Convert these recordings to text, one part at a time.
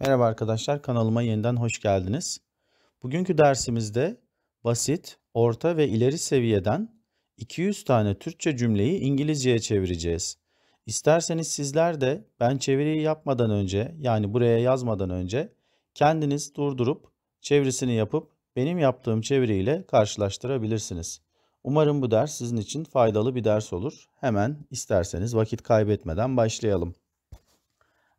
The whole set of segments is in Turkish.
Merhaba arkadaşlar, kanalıma yeniden hoş geldiniz. Bugünkü dersimizde basit, orta ve ileri seviyeden 200 tane Türkçe cümleyi İngilizceye çevireceğiz. İsterseniz sizler de ben çeviriyi yapmadan önce, yani buraya yazmadan önce kendiniz durdurup çevirisini yapıp benim yaptığım çeviriyle karşılaştırabilirsiniz. Umarım bu ders sizin için faydalı bir ders olur. Hemen isterseniz vakit kaybetmeden başlayalım.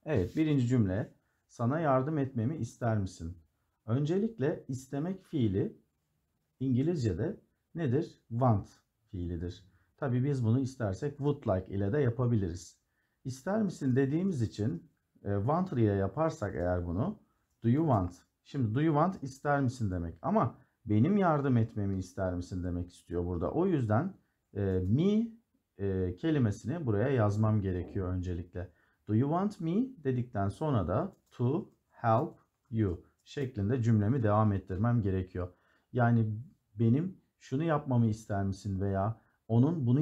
Evet, birinci cümle. Sana yardım etmemi ister misin? Öncelikle istemek fiili İngilizce'de nedir? Want fiilidir. Tabii biz bunu istersek would like ile de yapabiliriz. İster misin dediğimiz için want ile yaparsak eğer bunu do you want. Şimdi do you want ister misin demek ama benim yardım etmemi ister misin demek istiyor burada. O yüzden me kelimesini buraya yazmam gerekiyor öncelikle. Do you want me dedikten sonra da to help you şeklinde cümlemi devam ettirmem gerekiyor. Yani benim şunu yapmamı ister misin veya onun bunu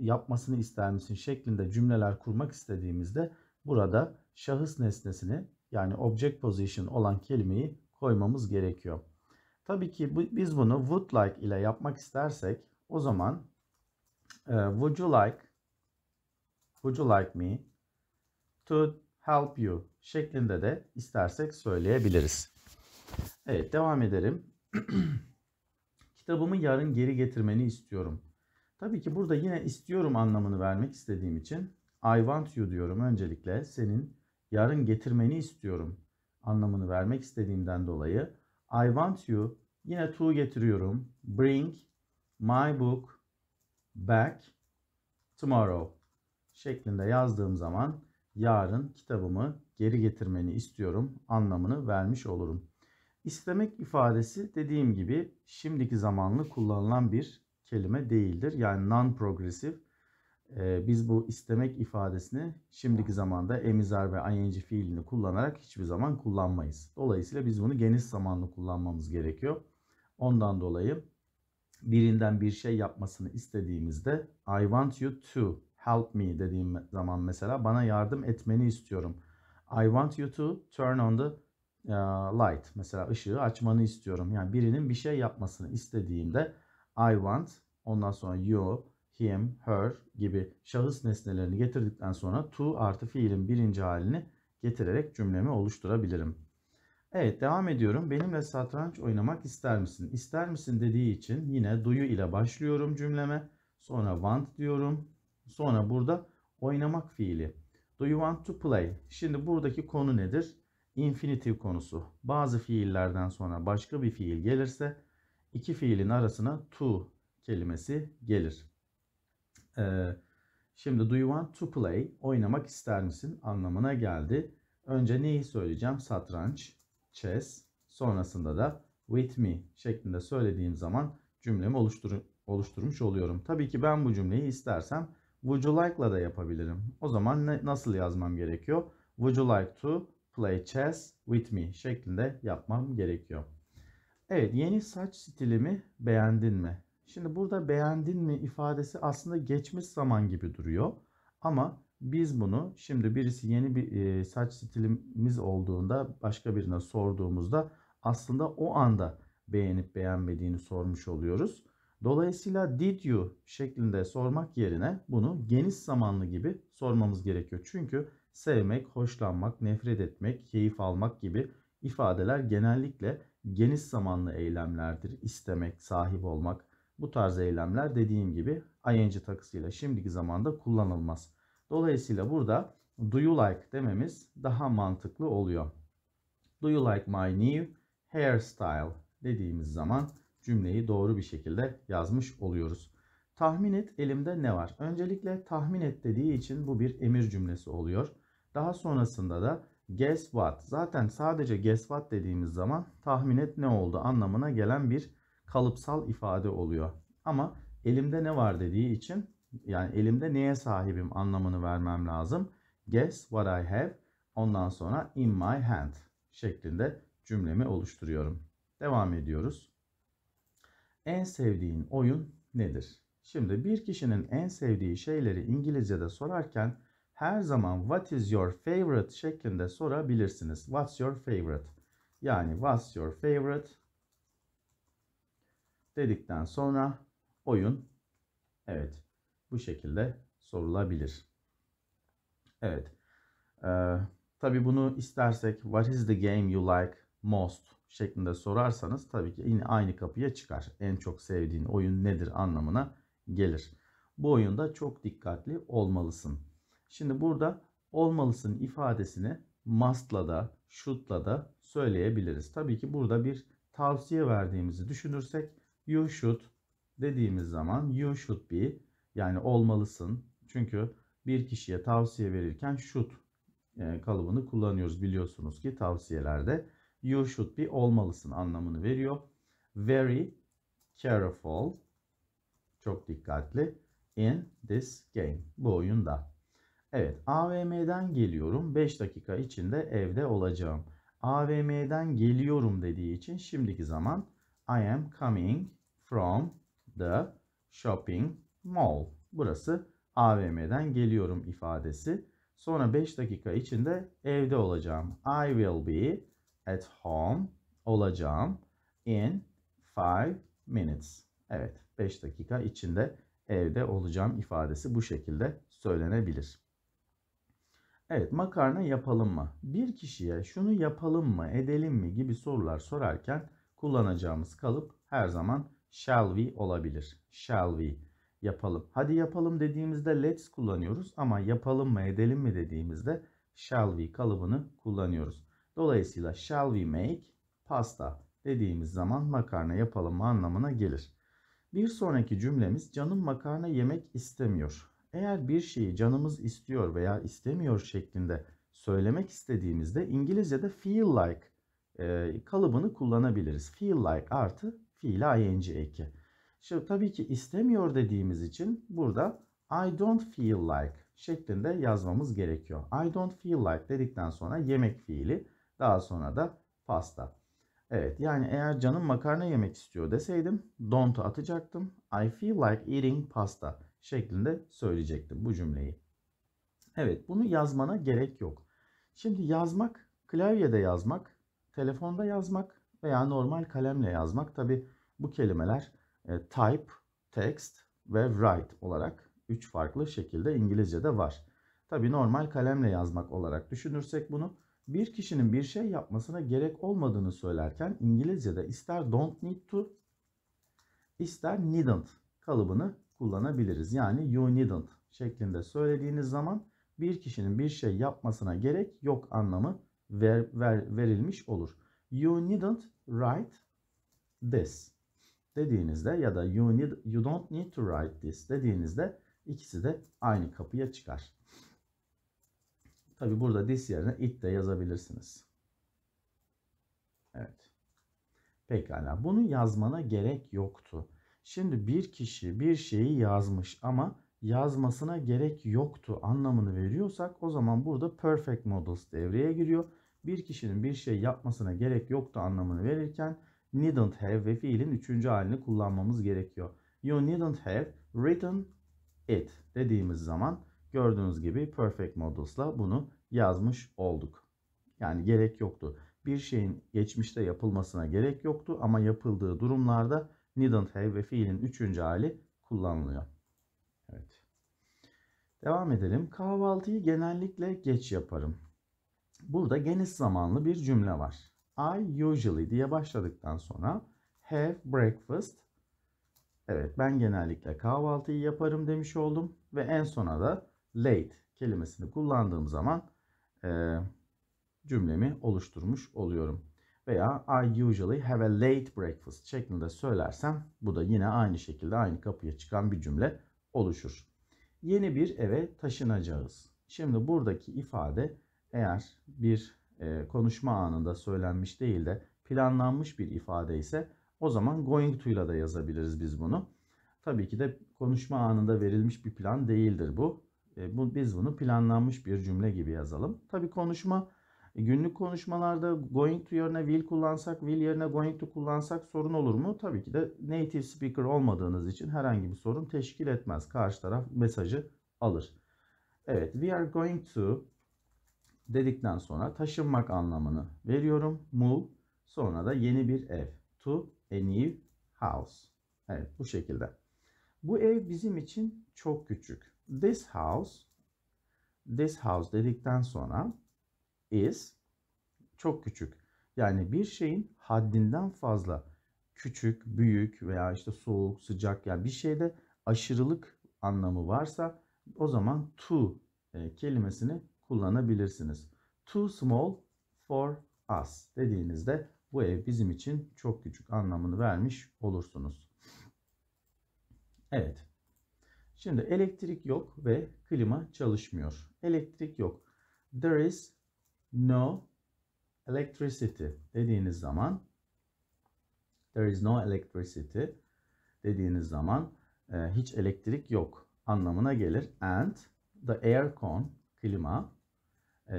yapmasını ister misin şeklinde cümleler kurmak istediğimizde burada şahıs nesnesini yani object position olan kelimeyi koymamız gerekiyor. Tabii ki biz bunu would like ile yapmak istersek o zaman would you like me to help you şeklinde de istersek söyleyebiliriz. Evet, devam edelim. Kitabımı yarın geri getirmeni istiyorum. Tabii ki burada yine istiyorum anlamını vermek istediğim için I want you diyorum öncelikle. Senin yarın getirmeni istiyorum anlamını vermek istediğimden dolayı I want you yine to getiriyorum. Bring my book back tomorrow şeklinde yazdığım zaman yarın kitabımı geri getirmeni istiyorum anlamını vermiş olurum. İstemek ifadesi dediğim gibi şimdiki zamanlı kullanılan bir kelime değildir. Yani non-progressive. Biz bu istemek ifadesini şimdiki zamanda emizar ve ing fiilini kullanarak hiçbir zaman kullanmayız. Dolayısıyla biz bunu geniş zamanlı kullanmamız gerekiyor. Ondan dolayı birinden bir şey yapmasını istediğimizde I want you to help me dediğim zaman mesela bana yardım etmeni istiyorum. I want you to turn on the light. Mesela ışığı açmanı istiyorum. Yani birinin bir şey yapmasını istediğimde I want, ondan sonra you, him, her gibi şahıs nesnelerini getirdikten sonra to artı fiilin birinci halini getirerek cümlemi oluşturabilirim. Evet, devam ediyorum. Benimle satranç oynamak ister misin? İster misin dediği için yine do you ile başlıyorum cümleme. Sonra want diyorum. Sonra burada oynamak fiili. Do you want to play? Şimdi buradaki konu nedir? Infinitive konusu. Bazı fiillerden sonra başka bir fiil gelirse iki fiilin arasına to kelimesi gelir. Şimdi do you want to play? Oynamak ister misin anlamına geldi. Önce neyi söyleyeceğim? Satranç, chess. Sonrasında da with me şeklinde söylediğim zaman cümlemi oluşturmuş oluyorum. Tabii ki ben bu cümleyi istersem would you like'la da yapabilirim. O zaman nasıl yazmam gerekiyor? Would you like to play chess with me şeklinde yapmam gerekiyor. Evet, yeni saç stilimi beğendin mi? Şimdi burada beğendin mi ifadesi aslında geçmiş zaman gibi duruyor. Ama biz bunu şimdi birisi yeni bir saç stilimiz olduğunda başka birine sorduğumuzda aslında o anda beğenip beğenmediğini sormuş oluyoruz. Dolayısıyla did you şeklinde sormak yerine bunu geniş zamanlı gibi sormamız gerekiyor. Çünkü sevmek, hoşlanmak, nefret etmek, keyif almak gibi ifadeler genellikle geniş zamanlı eylemlerdir. İstemek, sahip olmak bu tarz eylemler dediğim gibi ing takısıyla şimdiki zamanda kullanılmaz. Dolayısıyla burada do you like dememiz daha mantıklı oluyor. Do you like my new hairstyle dediğimiz zaman cümleyi doğru bir şekilde yazmış oluyoruz. Tahmin et elimde ne var? Öncelikle tahmin et dediği için bu bir emir cümlesi oluyor. Daha sonrasında da guess what. Zaten sadece guess what dediğimiz zaman tahmin et ne oldu anlamına gelen bir kalıpsal ifade oluyor. Ama elimde ne var dediği için yani elimde neye sahibim anlamını vermem lazım. Guess what I have. Ondan sonra in my hand şeklinde cümlemi oluşturuyorum. Devam ediyoruz. En sevdiğin oyun nedir? Şimdi bir kişinin en sevdiği şeyleri İngilizce'de sorarken her zaman what is your favorite şeklinde sorabilirsiniz. What's your favorite? Yani what's your favorite dedikten sonra oyun, evet, bu şekilde sorulabilir. Evet. Tabii bunu istersek what is the game you like most şeklinde sorarsanız tabii ki yine aynı kapıya çıkar. En çok sevdiğin oyun nedir anlamına gelir. Bu oyunda çok dikkatli olmalısın. Şimdi burada olmalısın ifadesini must'la da should'la da söyleyebiliriz. Tabii ki burada bir tavsiye verdiğimizi düşünürsek you should dediğimiz zaman you should be, yani olmalısın. Çünkü bir kişiye tavsiye verirken should kalıbını kullanıyoruz. Biliyorsunuz ki tavsiyelerde you should be olmalısın anlamını veriyor. Very careful, çok dikkatli in this game, bu oyunda. Evet, AVM'den geliyorum. 5 dakika içinde evde olacağım. AVM'den geliyorum dediği için şimdiki zaman I am coming from the shopping mall. Burası AVM'den geliyorum ifadesi. Sonra 5 dakika içinde evde olacağım. I will be at home, olacağım, in 5 minutes. Evet, 5 dakika içinde evde olacağım ifadesi bu şekilde söylenebilir. Evet, makarna yapalım mı? Bir kişiye şunu yapalım mı, edelim mi gibi sorular sorarken kullanacağımız kalıp her zaman shall we olabilir. Shall we yapalım. Hadi yapalım dediğimizde let's kullanıyoruz ama yapalım mı, edelim mi dediğimizde shall we kalıbını kullanıyoruz. Dolayısıyla shall we make pasta dediğimiz zaman makarna yapalım mı anlamına gelir. Bir sonraki cümlemiz canım makarna yemek istemiyor. Eğer bir şeyi canımız istiyor veya istemiyor şeklinde söylemek istediğimizde İngilizce'de feel like kalıbını kullanabiliriz. Feel like artı fiil ing eki. Şimdi tabii ki istemiyor dediğimiz için burada I don't feel like şeklinde yazmamız gerekiyor. I don't feel like dedikten sonra yemek fiili, daha sonra da pasta. Evet, yani eğer canım makarna yemek istiyor deseydim don't'u atacaktım. I feel like eating pasta şeklinde söyleyecektim bu cümleyi. Evet, bunu yazmana gerek yok. Şimdi yazmak, klavyede yazmak, telefonda yazmak veya normal kalemle yazmak. Tabi bu kelimeler type, text ve write olarak 3 farklı şekilde İngilizce'de var. Tabi normal kalemle yazmak olarak düşünürsek bunu bir kişinin bir şey yapmasına gerek olmadığını söylerken İngilizce'de ister don't need to ister needn't kalıbını kullanabiliriz. Yani you needn't şeklinde söylediğiniz zaman bir kişinin bir şey yapmasına gerek yok anlamı verilmiş olur. You needn't write this dediğinizde ya da you don't need to write this dediğinizde ikisi de aynı kapıya çıkar. Tabi burada this yerine it de yazabilirsiniz. Evet. Pekala. Bunu yazmana gerek yoktu. Şimdi bir kişi bir şeyi yazmış ama yazmasına gerek yoktu anlamını veriyorsak o zaman burada perfect modals devreye giriyor. Bir kişinin bir şey yapmasına gerek yoktu anlamını verirken needn't have ve fiilin 3. halini kullanmamız gerekiyor. You needn't have written it dediğimiz zaman gördüğünüz gibi perfect modals'la bunu yazmış olduk. Yani gerek yoktu. Bir şeyin geçmişte yapılmasına gerek yoktu ama yapıldığı durumlarda needn't have ve fiilin 3. hali kullanılıyor. Evet. Devam edelim. Kahvaltıyı genellikle geç yaparım. Burada geniş zamanlı bir cümle var. I usually diye başladıktan sonra have breakfast. Evet, ben genellikle kahvaltıyı yaparım demiş oldum. Ve en sona da late kelimesini kullandığım zaman cümlemi oluşturmuş oluyorum. Veya I usually have a late breakfast şeklinde söylersem bu da yine aynı şekilde aynı kapıya çıkan bir cümle oluşur. Yeni bir eve taşınacağız. Şimdi buradaki ifade eğer bir konuşma anında söylenmiş değil de planlanmış bir ifade ise o zaman going to'yla da yazabiliriz biz bunu. Tabii ki de konuşma anında verilmiş bir plan değildir bu. Biz bunu planlanmış bir cümle gibi yazalım. Tabii konuşma, günlük konuşmalarda going to yerine will kullansak, will yerine going to kullansak sorun olur mu? Tabii ki de native speaker olmadığınız için herhangi bir sorun teşkil etmez. Karşı taraf mesajı alır. Evet, we are going to dedikten sonra taşınmak anlamını veriyorum. Move. Sonra da yeni bir ev. To a new house. Evet, bu şekilde. Bu ev bizim için çok küçük. This house dedikten sonra is çok küçük. Yani bir şeyin haddinden fazla küçük, büyük veya işte soğuk, sıcak, yani bir şeyde aşırılık anlamı varsa o zaman too kelimesini kullanabilirsiniz. Too small for us dediğinizde bu ev bizim için çok küçük anlamını vermiş olursunuz. Evet. Şimdi elektrik yok ve klima çalışmıyor. Elektrik yok. There is no electricity dediğiniz zaman, there is no electricity dediğiniz zaman hiç elektrik yok anlamına gelir. And the aircon, klima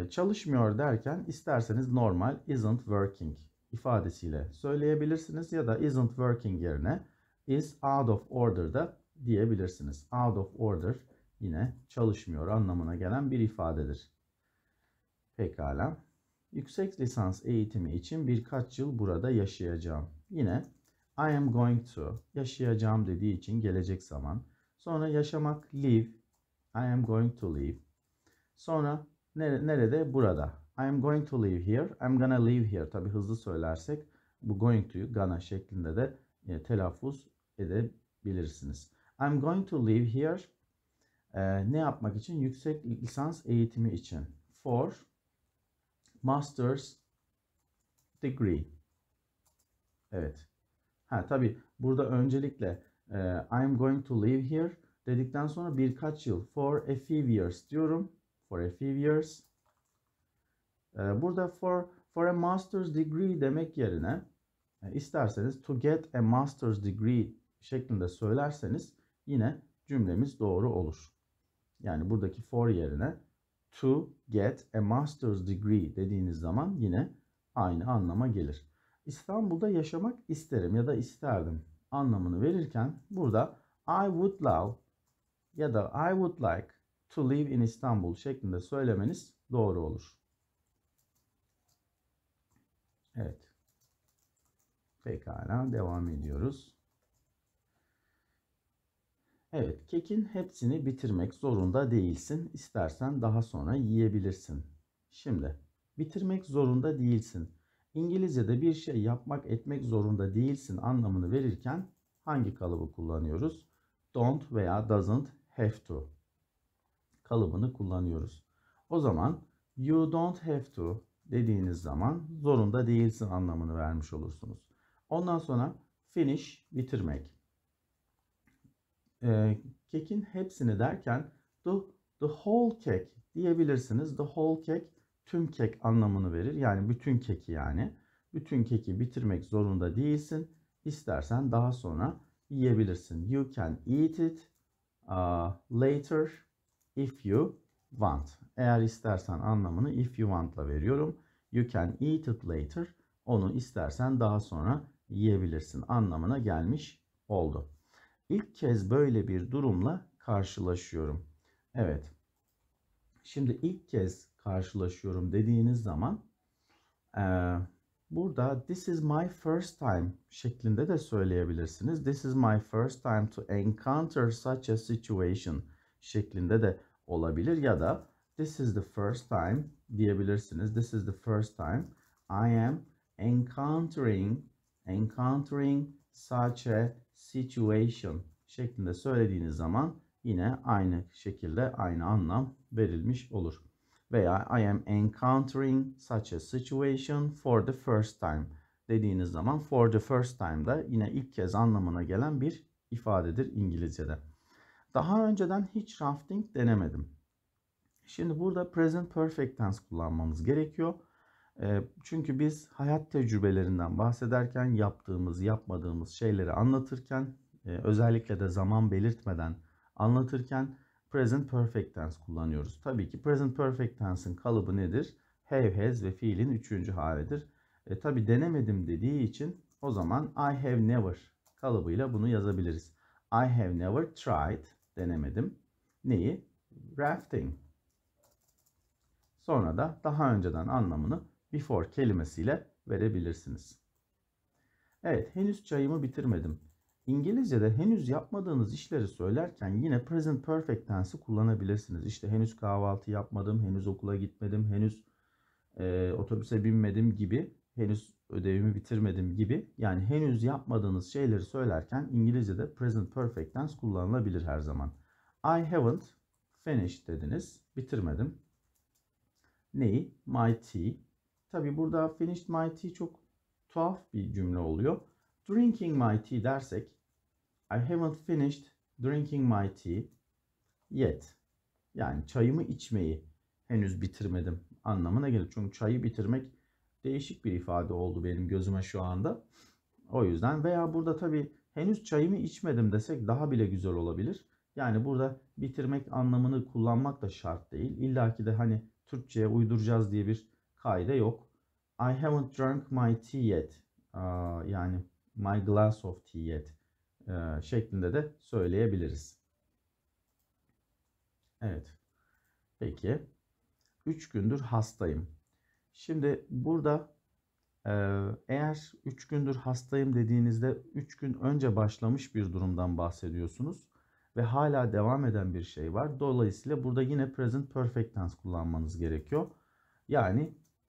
çalışmıyor derken isterseniz normal isn't working ifadesiyle söyleyebilirsiniz ya da isn't working yerine is out of order da diyebilirsiniz. Out of order yine çalışmıyor anlamına gelen bir ifadedir. Pekala. Yüksek lisans eğitimi için birkaç yıl burada yaşayacağım. Yine I am going to yaşayacağım dediği için gelecek zaman. Sonra yaşamak live. I am going to live. Sonra nerede? Burada. I am going to live here. I'm gonna live here. Tabi hızlı söylersek bu going to'yu gonna şeklinde de telaffuz edebilirsiniz. I'm going to live here. Ne yapmak için? Yüksek lisans eğitimi için. For master's degree. Evet. Ha, tabii burada öncelikle I'm going to live here dedikten sonra birkaç yıl for a few years diyorum. For a few years. Burada for a master's degree demek yerine isterseniz to get a master's degree şeklinde söylerseniz yine cümlemiz doğru olur. Yani buradaki for yerine to get a master's degree dediğiniz zaman yine aynı anlama gelir. İstanbul'da yaşamak isterim ya da isterdim anlamını verirken burada I would love ya da I would like to live in Istanbul şeklinde söylemeniz doğru olur. Evet. Pekala, devam ediyoruz. Evet, kekin hepsini bitirmek zorunda değilsin. İstersen daha sonra yiyebilirsin. Şimdi, bitirmek zorunda değilsin. İngilizce'de bir şey yapmak, etmek zorunda değilsin anlamını verirken hangi kalıbı kullanıyoruz? Don't veya doesn't have to kalıbını kullanıyoruz. O zaman you don't have to dediğiniz zaman zorunda değilsin anlamını vermiş olursunuz. Ondan sonra finish, bitirmek. Kekin hepsini derken the whole cake diyebilirsiniz. The whole cake tüm kek anlamını verir. Yani bütün keki yani. Bütün keki bitirmek zorunda değilsin. İstersen daha sonra yiyebilirsin. You can eat it later if you want. Eğer istersen anlamını if you want'la veriyorum. You can eat it later. Onu istersen daha sonra yiyebilirsin anlamına gelmiş oldu. İlk kez böyle bir durumla karşılaşıyorum. Evet. Şimdi ilk kez karşılaşıyorum dediğiniz zaman burada this is my first time şeklinde de söyleyebilirsiniz. This is my first time to encounter such a situation şeklinde de olabilir ya da this is the first time diyebilirsiniz. This is the first time I am encountering such a situation şeklinde söylediğiniz zaman yine aynı şekilde aynı anlam verilmiş olur. Veya I am encountering such a situation for the first time dediğiniz zaman for the first time da yine ilk kez anlamına gelen bir ifadedir İngilizce'de. Daha önceden hiç rafting denemedim. Şimdi burada present perfect tense kullanmamız gerekiyor. Çünkü biz hayat tecrübelerinden bahsederken yaptığımız, yapmadığımız şeyleri anlatırken özellikle de zaman belirtmeden anlatırken present perfect tense kullanıyoruz. Tabii ki present perfect tense'in kalıbı nedir? Have, has ve fiilin üçüncü halidir. Tabii denemedim dediği için o zaman I have never kalıbıyla bunu yazabiliriz. I have never tried, denemedim. Neyi? Rafting. Sonra da daha önceden anlamını before kelimesiyle verebilirsiniz. Evet, henüz çayımı bitirmedim. İngilizce'de henüz yapmadığınız işleri söylerken yine present perfect tense'i kullanabilirsiniz. İşte henüz kahvaltı yapmadım, henüz okula gitmedim, henüz otobüse binmedim gibi, henüz ödevimi bitirmedim gibi. Yani henüz yapmadığınız şeyleri söylerken İngilizce'de present perfect tense kullanılabilir her zaman. I haven't finished dediniz, bitirmedim. Neyi? My tea. Tabi burada finished my tea çok tuhaf bir cümle oluyor. Drinking my tea dersek, I haven't finished drinking my tea yet. Yani çayımı içmeyi henüz bitirmedim anlamına gelir. Çünkü çayı bitirmek değişik bir ifade oldu benim gözüme şu anda. O yüzden veya burada tabii henüz çayımı içmedim desek daha bile güzel olabilir. Yani burada bitirmek anlamını kullanmak da şart değil. İlla ki de hani Türkçe'ye uyduracağız diye bir kaide yok. I haven't drunk my tea yet. Yani my glass of tea yet şeklinde de söyleyebiliriz. Evet. Peki. 3 gündür hastayım. Şimdi burada eğer 3 gündür hastayım dediğinizde 3 gün önce başlamış bir durumdan bahsediyorsunuz. Ve hala devam eden bir şey var. Dolayısıyla burada yine present perfect tense kullanmanız gerekiyor. Yani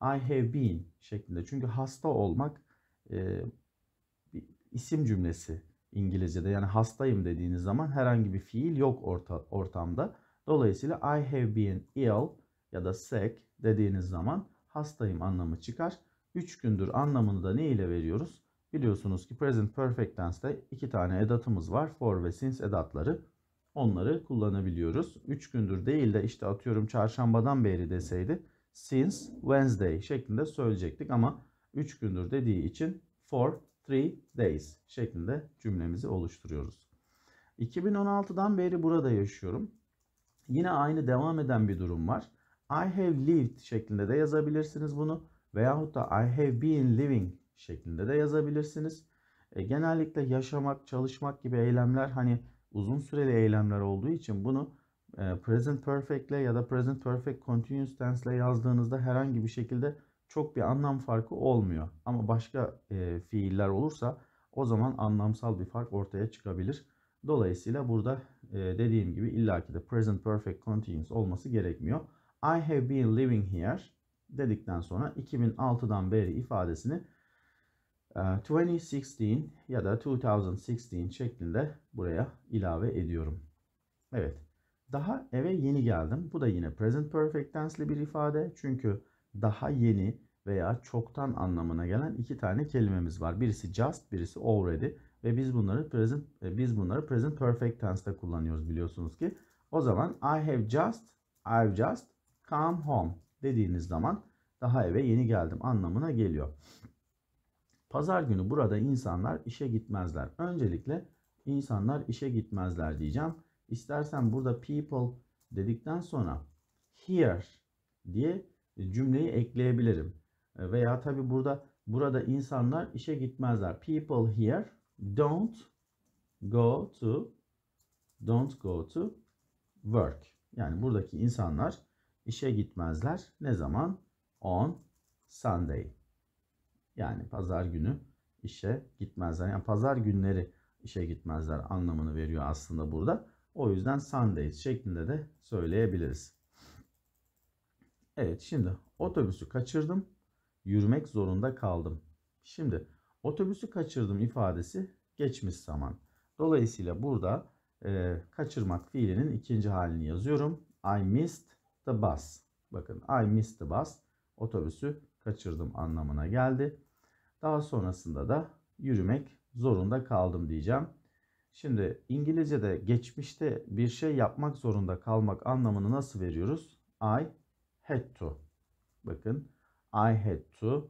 I have been şeklinde. Çünkü hasta olmak bir isim cümlesi İngilizce'de. Yani hastayım dediğiniz zaman herhangi bir fiil yok ortamda. Dolayısıyla I have been ill ya da sick dediğiniz zaman hastayım anlamı çıkar. 3 gündür anlamını da ne ile veriyoruz? Biliyorsunuz ki present perfect tense'de 2 tane edatımız var. For ve since edatları. Onları kullanabiliyoruz. 3 gündür değil de işte atıyorum çarşambadan beri deseydi since Wednesday şeklinde söyleyecektik ama 3 gündür dediği için for 3 days şeklinde cümlemizi oluşturuyoruz. 2016'dan beri burada yaşıyorum. Yine aynı devam eden bir durum var. I have lived şeklinde de yazabilirsiniz bunu. Veyahut da I have been living şeklinde de yazabilirsiniz. Genellikle yaşamak, çalışmak gibi eylemler hani uzun süreli eylemler olduğu için bunu present perfect ile ya da present perfect continuous tense ile yazdığınızda herhangi bir şekilde çok bir anlam farkı olmuyor. Ama başka fiiller olursa o zaman anlamsal bir fark ortaya çıkabilir. Dolayısıyla burada dediğim gibi illaki de present perfect continuous olması gerekmiyor. I have been living here dedikten sonra 2006'dan beri ifadesini 2016 ya da 2016 şeklinde buraya ilave ediyorum. Evet. Daha eve yeni geldim. Bu da yine present perfect tense'li bir ifade. Çünkü daha yeni veya çoktan anlamına gelen 2 tane kelimemiz var. Birisi just, birisi already ve biz bunları present perfect tense'te kullanıyoruz biliyorsunuz ki. O zaman I have just come home dediğiniz zaman daha eve yeni geldim anlamına geliyor. Pazar günü burada insanlar işe gitmezler. Öncelikle insanlar işe gitmezler diyeceğim. İstersen burada people dedikten sonra here diye cümleyi ekleyebilirim. Veya tabi burada insanlar işe gitmezler. People here don't go to work. Yani buradaki insanlar işe gitmezler. Ne zaman? On Sunday. Yani pazar günü işe gitmezler. Yani pazar günleri işe gitmezler anlamını veriyor aslında burada. O yüzden Sundays şeklinde de söyleyebiliriz. Evet, şimdi otobüsü kaçırdım. Yürümek zorunda kaldım. Şimdi otobüsü kaçırdım ifadesi geçmiş zaman. Dolayısıyla burada kaçırmak fiilinin 2. halini yazıyorum. I missed the bus. Bakın I missed the bus. Otobüsü kaçırdım anlamına geldi. Daha sonrasında da yürümek zorunda kaldım diyeceğim. Şimdi İngilizce'de geçmişte bir şey yapmak zorunda kalmak anlamını nasıl veriyoruz? I had to. Bakın I had to.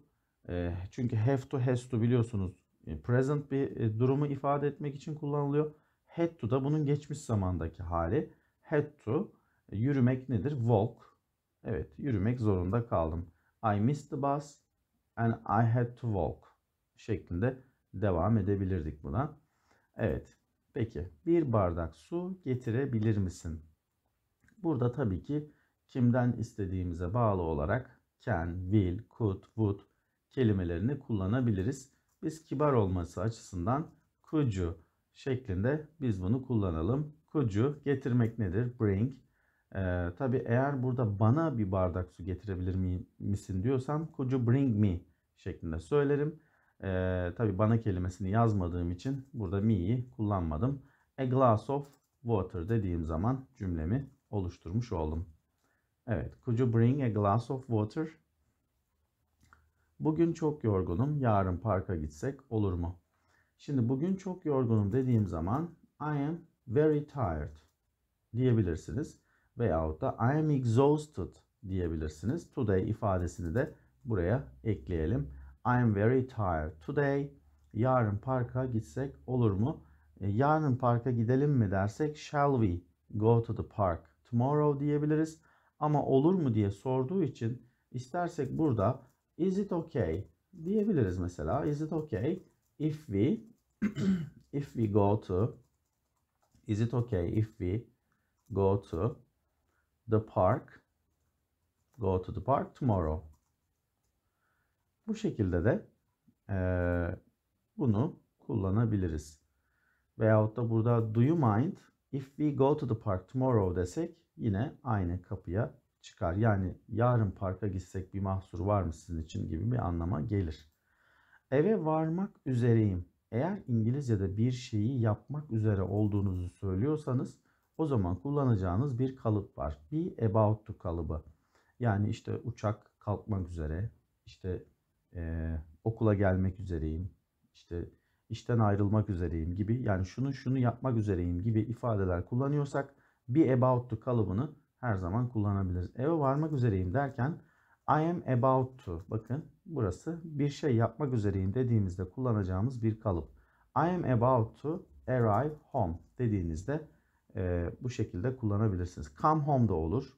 Çünkü have to, has to biliyorsunuz present bir durumu ifade etmek için kullanılıyor. Had to da bunun geçmiş zamandaki hali. Had to. Yürümek nedir? Walk. Evet, yürümek zorunda kaldım. I missed the bus and I had to walk şeklinde devam edebilirdik buna. Evet. Peki bir bardak su getirebilir misin? Burada tabii ki kimden istediğimize bağlı olarak can, will, could, would kelimelerini kullanabiliriz. Biz kibar olması açısından could you şeklinde biz bunu kullanalım. Could you getirmek nedir? Bring. Tabii eğer burada bana bir bardak su getirebilir misin diyorsam could you bring me şeklinde söylerim. Tabii bana kelimesini yazmadığım için burada me'yi kullanmadım. A glass of water dediğim zaman cümlemi oluşturmuş oldum. Evet, could you bring a glass of water? Bugün çok yorgunum, yarın parka gitsek olur mu? Şimdi bugün çok yorgunum dediğim zaman I am very tired diyebilirsiniz. Veyahut da I am exhausted diyebilirsiniz. Today ifadesini de buraya ekleyelim. I am very tired today. Yarın parka gitsek olur mu? Yarın parka gidelim mi dersek shall we go to the park tomorrow diyebiliriz. Ama olur mu diye sorduğu için istersek burada is it okay diyebiliriz mesela. Is it okay if we go to the park tomorrow. Bu şekilde de bunu kullanabiliriz. Veyahut da burada do you mind if we go to the park tomorrow desek yine aynı kapıya çıkar. Yani yarın parka gitsek bir mahsur var mı sizin için gibi bir anlama gelir. Eve varmak üzereyim. Eğer İngilizce'de bir şeyi yapmak üzere olduğunuzu söylüyorsanız o zaman kullanacağınız bir kalıp var. Be about to kalıbı. Yani işte uçak kalkmak üzere, işte okula gelmek üzereyim, işte işten ayrılmak üzereyim gibi, yani şunu yapmak üzereyim gibi ifadeler kullanıyorsak be about to kalıbını her zaman kullanabiliriz. Eve varmak üzereyim derken I am about to. Bakın burası bir şey yapmak üzereyim dediğimizde kullanacağımız bir kalıp. I am about to arrive home dediğinizde bu şekilde kullanabilirsiniz. Come home da olur.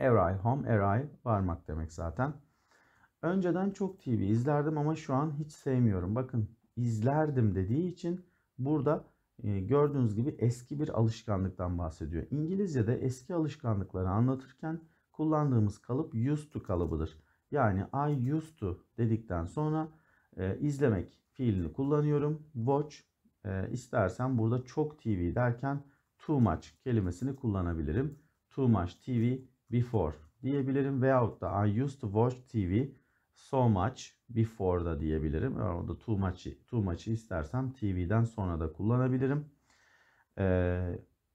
Arrive home, arrive varmak demek zaten. Önceden çok TV izlerdim ama şu an hiç sevmiyorum. Bakın izlerdim dediği için burada gördüğünüz gibi eski bir alışkanlıktan bahsediyor. İngilizce'de eski alışkanlıkları anlatırken kullandığımız kalıp used to kalıbıdır. Yani I used to dedikten sonra izlemek fiilini kullanıyorum. Watch, istersen burada çok TV derken too much kelimesini kullanabilirim. Too much TV before diyebilirim. Veyahut da I used to watch TV so much before da diyebilirim. Orada too much'ı istersem TV'den sonra da kullanabilirim.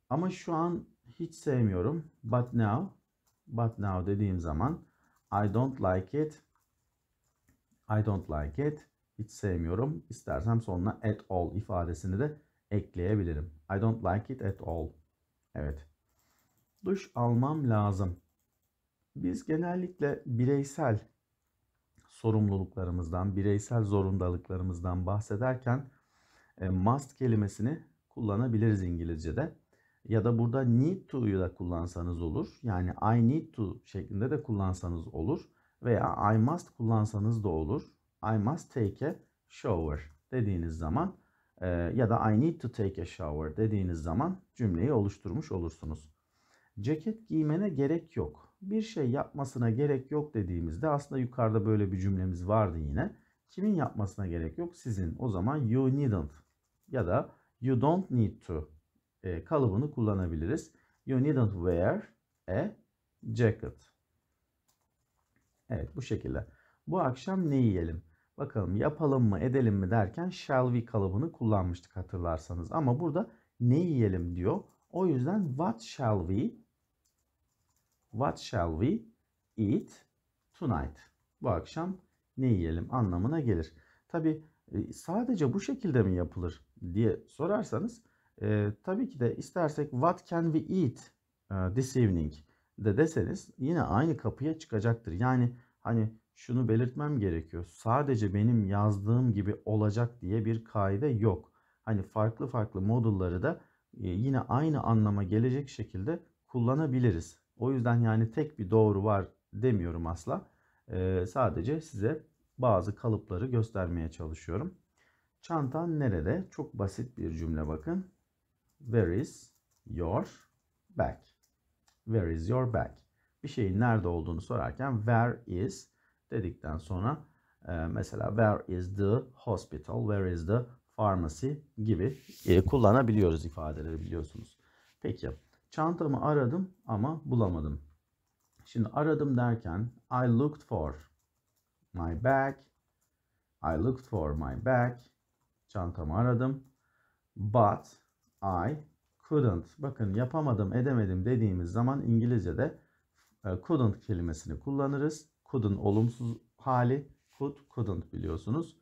Ama şu an hiç sevmiyorum. But now dediğim zaman I don't like it. Hiç sevmiyorum. İstersem sonuna at all ifadesini de ekleyebilirim. I don't like it at all. Evet. Duş almam lazım. Biz genellikle bireysel sorumluluklarımızdan, bireysel zorundalıklarımızdan bahsederken must kelimesini kullanabiliriz İngilizce'de. Ya da burada need to'yu da kullansanız olur. Yani I need to şeklinde de kullansanız olur. Veya I must kullansanız da olur. I must take a shower dediğiniz zaman ya da I need to take a shower dediğiniz zaman cümleyi oluşturmuş olursunuz. Ceket giymene gerek yok. Bir şey yapmasına gerek yok dediğimizde aslında yukarıda böyle bir cümlemiz vardı yine. Kimin yapmasına gerek yok? Sizin. O zaman you needn't ya da you don't need to kalıbını kullanabiliriz. You needn't wear a jacket. Evet, bu şekilde. Bu akşam ne yiyelim? Bakalım yapalım mı edelim mi derken shall we kalıbını kullanmıştık hatırlarsanız. Ama burada ne yiyelim diyor. O yüzden What shall we eat tonight? Bu akşam ne yiyelim anlamına gelir. Tabi sadece bu şekilde mi yapılır diye sorarsanız tabii ki de istersek what can we eat this evening de deseniz yine aynı kapıya çıkacaktır. Yani hani şunu belirtmem gerekiyor. Sadece benim yazdığım gibi olacak diye bir kaide yok. Hani farklı farklı modulları da yine aynı anlama gelecek şekilde kullanabiliriz. O yüzden yani tek bir doğru var demiyorum asla. Sadece size bazı kalıpları göstermeye çalışıyorum. Çantan nerede? Çok basit bir cümle bakın. Where is your bag? Where is your bag? bir şeyin nerede olduğunu sorarken where is dedikten sonra mesela where is the hospital, where is the pharmacy gibi kullanabiliyoruz ifadeleri, biliyorsunuz. Peki çantamı aradım ama bulamadım. Şimdi aradım derken I looked for my bag. I looked for my bag. Çantamı aradım. But I couldn't. Bakın yapamadım, edemedim dediğimiz zaman İngilizce'de couldn't kelimesini kullanırız. Couldn't olumsuz hali. Could, couldn't biliyorsunuz.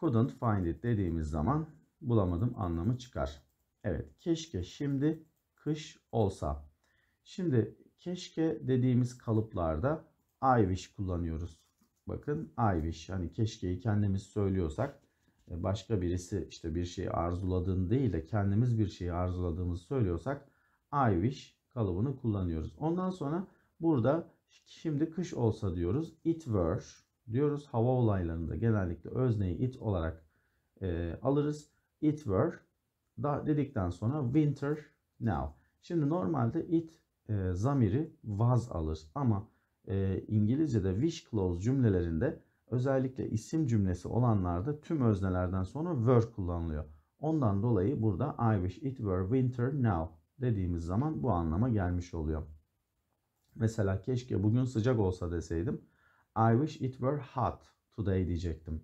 Couldn't find it dediğimiz zaman bulamadım anlamı çıkar. Evet, keşke şimdi kış olsa. Şimdi keşke dediğimiz kalıplarda I wish kullanıyoruz. Bakın I wish, hani keşkeyi kendimiz söylüyorsak, başka birisi işte bir şeyi arzuladığını değil de kendimiz bir şeyi arzuladığımızı söylüyorsak I wish kalıbını kullanıyoruz. Ondan sonra burada şimdi kış olsa diyoruz. It were diyoruz. Hava olaylarında genellikle özneyi it olarak alırız. It were da dedikten sonra winter now. Şimdi normalde it zamiri was alır ama İngilizce'de wish clause cümlelerinde özellikle isim cümlesi olanlarda tüm öznelerden sonra were kullanılıyor. Ondan dolayı burada I wish it were winter now dediğimiz zaman bu anlama gelmiş oluyor. Mesela keşke bugün sıcak olsa deseydim. I wish it were hot today diyecektim.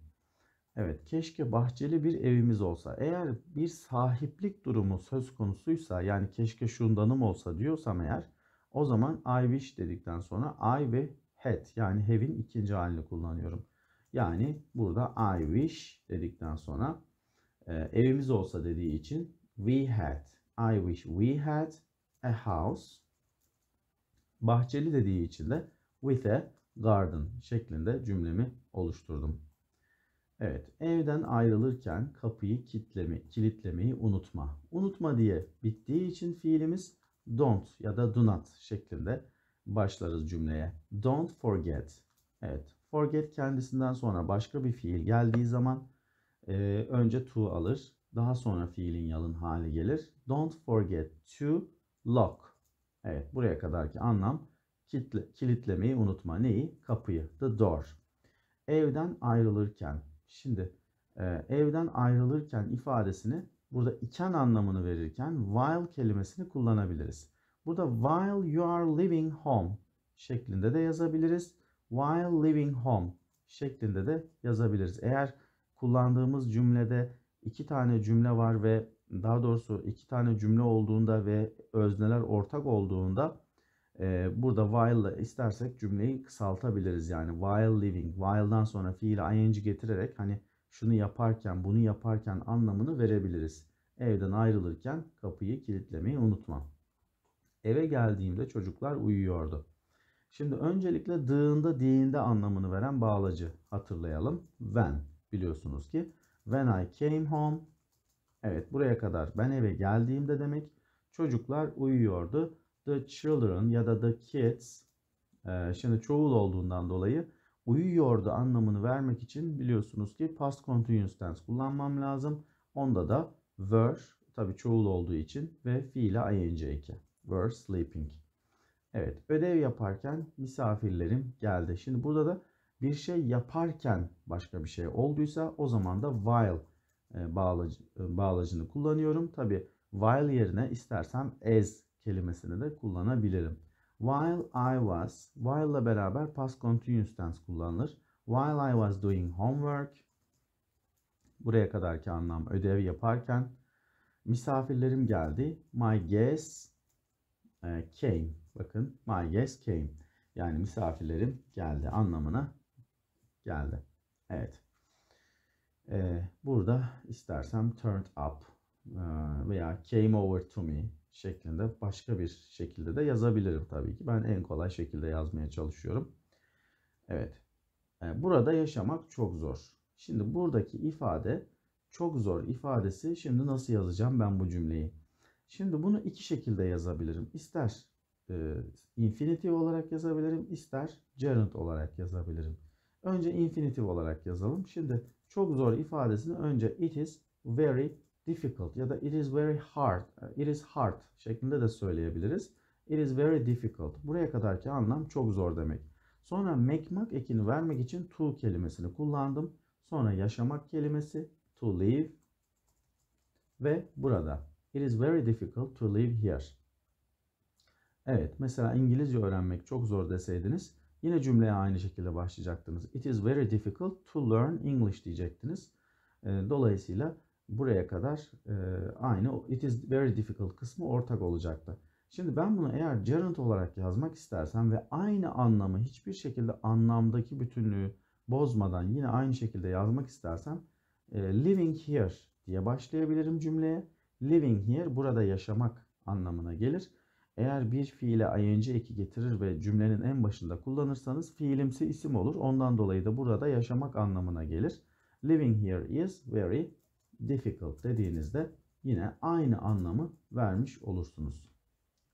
Evet, keşke bahçeli bir evimiz olsa. Eğer bir sahiplik durumu söz konusuysa, yani keşke şundanım olsa diyorsam eğer, o zaman I wish dedikten sonra I ve had, yani have'in ikinci halini kullanıyorum. Yani burada I wish dedikten sonra evimiz olsa dediği için we had. I wish we had a house. Bahçeli dediği için de with a garden şeklinde cümlemi oluşturdum. Evet, evden ayrılırken kapıyı kilitlemeyi unutma. Unutma diye bittiği için fiilimiz don't ya da do not şeklinde başlarız cümleye. Don't forget. Evet, forget kendisinden sonra başka bir fiil geldiği zaman önce to alır. Daha sonra fiilin yalın hali gelir. Don't forget to lock. Evet, buraya kadarki anlam kilitlemeyi unutma. Neyi? Kapıyı. The door. Evden ayrılırken. Şimdi evden ayrılırken ifadesini burada iken anlamını verirken while kelimesini kullanabiliriz. Burada while you are leaving home şeklinde de yazabiliriz. While leaving home şeklinde de yazabiliriz. Eğer kullandığımız cümlede iki tane cümle var ve daha doğrusu iki tane cümle olduğunda ve özneler ortak olduğunda burada while ile istersek cümleyi kısaltabiliriz. Yani while living, while'dan sonra fiili ing getirerek hani şunu yaparken, bunu yaparken anlamını verebiliriz. Evden ayrılırken kapıyı kilitlemeyi unutma. Eve geldiğimde çocuklar uyuyordu. Şimdi öncelikle dığında, diğinde anlamını veren bağlacı hatırlayalım. When, biliyorsunuz ki when I came home. Evet, buraya kadar ben eve geldiğimde demek, çocuklar uyuyordu. The children ya da the kids, şimdi çoğul olduğundan dolayı uyuyordu anlamını vermek için biliyorsunuz ki past continuous tense kullanmam lazım. Onda da were tabii çoğul olduğu için ve fiili ing2. Were sleeping. Evet, ödev yaparken misafirlerim geldi. Şimdi burada da bir şey yaparken başka bir şey olduysa o zaman da while bağlacını kullanıyorum. Tabii while yerine istersem as kelimesini de kullanabilirim. While I was, while ile beraber past continuous tense kullanılır. While I was doing homework, buraya kadarki anlam ödev yaparken. Misafirlerim geldi. My guests came. Bakın my guests came. Yani misafirlerim geldi anlamına geldi. Evet. Burada istersem turned up veya came over to me şeklinde başka bir şekilde de yazabilirim tabii ki. Ben en kolay şekilde yazmaya çalışıyorum. Evet. Burada yaşamak çok zor. Şimdi buradaki ifade çok zor ifadesi. Şimdi nasıl yazacağım ben bu cümleyi? Şimdi bunu iki şekilde yazabilirim. İster infinitive olarak yazabilirim, ister gerund olarak yazabilirim. Önce infinitive olarak yazalım. Şimdi çok zor ifadesini önce it is very difficult ya da it is very hard, it is hard şeklinde de söyleyebiliriz. It is very difficult. Buraya kadarki anlam çok zor demek. Sonra make ekini vermek için to kelimesini kullandım. Sonra yaşamak kelimesi to live ve burada. It is very difficult to live here. Evet, mesela İngilizce öğrenmek çok zor deseydiniz yine cümleye aynı şekilde başlayacaktınız. It is very difficult to learn English diyecektiniz. Dolayısıyla buraya kadar aynı it is very difficult kısmı ortak olacaktı. Şimdi ben bunu eğer gerund olarak yazmak istersem ve aynı anlamı hiçbir şekilde anlamdaki bütünlüğü bozmadan yine aynı şekilde yazmak istersem living here diye başlayabilirim cümleye. Living here burada yaşamak anlamına gelir. Eğer bir fiile ing eki getirir ve cümlenin en başında kullanırsanız fiilimsi isim olur. Ondan dolayı da burada yaşamak anlamına gelir. Living here is very difficult dediğinizde yine aynı anlamı vermiş olursunuz.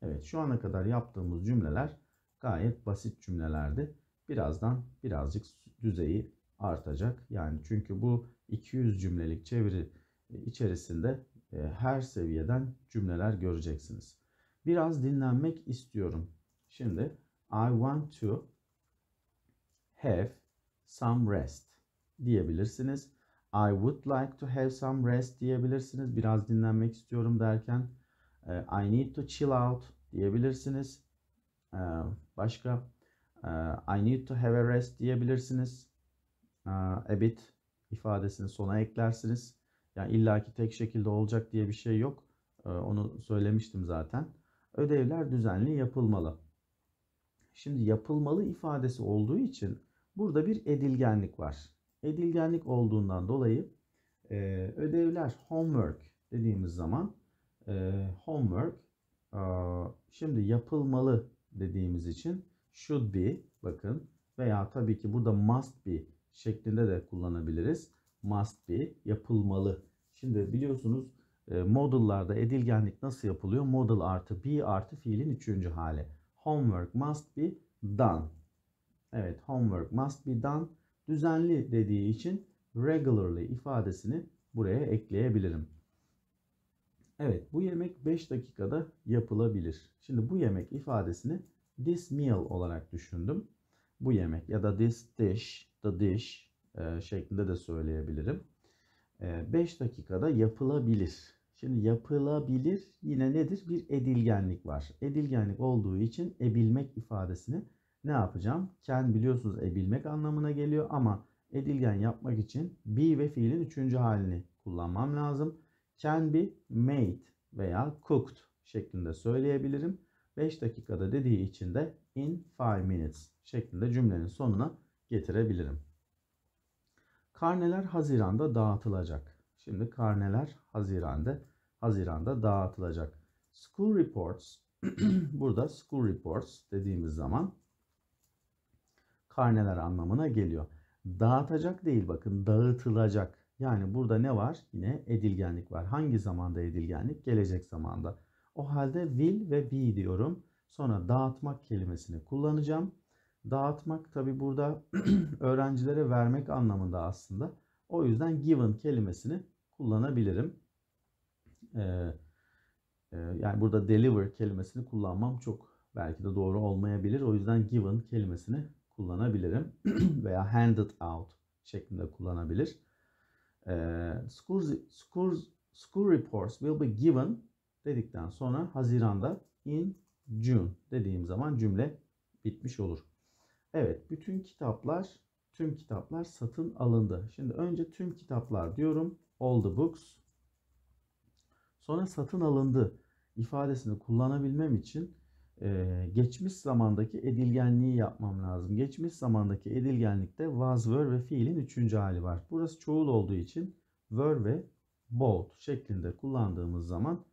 Evet, şu ana kadar yaptığımız cümleler gayet basit cümlelerdi. Birazdan birazcık düzeyi artacak. Yani çünkü bu 200 cümlelik çeviri içerisinde her seviyeden cümleler göreceksiniz. Biraz dinlenmek istiyorum. Şimdi I want to have some rest diyebilirsiniz. I would like to have some rest diyebilirsiniz. Biraz dinlenmek istiyorum derken I need to chill out diyebilirsiniz. Başka I need to have a rest diyebilirsiniz. A bit ifadesini sona eklersiniz. Yani illaki tek şekilde olacak diye bir şey yok. Onu söylemiştim zaten. Ödevler düzenli yapılmalı. Şimdi yapılmalı ifadesi olduğu için burada bir edilgenlik var. Edilgenlik olduğundan dolayı ödevler homework dediğimiz zaman homework şimdi yapılmalı dediğimiz için should be bakın veya tabii ki burada must be şeklinde de kullanabiliriz. Must be yapılmalı. Şimdi biliyorsunuz model'larda edilgenlik nasıl yapılıyor? Model artı be artı fiilin 3. hali. Homework must be done. Evet, homework must be done. Düzenli dediği için regularly ifadesini buraya ekleyebilirim. Evet, bu yemek 5 dakikada yapılabilir. Şimdi bu yemek ifadesini this meal olarak düşündüm. Bu yemek ya da this dish, the dish şeklinde de söyleyebilirim. 5 dakikada yapılabilir. Şimdi yapılabilir yine nedir? Bir edilgenlik var. Edilgenlik olduğu için ebilmek ifadesini ne yapacağım? Can biliyorsunuz ebilmek anlamına geliyor ama edilgen yapmak için be ve fiilin 3. halini kullanmam lazım. Can be made veya cooked şeklinde söyleyebilirim. 5 dakikada dediği için de in 5 minutes şeklinde cümlenin sonuna getirebilirim. Karneler Haziran'da dağıtılacak. Şimdi karneler Haziran'da dağıtılacak. School reports burada school reports dediğimiz zaman karneler anlamına geliyor. Dağıtacak değil bakın dağıtılacak. Yani burada ne var? Yine edilgenlik var. Hangi zamanda edilgenlik? Gelecek zamanda. O halde will ve be diyorum. Sonra dağıtmak kelimesini kullanacağım. Dağıtmak tabi burada öğrencilere vermek anlamında aslında. O yüzden given kelimesini kullanabilirim. Yani burada deliver kelimesini kullanmam çok belki de doğru olmayabilir. O yüzden given kelimesini kullanabilirim. Veya handed out şeklinde kullanabilir. School reports will be given dedikten sonra Haziran'da in June dediğim zaman cümle bitmiş olur. Evet, bütün kitaplar, tüm kitaplar satın alındı. Şimdi önce tüm kitaplar diyorum. All the books. Sonra satın alındı ifadesini kullanabilmem için geçmiş zamandaki edilgenliği yapmam lazım. Geçmiş zamandaki edilgenlikte was, were ve fiilin 3. hali var. Burası çoğul olduğu için were ve both şeklinde kullandığımız zaman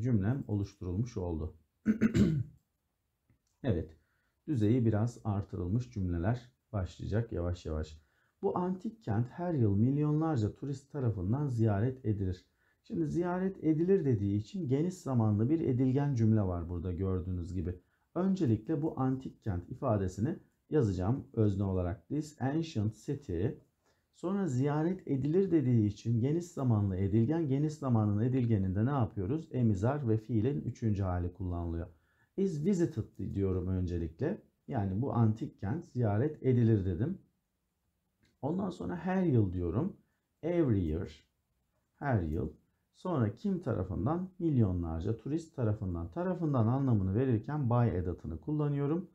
cümlem oluşturulmuş oldu. Evet. Düzeyi biraz artırılmış cümleler başlayacak yavaş yavaş. Bu antik kent her yıl milyonlarca turist tarafından ziyaret edilir. Şimdi ziyaret edilir dediği için geniş zamanlı bir edilgen cümle var burada gördüğünüz gibi. Öncelikle bu antik kent ifadesini yazacağım özne olarak. This ancient city. Sonra ziyaret edilir dediği için geniş zamanlı edilgen. Geniş zamanın edilgeninde ne yapıyoruz? Emizar ve fiilin 3. hali kullanılıyor. is visited diyorum öncelikle. Yani bu antik kent ziyaret edilir dedim. Ondan sonra her yıl diyorum. Every year. Her yıl. Sonra kim tarafından? Milyonlarca turist tarafından. Tarafından anlamını verirken by edatını kullanıyorum.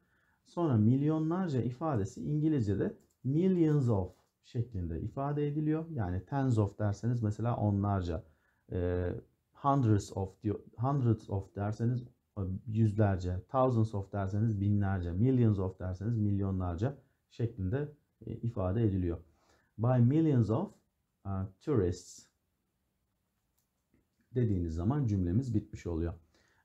Sonra milyonlarca ifadesi İngilizce'de millions of şeklinde ifade ediliyor. Yani tens of derseniz mesela onlarca, hundreds of derseniz yüzlerce, thousands of derseniz binlerce, millions of derseniz milyonlarca şeklinde ifade ediliyor. By millions of tourists dediğiniz zaman cümlemiz bitmiş oluyor.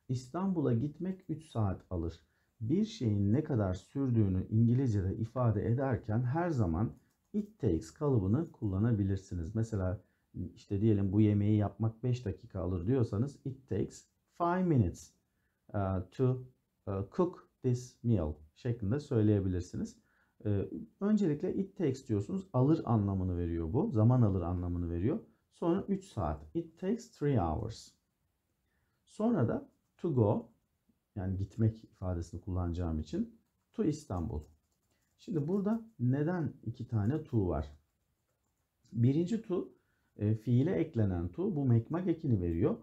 İstanbul'a gitmek 3 saat alır. Bir şeyin ne kadar sürdüğünü İngilizce'de ifade ederken her zaman it takes kalıbını kullanabilirsiniz. Mesela işte diyelim bu yemeği yapmak 5 dakika alır diyorsanız it takes 5 minutes to cook this meal şeklinde söyleyebilirsiniz. Öncelikle it takes diyorsunuz, alır anlamını veriyor bu. Zaman alır anlamını veriyor. Sonra 3 saat. It takes 3 hours. Sonra da to go, yani gitmek ifadesini kullanacağım için to İstanbul. Şimdi burada neden 2 tane to var? Birinci to fiile eklenen to. Bu mekmak ekini veriyor.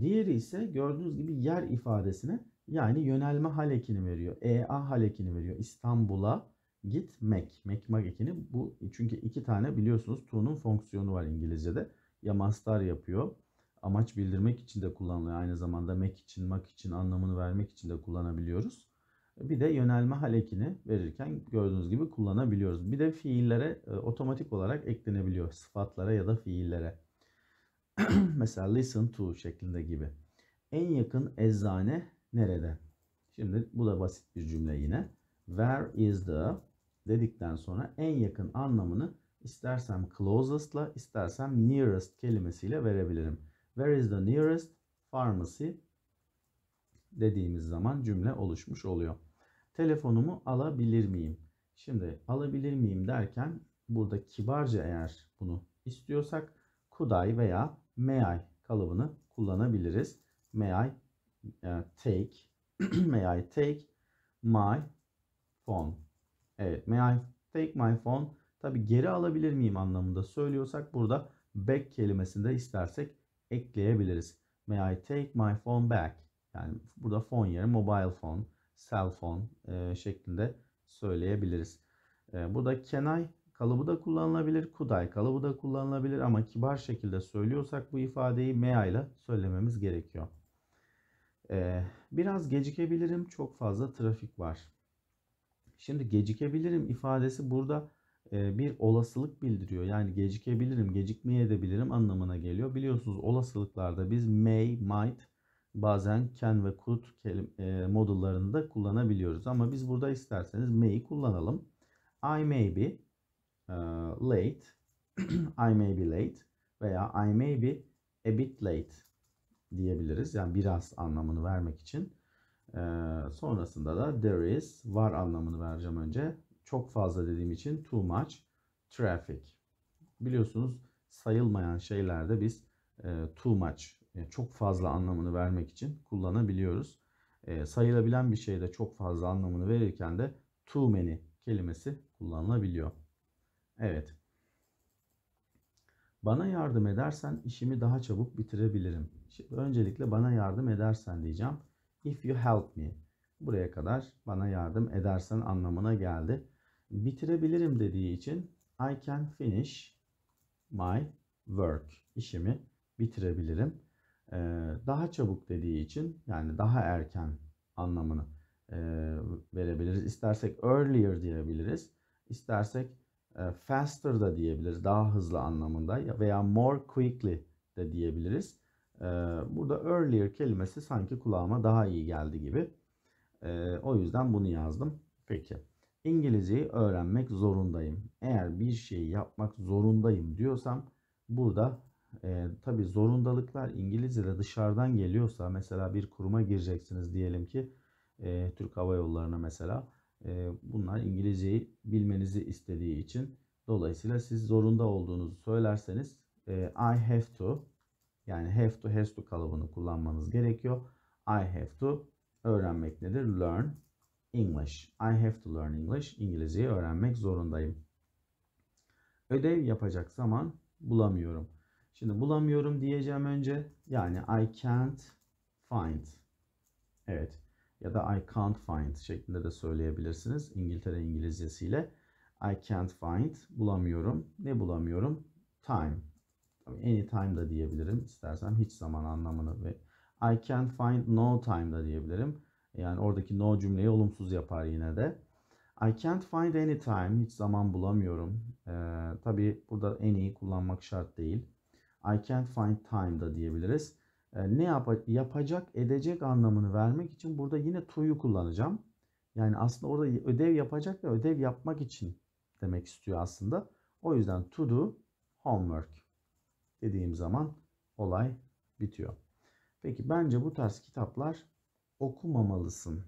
Diğeri ise gördüğünüz gibi yer ifadesine, yani yönelme hal ekini veriyor. E-a hal ekini veriyor. İstanbul'a gitmek. Mekmak ekini bu. Çünkü 2 tane biliyorsunuz to'nun fonksiyonu var İngilizce'de. Ya mastar yapıyor. Amaç bildirmek için de kullanılıyor. Aynı zamanda mek için, mak için anlamını vermek için de kullanabiliyoruz. Bir de yönelme hal ekini verirken gördüğünüz gibi kullanabiliyoruz. Bir de fiillere otomatik olarak eklenebiliyor. Sıfatlara ya da fiillere. Mesela listen to şeklinde gibi. En yakın eczane nerede? Şimdi bu da basit bir cümle yine. Where is the dedikten sonra en yakın anlamını istersem closest'la, istersem nearest kelimesiyle verebilirim. Where is the nearest pharmacy dediğimiz zaman cümle oluşmuş oluyor. Telefonumu alabilir miyim? Şimdi alabilir miyim derken burada kibarca eğer bunu istiyorsak could I veya may I kalıbını kullanabiliriz. May I take may I take my phone. Evet, may I take my phone. Tabi geri alabilir miyim anlamında söylüyorsak burada back kelimesini de istersek ekleyebiliriz. May I take my phone back. Yani burada phone yerine mobile phone, cell phone şeklinde söyleyebiliriz. Burada can I kalıbı da kullanılabilir, could I kalıbı da kullanılabilir ama kibar şekilde söylüyorsak bu ifadeyi may I ile söylememiz gerekiyor. Biraz gecikebilirim, çok fazla trafik var. Şimdi gecikebilirim ifadesi burada bir olasılık bildiriyor. Yani gecikebilirim, gecikmeye edebilirim anlamına geliyor. Biliyorsunuz olasılıklarda biz may, might, bazen can ve could modullarını da kullanabiliyoruz. Ama biz burada isterseniz may'i kullanalım. I may be late, I may be late veya I may be a bit late diyebiliriz. Yani biraz anlamını vermek için. Sonrasında da there is, var anlamını vereceğim önce. Çok fazla dediğim için too much traffic. Biliyorsunuz sayılmayan şeylerde biz too much, yani çok fazla anlamını vermek için kullanabiliyoruz. Sayılabilen bir şeyde çok fazla anlamını verirken de too many kelimesi kullanılabiliyor. Evet. Bana yardım edersen işimi daha çabuk bitirebilirim. Şimdi öncelikle bana yardım edersen diyeceğim. If you help me. Buraya kadar bana yardım edersen anlamına geldi. Bitirebilirim dediği için I can finish my work. İşimi bitirebilirim. Daha çabuk dediği için yani daha erken anlamını verebiliriz. İstersek earlier diyebiliriz. İstersek faster da diyebiliriz. Daha hızlı anlamında veya more quickly de diyebiliriz. Burada earlier kelimesi sanki kulağıma daha iyi geldi gibi. O yüzden bunu yazdım. Peki. İngilizceyi öğrenmek zorundayım. Eğer bir şeyi yapmak zorundayım diyorsam burada tabii zorundalıklar İngilizce'de dışarıdan geliyorsa, mesela bir kuruma gireceksiniz diyelim ki Türk Hava Yolları'na mesela, bunlar İngilizceyi bilmenizi istediği için dolayısıyla siz zorunda olduğunuzu söylerseniz I have to, yani have to, has to kalıbını kullanmanız gerekiyor. I have to öğrenmek nedir? Learn English. I have to learn English. İngilizceyi öğrenmek zorundayım. Ödev yapacak zaman bulamıyorum. Şimdi bulamıyorum diyeceğim önce. Yani I can't find. Evet. Ya da I can't find şeklinde de söyleyebilirsiniz. İngiltere İngilizcesiyle. I can't find. Bulamıyorum. Ne bulamıyorum? Time. Any time da diyebilirim. İstersem hiç zaman anlamını. Ve I can't find no time da diyebilirim. Yani oradaki no cümleyi olumsuz yapar yine de. I can't find any time. Hiç zaman bulamıyorum. Tabii burada any'yi kullanmak şart değil. I can't find time da diyebiliriz. Ne yapacak, edecek anlamını vermek için burada yine to'yu kullanacağım. Yani aslında orada ödev yapacak ve ödev yapmak için demek istiyor aslında. O yüzden to do homework dediğim zaman olay bitiyor. Peki bence bu tarz kitaplar okumamalısın.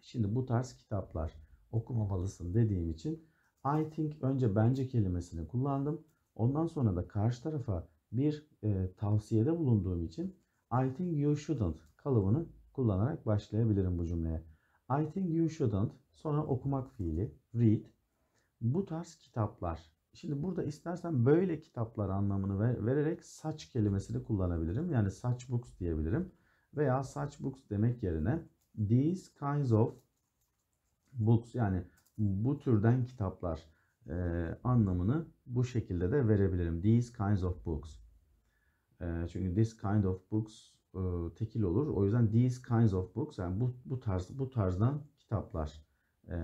Şimdi bu tarz kitaplar okumamalısın dediğim için I think önce bence kelimesini kullandım. Ondan sonra da karşı tarafa bir tavsiyede bulunduğum için I think you shouldn't kalıbını kullanarak başlayabilirim bu cümleye. I think you shouldn't, sonra okumak fiili, read. Bu tarz kitaplar. Şimdi burada istersen böyle kitaplar anlamını vererek such kelimesini kullanabilirim. Yani such books diyebilirim. Veya such books demek yerine these kinds of books, yani bu türden kitaplar anlamını bu şekilde de verebilirim. These kinds of books. Çünkü this kind of books tekil olur. O yüzden these kinds of books, yani bu tarzdan kitaplar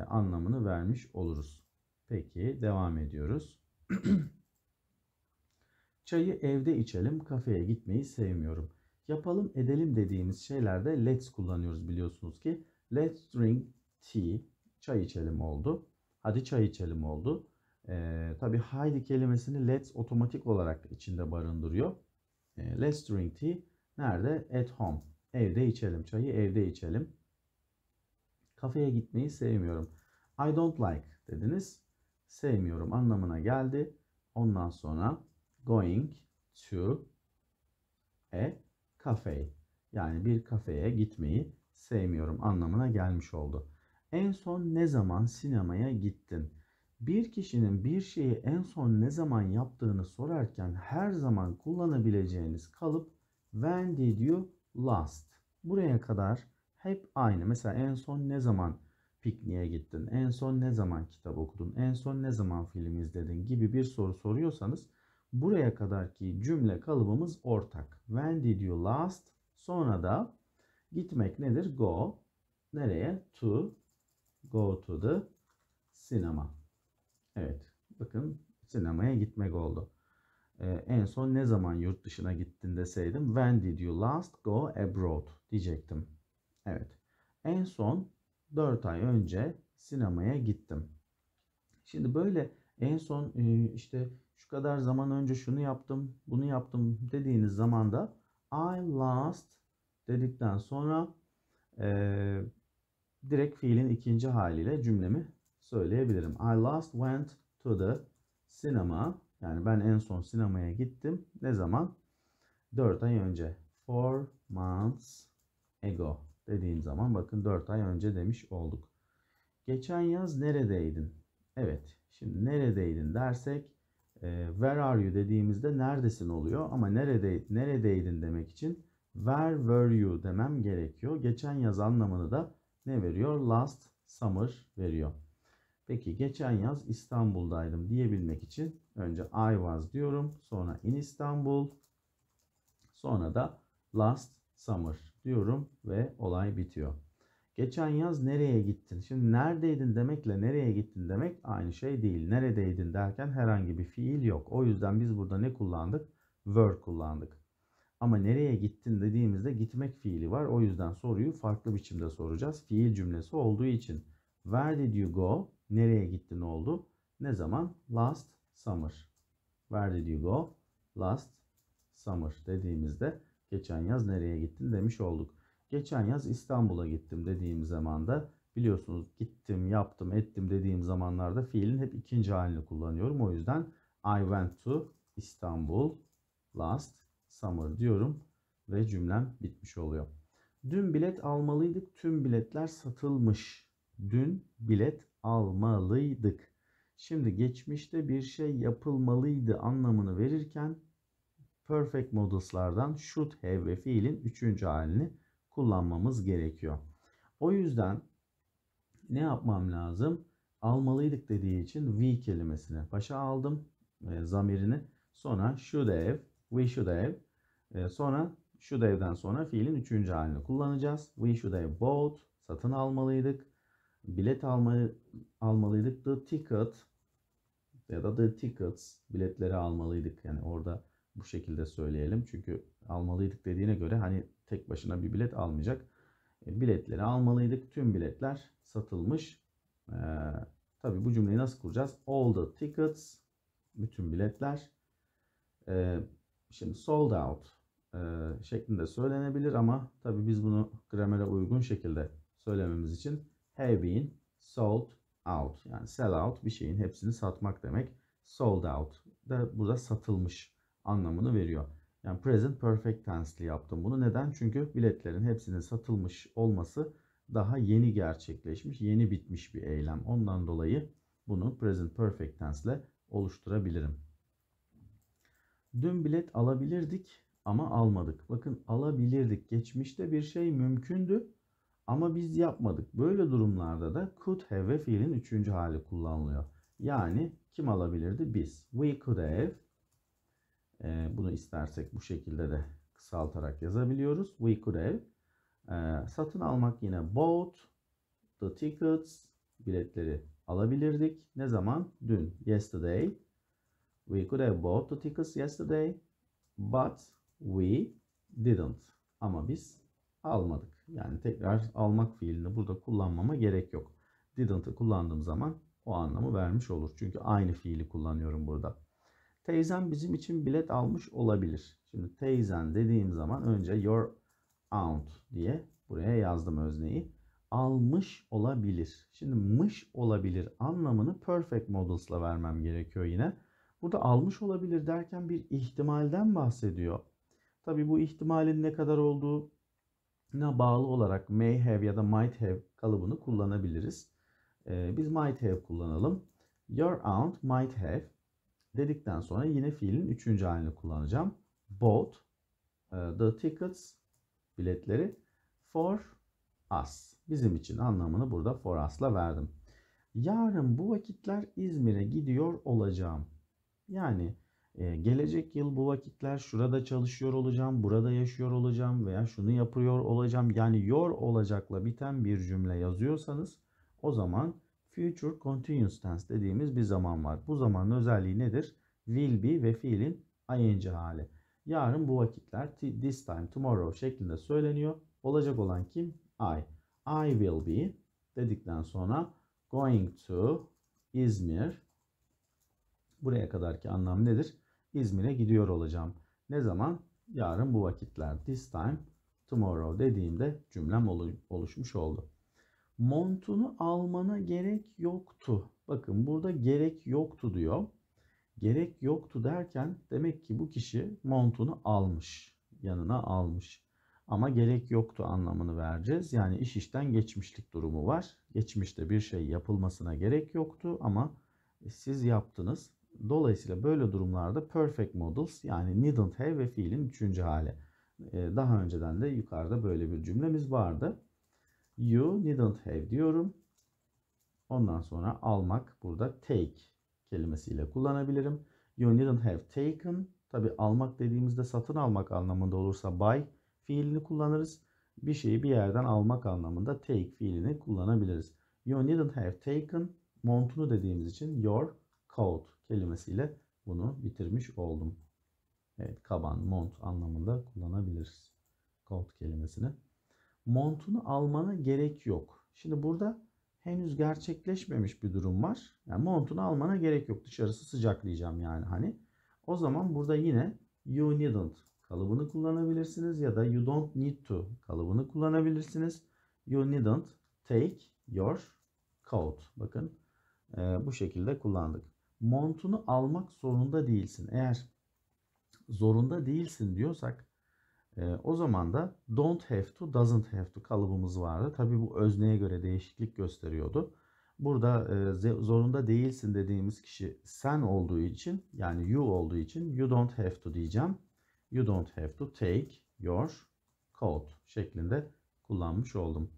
anlamını vermiş oluruz. Peki devam ediyoruz. Çayı evde içelim, kafeye gitmeyi sevmiyorum. Yapalım, edelim dediğimiz şeylerde let's kullanıyoruz biliyorsunuz ki. Let's drink tea. Çay içelim oldu. Hadi çay içelim oldu. Tabii haydi kelimesini let's otomatik olarak içinde barındırıyor. Let's drink tea. Nerede? At home. Evde içelim çayı. Evde içelim. Kafeye gitmeyi sevmiyorum. I don't like dediniz. Sevmiyorum anlamına geldi. Ondan sonra going to a cafe. Yani bir kafeye gitmeyi sevmiyorum anlamına gelmiş oldu. En son ne zaman sinemaya gittin? Bir kişinin bir şeyi en son ne zaman yaptığını sorarken her zaman kullanabileceğiniz kalıp when did you last? Buraya kadar hep aynı. Mesela en son ne zaman pikniğe gittin? En son ne zaman kitap okudun? En son ne zaman film izledin? Gibi bir soru soruyorsanız buraya kadarki cümle kalıbımız ortak. When did you last? Sonra da gitmek nedir? Go. Nereye? To. Go to the sinema. Evet. Bakın sinemaya gitmek oldu. En son ne zaman yurt dışına gittin deseydim. When did you last go abroad diyecektim. Evet. En son 4 ay önce sinemaya gittim. Şimdi böyle en son işte şu kadar zaman önce şunu yaptım, bunu yaptım dediğiniz zaman da I last dedikten sonra direkt fiilin ikinci haliyle cümlemi söyleyebilirim. I last went to the cinema. Yani ben en son sinemaya gittim. Ne zaman? 4 ay önce. 4 months ago dediğim zaman bakın 4 ay önce demiş olduk. Geçen yaz neredeydin? Evet. Şimdi neredeydin dersek where are you dediğimizde neredesin oluyor. Ama neredeydin demek için where were you demem gerekiyor. Geçen yaz anlamını da ne veriyor? Last summer veriyor. Peki geçen yaz İstanbul'daydım diyebilmek için önce I was diyorum. Sonra in İstanbul. Sonra da last summer diyorum ve olay bitiyor. Geçen yaz nereye gittin? Şimdi neredeydin demekle nereye gittin demek aynı şey değil. Neredeydin derken herhangi bir fiil yok. O yüzden biz burada ne kullandık? Were kullandık. Ama nereye gittin dediğimizde gitmek fiili var. O yüzden soruyu farklı biçimde soracağız. Fiil cümlesi olduğu için. Where did you go? Nereye gittin oldu? Ne zaman? Last summer. Where did you go? Last summer dediğimizde geçen yaz nereye gittin demiş olduk. Geçen yaz İstanbul'a gittim dediğim zaman da biliyorsunuz gittim, yaptım, ettim dediğim zamanlarda fiilin hep ikinci halini kullanıyorum. O yüzden I went to İstanbul last summer diyorum ve cümlem bitmiş oluyor. Dün bilet almalıydık. Tüm biletler satılmış. Dün bilet almalıydık. Şimdi geçmişte bir şey yapılmalıydı anlamını verirken perfect moduslardan should have ve fiilin 3. halini kullanmamız gerekiyor. O yüzden ne yapmam lazım? Almalıydık dediği için we kelimesini başa aldım. Zamirini. Sonra should have, we should have. Sonra should have'den sonra fiilin 3. halini kullanacağız. We should have bought. Satın almalıydık. Bilet almalıydık. The ticket ya da the tickets. Biletleri almalıydık. Yani orada bu şekilde söyleyelim. Çünkü almalıydık dediğine göre hani tek başına bir bilet almayacak. Biletleri almalıydık. Tüm biletler satılmış. Tabii bu cümleyi nasıl kuracağız? All the tickets. Bütün biletler. Şimdi sold out şeklinde söylenebilir ama tabii biz bunu gramere uygun şekilde söylememiz için have been sold out. Yani sell out bir şeyin hepsini satmak demek. Sold out da burada satılmış anlamını veriyor. Yani present perfect tense'li yaptım bunu. Neden? Çünkü biletlerin hepsinin satılmış olması daha yeni gerçekleşmiş, yeni bitmiş bir eylem. Ondan dolayı bunu present perfect tense'le oluşturabilirim. Dün bilet alabilirdik ama almadık. Bakın alabilirdik. Geçmişte bir şey mümkündü ama biz yapmadık. Böyle durumlarda da could have ve fiilin 3. hali kullanılıyor. Yani kim alabilirdi? Biz. We could have. Bunu istersek bu şekilde de kısaltarak yazabiliyoruz. We could have. Satın almak yine bought the tickets. Biletleri alabilirdik. Ne zaman? Dün. Yesterday. We could have bought the tickets yesterday, but we didn't. Ama biz almadık. Yani tekrar almak fiilini burada kullanmama gerek yok. Didn't'ı kullandığım zaman o anlamı vermiş olur. Çünkü aynı fiili kullanıyorum burada. Teyzen bizim için bilet almış olabilir. Şimdi teyzen dediğim zaman önce your aunt diye buraya yazdım özneyi. Almış olabilir. Şimdi mış olabilir anlamını perfect modus'la vermem gerekiyor yine. Burada almış olabilir derken bir ihtimalden bahsediyor. Tabii bu ihtimalin ne kadar olduğuna bağlı olarak may have ya da might have kalıbını kullanabiliriz. Biz might have kullanalım. Your aunt might have dedikten sonra yine fiilin 3. halini kullanacağım. Bought the tickets, biletleri for us. Bizim için anlamını burada for us'la verdim. Yarın bu vakitler İzmir'e gidiyor olacağım. Yani gelecek yıl bu vakitler şurada çalışıyor olacağım, burada yaşıyor olacağım veya şunu yapıyor olacağım. Yani your olacakla biten bir cümle yazıyorsanız o zaman future continuous tense dediğimiz bir zaman var. Bu zamanın özelliği nedir? Will be ve fiilin ing hali. Yarın bu vakitler this time tomorrow şeklinde söyleniyor. Olacak olan kim? I. I will be dedikten sonra going to İzmir. Buraya kadarki anlam nedir? İzmir'e gidiyor olacağım. Ne zaman? Yarın bu vakitler. This time, tomorrow dediğimde cümlem oluşmuş oldu. Montunu almana gerek yoktu. Bakın burada gerek yoktu diyor. Gerek yoktu derken demek ki bu kişi montunu almış. Yanına almış. Ama gerek yoktu anlamını vereceğiz. Yani iş işten geçmişlik durumu var. Geçmişte bir şey yapılmasına gerek yoktu ama siz yaptınız. Dolayısıyla böyle durumlarda perfect modus yani needn't have ve fiilin 3. hali. Daha önceden de yukarıda böyle bir cümlemiz vardı. You needn't have diyorum. Ondan sonra almak burada take kelimesiyle kullanabilirim. You needn't have taken. Tabi almak dediğimizde satın almak anlamında olursa buy fiilini kullanırız. Bir şeyi bir yerden almak anlamında take fiilini kullanabiliriz. You needn't have taken. Montunu dediğimiz için your coat kelimesiyle bunu bitirmiş oldum. Evet, kaban, mont anlamında kullanabiliriz coat kelimesini. Montunu almana gerek yok. Şimdi burada henüz gerçekleşmemiş bir durum var. Yani montunu almana gerek yok. Dışarısı sıcak diyeceğim yani hani. O zaman burada yine you needn't kalıbını kullanabilirsiniz ya da you don't need to kalıbını kullanabilirsiniz. You needn't take your coat. Bakın. Bu şekilde kullandık. Montunu almak zorunda değilsin. Eğer zorunda değilsin diyorsak O zaman da don't have to, doesn't have to kalıbımız vardı. Tabii bu özneye göre değişiklik gösteriyordu. Burada zorunda değilsin dediğimiz kişi sen olduğu için, yani you olduğu için you don't have to diyeceğim. You don't have to take your coat şeklinde kullanmış oldum.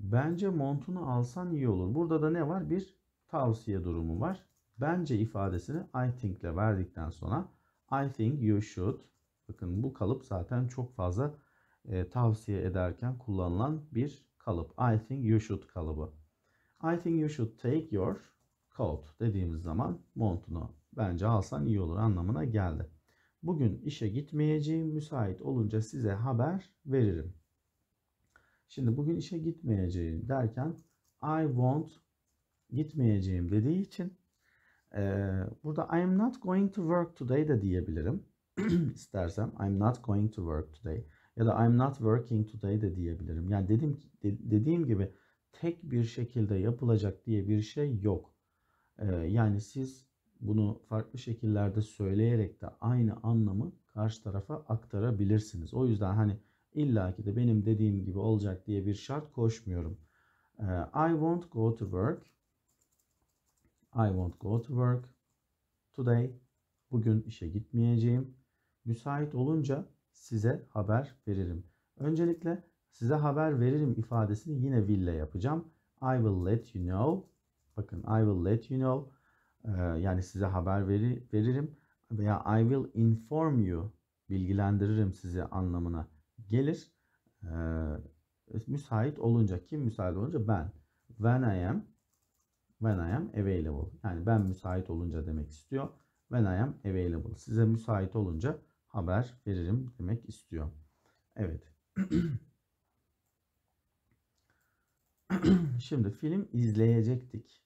Bence montunu alsan iyi olur. Burada da ne var? Bir tavsiye durumu var. Bence ifadesini I think ile verdikten sonra I think you should. Bakın bu kalıp zaten çok fazla tavsiye ederken kullanılan bir kalıp. I think you should kalıbı. I think you should take your coat dediğimiz zaman montunu bence alsan iyi olur anlamına geldi. Bugün işe gitmeyeceğim. Müsait olunca size haber veririm. Şimdi bugün işe gitmeyeceğim derken I won't gitmeyeceğim dediği için burada I am not going to work today de diyebilirim. İstersem I'm not going to work today ya da I'm not working today de diyebilirim. Yani dediğim gibi tek bir şekilde yapılacak diye bir şey yok. Yani siz bunu farklı şekillerde söyleyerek de aynı anlamı karşı tarafa aktarabilirsiniz. O yüzden hani illaki de benim dediğim gibi olacak diye bir şart koşmuyorum. I won't go to work. I won't go to work today. Bugün işe gitmeyeceğim. Müsait olunca size haber veririm. Öncelikle size haber veririm ifadesini yine will ile yapacağım. I will let you know. Bakın I will let you know. Yani size haber veririm. Veya I will inform you. Bilgilendiririm sizi anlamına gelir. Müsait olunca. Kim müsait olunca? Ben. When I am available. Yani ben müsait olunca demek istiyor. When I am available. Size müsait olunca haber veririm demek istiyor. Evet. Şimdi film izleyecektik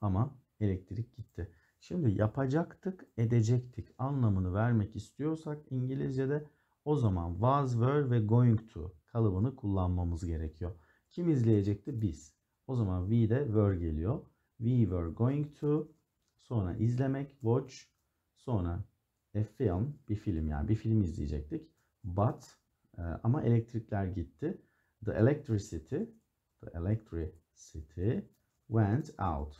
ama elektrik gitti. Şimdi yapacaktık, edecektik anlamını vermek istiyorsak İngilizce'de o zaman was, were ve going to kalıbını kullanmamız gerekiyor. Kim izleyecekti? Biz. O zaman we de were geliyor. We were going to, sonra izlemek, watch, sonra a film, bir film, yani bir film izleyecektik. But, ama elektrikler gitti. The electricity went out.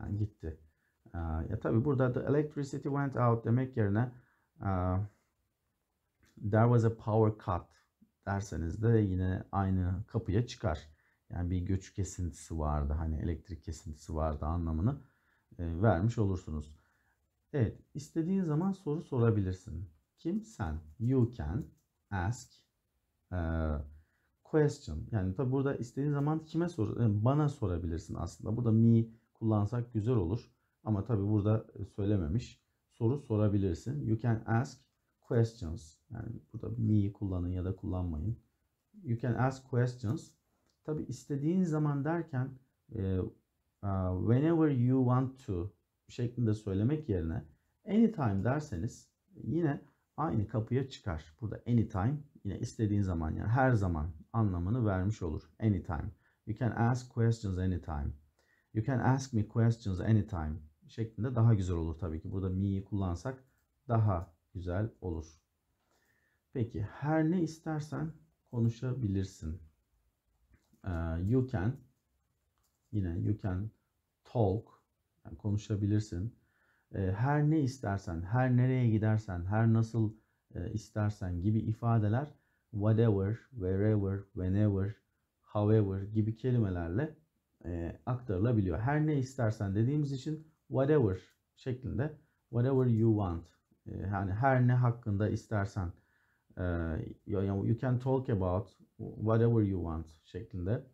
Yani gitti. Ya tabii burada the electricity went out demek yerine there was a power cut derseniz de yine aynı kapıya çıkar. Yani bir güç kesintisi vardı. Hani elektrik kesintisi vardı anlamını vermiş olursunuz. Evet. İstediğin zaman soru sorabilirsin. Kim? Sen. You can ask question. Yani tabi burada istediğin zaman kime sor? Yani bana sorabilirsin aslında. Burada me kullansak güzel olur. Ama tabi burada söylememiş. Soru sorabilirsin. You can ask questions. Yani burada me'yi kullanın ya da kullanmayın. You can ask questions. Tabi istediğin zaman derken whenever you want to şeklinde söylemek yerine anytime derseniz yine aynı kapıya çıkar. Burada anytime yine istediğin zaman, yani her zaman anlamını vermiş olur. Anytime. You can ask questions anytime. You can ask me questions anytime şeklinde daha güzel olur tabii ki. Burada me'yi kullansak daha güzel olur. Peki her ne istersen konuşabilirsin. You can, yine you can talk, yani konuşabilirsin. Her ne istersen, her nereye gidersen, her nasıl istersen gibi ifadeler whatever, wherever, whenever, however gibi kelimelerle aktarılabiliyor. Her ne istersen dediğimiz için whatever şeklinde whatever you want, yani her ne hakkında istersen, you can talk about whatever you want şeklinde,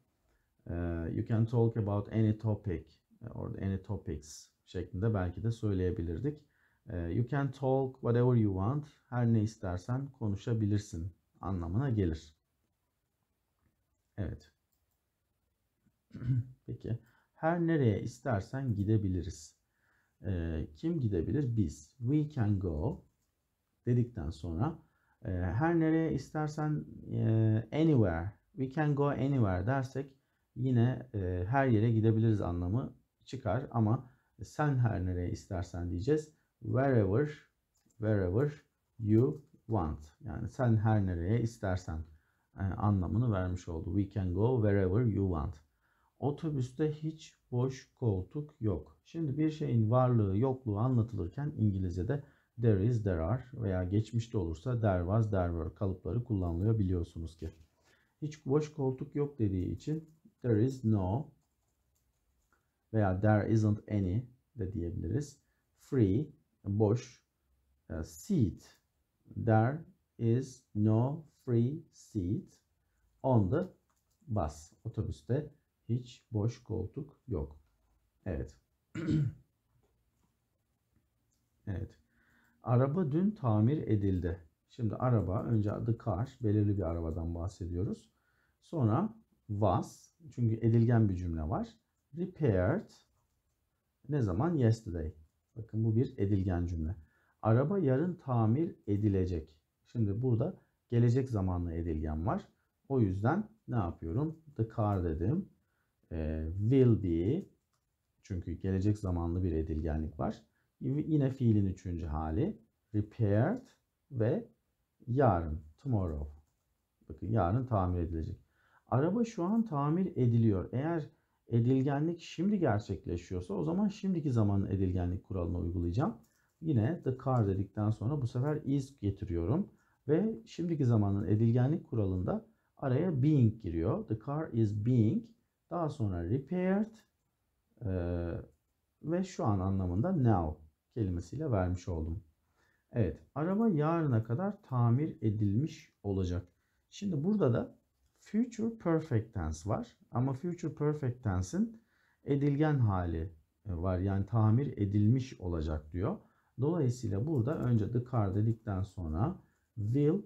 you can talk about any topic or any topics şeklinde belki de söyleyebilirdik. You can talk whatever you want. Her ne istersen konuşabilirsin anlamına gelir. Evet. Peki. Her nereye istersen gidebiliriz. Kim gidebilir? Biz. We can go dedikten sonra her nereye istersen anywhere. We can go anywhere dersek yine her yere gidebiliriz anlamı çıkar ama sen her nereye istersen diyeceğiz. Wherever you want. Yani sen her nereye istersen anlamını vermiş oldu. We can go wherever you want. Otobüste hiç boş koltuk yok. Şimdi bir şeyin varlığı, yokluğu anlatılırken İngilizce'de there is, there are veya geçmişte olursa there was, there were kalıpları kullanılıyor, biliyorsunuz ki. Hiç boş koltuk yok dediği için there is no veya there isn't any de diyebiliriz. Free, boş, seat. There is no free seat on the bus. Otobüste hiç boş koltuk yok. Evet. Evet. Araba dün tamir edildi. Şimdi araba, önce the car, belirli bir arabadan bahsediyoruz. Sonra was, çünkü edilgen bir cümle var. Repaired, ne zaman? Yesterday. Bakın bu bir edilgen cümle. Araba yarın tamir edilecek. Şimdi burada gelecek zamanlı edilgen var. O yüzden ne yapıyorum? The car dedim. Will be, çünkü gelecek zamanlı bir edilgenlik var. Yine fiilin üçüncü hali. Repaired ve yarın, tomorrow. Bakın yarın tamir edilecek. Araba şu an tamir ediliyor. Eğer edilgenlik şimdi gerçekleşiyorsa o zaman şimdiki zamanın edilgenlik kuralını uygulayacağım. Yine the car dedikten sonra bu sefer is getiriyorum. Ve şimdiki zamanın edilgenlik kuralında araya being giriyor. The car is being. Daha sonra repaired ve şu an anlamında now kelimesiyle vermiş oldum. Evet, araba yarına kadar tamir edilmiş olacak. Şimdi burada da future perfect tense var. Ama future perfect tense'in edilgen hali var. Yani tamir edilmiş olacak diyor. Dolayısıyla burada önce the car dedikten sonra will,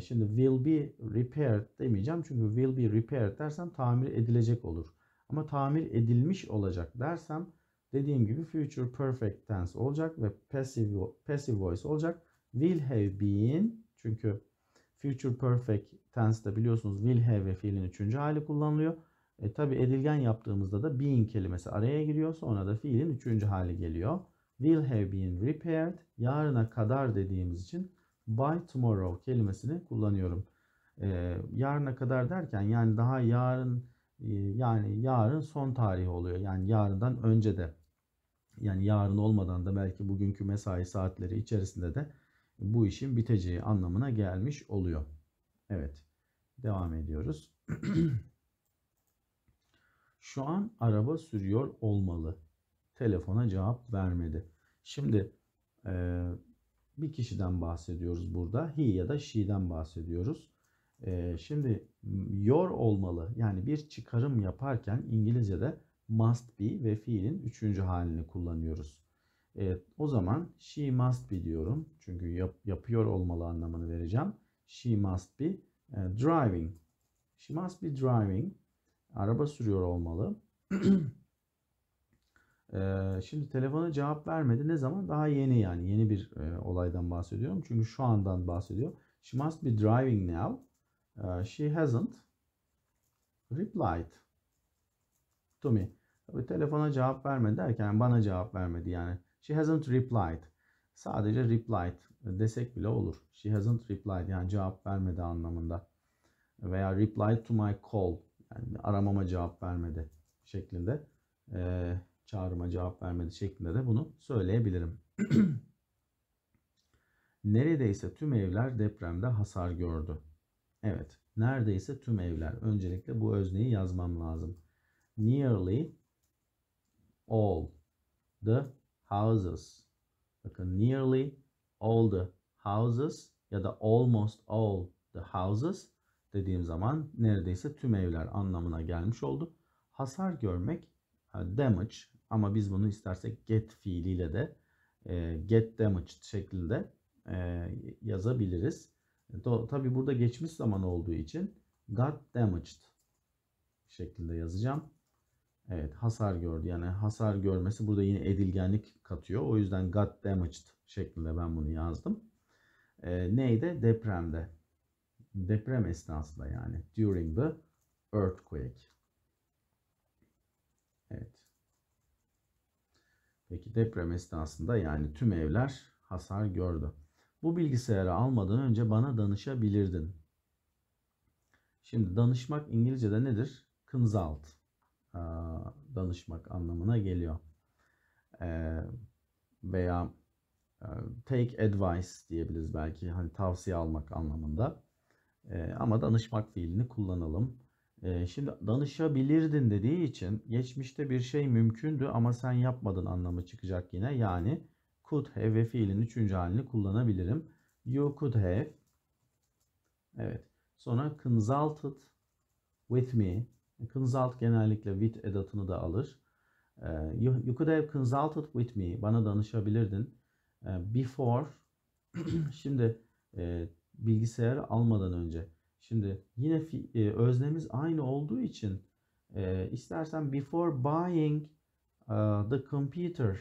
şimdi will be repaired demeyeceğim. Çünkü will be repaired dersem tamir edilecek olur. Ama tamir edilmiş olacak dersem dediğim gibi future perfect tense olacak ve passive voice olacak. Will have been, çünkü future perfect tense'de biliyorsunuz will have ve fiilin üçüncü hali kullanılıyor. Tabi edilgen yaptığımızda da being kelimesi araya giriyor. Sonra da fiilin üçüncü hali geliyor. Will have been repaired. Yarına kadar dediğimiz için by tomorrow kelimesini kullanıyorum. Yarına kadar derken yani daha yarın, yani yarın son tarihi oluyor. Yani yarından önce de, yani yarın olmadan da belki bugünkü mesai saatleri içerisinde de bu işin biteceği anlamına gelmiş oluyor. Evet. Devam ediyoruz. Şu an araba sürüyor olmalı. Telefona cevap vermedi. Şimdi bir kişiden bahsediyoruz burada. He ya da she'den bahsediyoruz. Şimdi your olmalı, yani bir çıkarım yaparken İngilizce'de must be ve fiilin üçüncü halini kullanıyoruz. Evet, o zaman she must be diyorum. Çünkü yapıyor olmalı anlamını vereceğim. She must be driving. She must be driving. Araba sürüyor olmalı. Şimdi telefona cevap vermedi. Ne zaman? Daha yeni, yani yeni bir olaydan bahsediyorum. Çünkü şu andan bahsediyor. She must be driving now. She hasn't replied to me. Tabii telefona cevap vermedi derken bana cevap vermedi yani. She hasn't replied. Sadece replied desek bile olur. She hasn't replied, yani cevap vermedi anlamında. Veya replied to my call, yani aramama cevap vermedi şeklinde. Çağrıma cevap vermedi şeklinde de bunu söyleyebilirim. Neredeyse tüm evler depremde hasar gördü. Evet, neredeyse tüm evler. Öncelikle bu özneyi yazmam lazım. Nearly all the houses. Bakın nearly all the houses ya da almost all the houses dediğim zaman neredeyse tüm evler anlamına gelmiş oldu. Hasar görmek damage, ama biz bunu istersek get fiiliyle de get damaged şeklinde yazabiliriz. Tabi burada geçmiş zaman olduğu için got damaged şeklinde yazacağım. Evet, hasar gördü, yani hasar görmesi burada yine edilgenlik katıyor. O yüzden got damaged şeklinde ben bunu yazdım. Neydi? Depremde. Deprem esnasında, yani during the earthquake. Evet. Peki deprem esnasında, yani tüm evler hasar gördü. Bu bilgisayarı almadan önce bana danışabilirdin. Şimdi danışmak İngilizce'de nedir? Consult. Danışmak anlamına geliyor. Veya take advice diyebiliriz belki. Hani tavsiye almak anlamında. Ama danışmak fiilini kullanalım. Şimdi danışabilirdin dediği için geçmişte bir şey mümkündü ama sen yapmadın anlamı çıkacak yine. Yani could have ve fiilin üçüncü halini kullanabilirim. You could have. Evet. Sonra consulted with me. Consult genellikle with edatını da alır. You could have consulted with me. Bana danışabilirdin. Before. Şimdi bilgisayarı almadan önce. Şimdi yine öznemiz aynı olduğu için istersen before buying the computer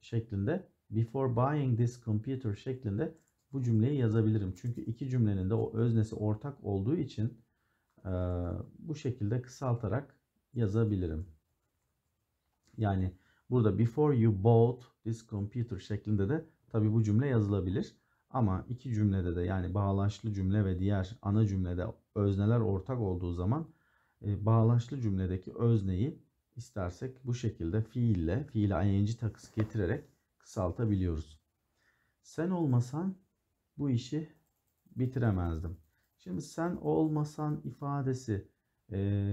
şeklinde, before buying this computer şeklinde bu cümleyi yazabilirim. Çünkü iki cümlenin de o öznesi ortak olduğu için bu şekilde kısaltarak yazabilirim. Yani burada before you bought this computer şeklinde de tabii bu cümle yazılabilir. Ama iki cümlede de, yani bağlaçlı cümle ve diğer ana cümlede özneler ortak olduğu zaman bağlaçlı cümledeki özneyi istersek bu şekilde fiile ing takısı getirerek kısaltabiliyoruz. Sen olmasan bu işi bitiremezdim. Şimdi sen olmasan ifadesi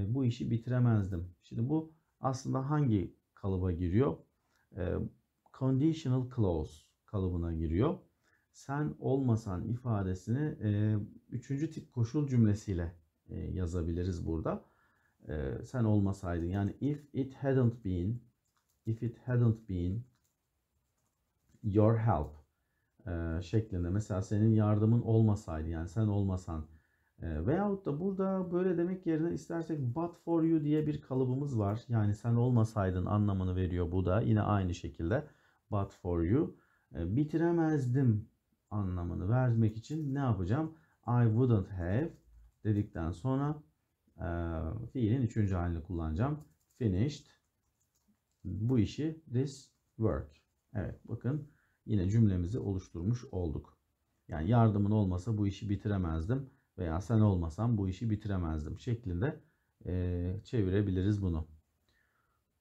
bu işi bitiremezdim. Şimdi bu aslında hangi kalıba giriyor? Conditional clause kalıbına giriyor. Sen olmasan ifadesini üçüncü tip koşul cümlesiyle yazabiliriz burada. Sen olmasaydın, yani if it hadn't been your help şeklinde, mesela senin yardımın olmasaydı, yani sen olmasan veyahut da burada böyle demek yerine istersek but for you diye bir kalıbımız var. Yani sen olmasaydın anlamını veriyor bu da yine aynı şekilde but for you. Bitiremezdim anlamını vermek için ne yapacağım? I wouldn't have dedikten sonra fiilin üçüncü halini kullanacağım. Finished. Bu işi, this work. Evet, bakın yine cümlemizi oluşturmuş olduk. Yani yardımın olmasa bu işi bitiremezdim veya sen olmasan bu işi bitiremezdim şeklinde çevirebiliriz bunu.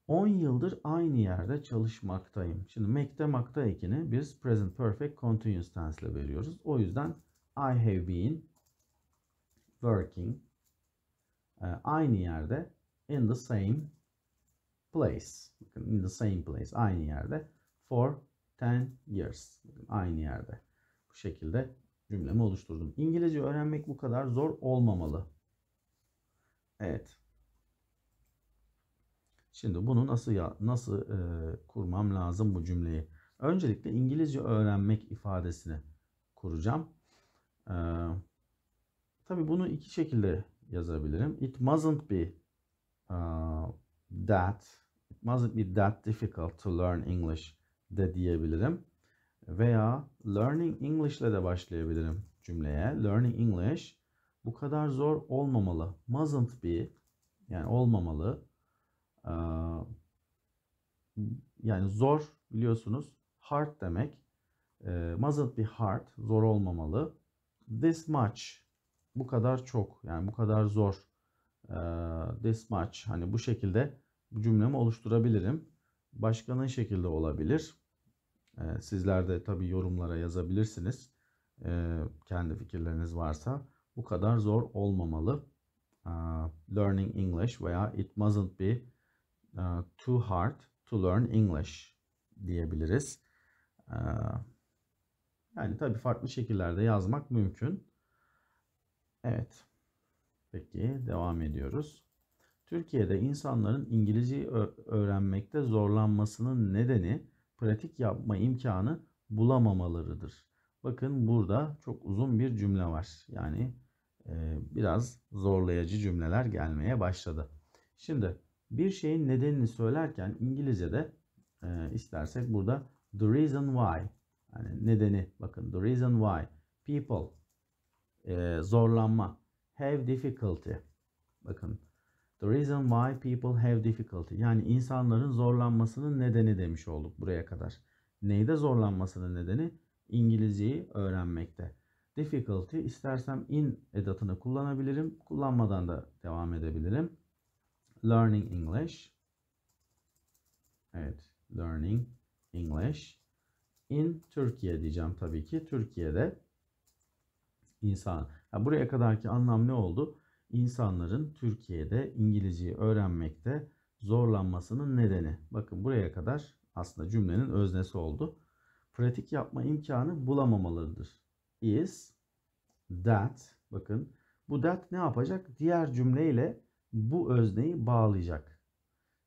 10 yıldır aynı yerde çalışmaktayım. Şimdi make'de mak'ta ekini biz present perfect continuous tense ile veriyoruz. O yüzden I have been working aynı yerde, in the same place. Bakın, in the same place, aynı yerde, for 10 years. Bakın, aynı yerde. Bu şekilde cümlemi oluşturdum. İngilizce öğrenmek bu kadar zor olmamalı. Evet. Şimdi bunu nasıl kurmam lazım bu cümleyi? Öncelikle İngilizce öğrenmek ifadesini kuracağım. Tabii bunu iki şekilde yazabilirim. It mustn't be that difficult to learn English de diyebilirim. Veya learning English ile de başlayabilirim cümleye. Learning English bu kadar zor olmamalı. Mustn't be, yani olmamalı. Yani zor, biliyorsunuz hard demek. Mustn't be hard, zor olmamalı. This much, bu kadar çok, yani bu kadar zor. This much, hani bu şekilde bu cümlemi oluşturabilirim. Başka ne şekilde olabilir? Sizler de tabii yorumlara yazabilirsiniz. Kendi fikirleriniz varsa. Bu kadar zor olmamalı. Learning English veya it mustn't be too hard to learn English diyebiliriz. Yani tabii farklı şekillerde yazmak mümkün. Evet. Peki devam ediyoruz. Türkiye'de insanların İngilizceyi öğrenmekte zorlanmasının nedeni pratik yapma imkanı bulamamalarıdır. Bakın burada çok uzun bir cümle var. Yani biraz zorlayıcı cümleler gelmeye başladı. Şimdi bir şeyin nedenini söylerken İngilizce'de istersek burada the reason why, yani nedeni, bakın the reason why people zorlanma, have difficulty, bakın the reason why people have difficulty, yani insanların zorlanmasının nedeni demiş olduk buraya kadar. Neyde zorlanmasının nedeni? İngilizceyi öğrenmekte. Difficulty, istersem in edatını kullanabilirim. Kullanmadan da devam edebilirim. Learning English. Evet, learning English. In Türkiye diyeceğim tabii ki. Türkiye'de insan. Ya buraya kadarki anlam ne oldu? İnsanların Türkiye'de İngilizceyi öğrenmekte zorlanmasının nedeni. Bakın buraya kadar aslında cümlenin öznesi oldu. Pratik yapma imkanı bulamamalarıdır. Is, that, bakın bu that ne yapacak? Diğer cümleyle bu özneyi bağlayacak.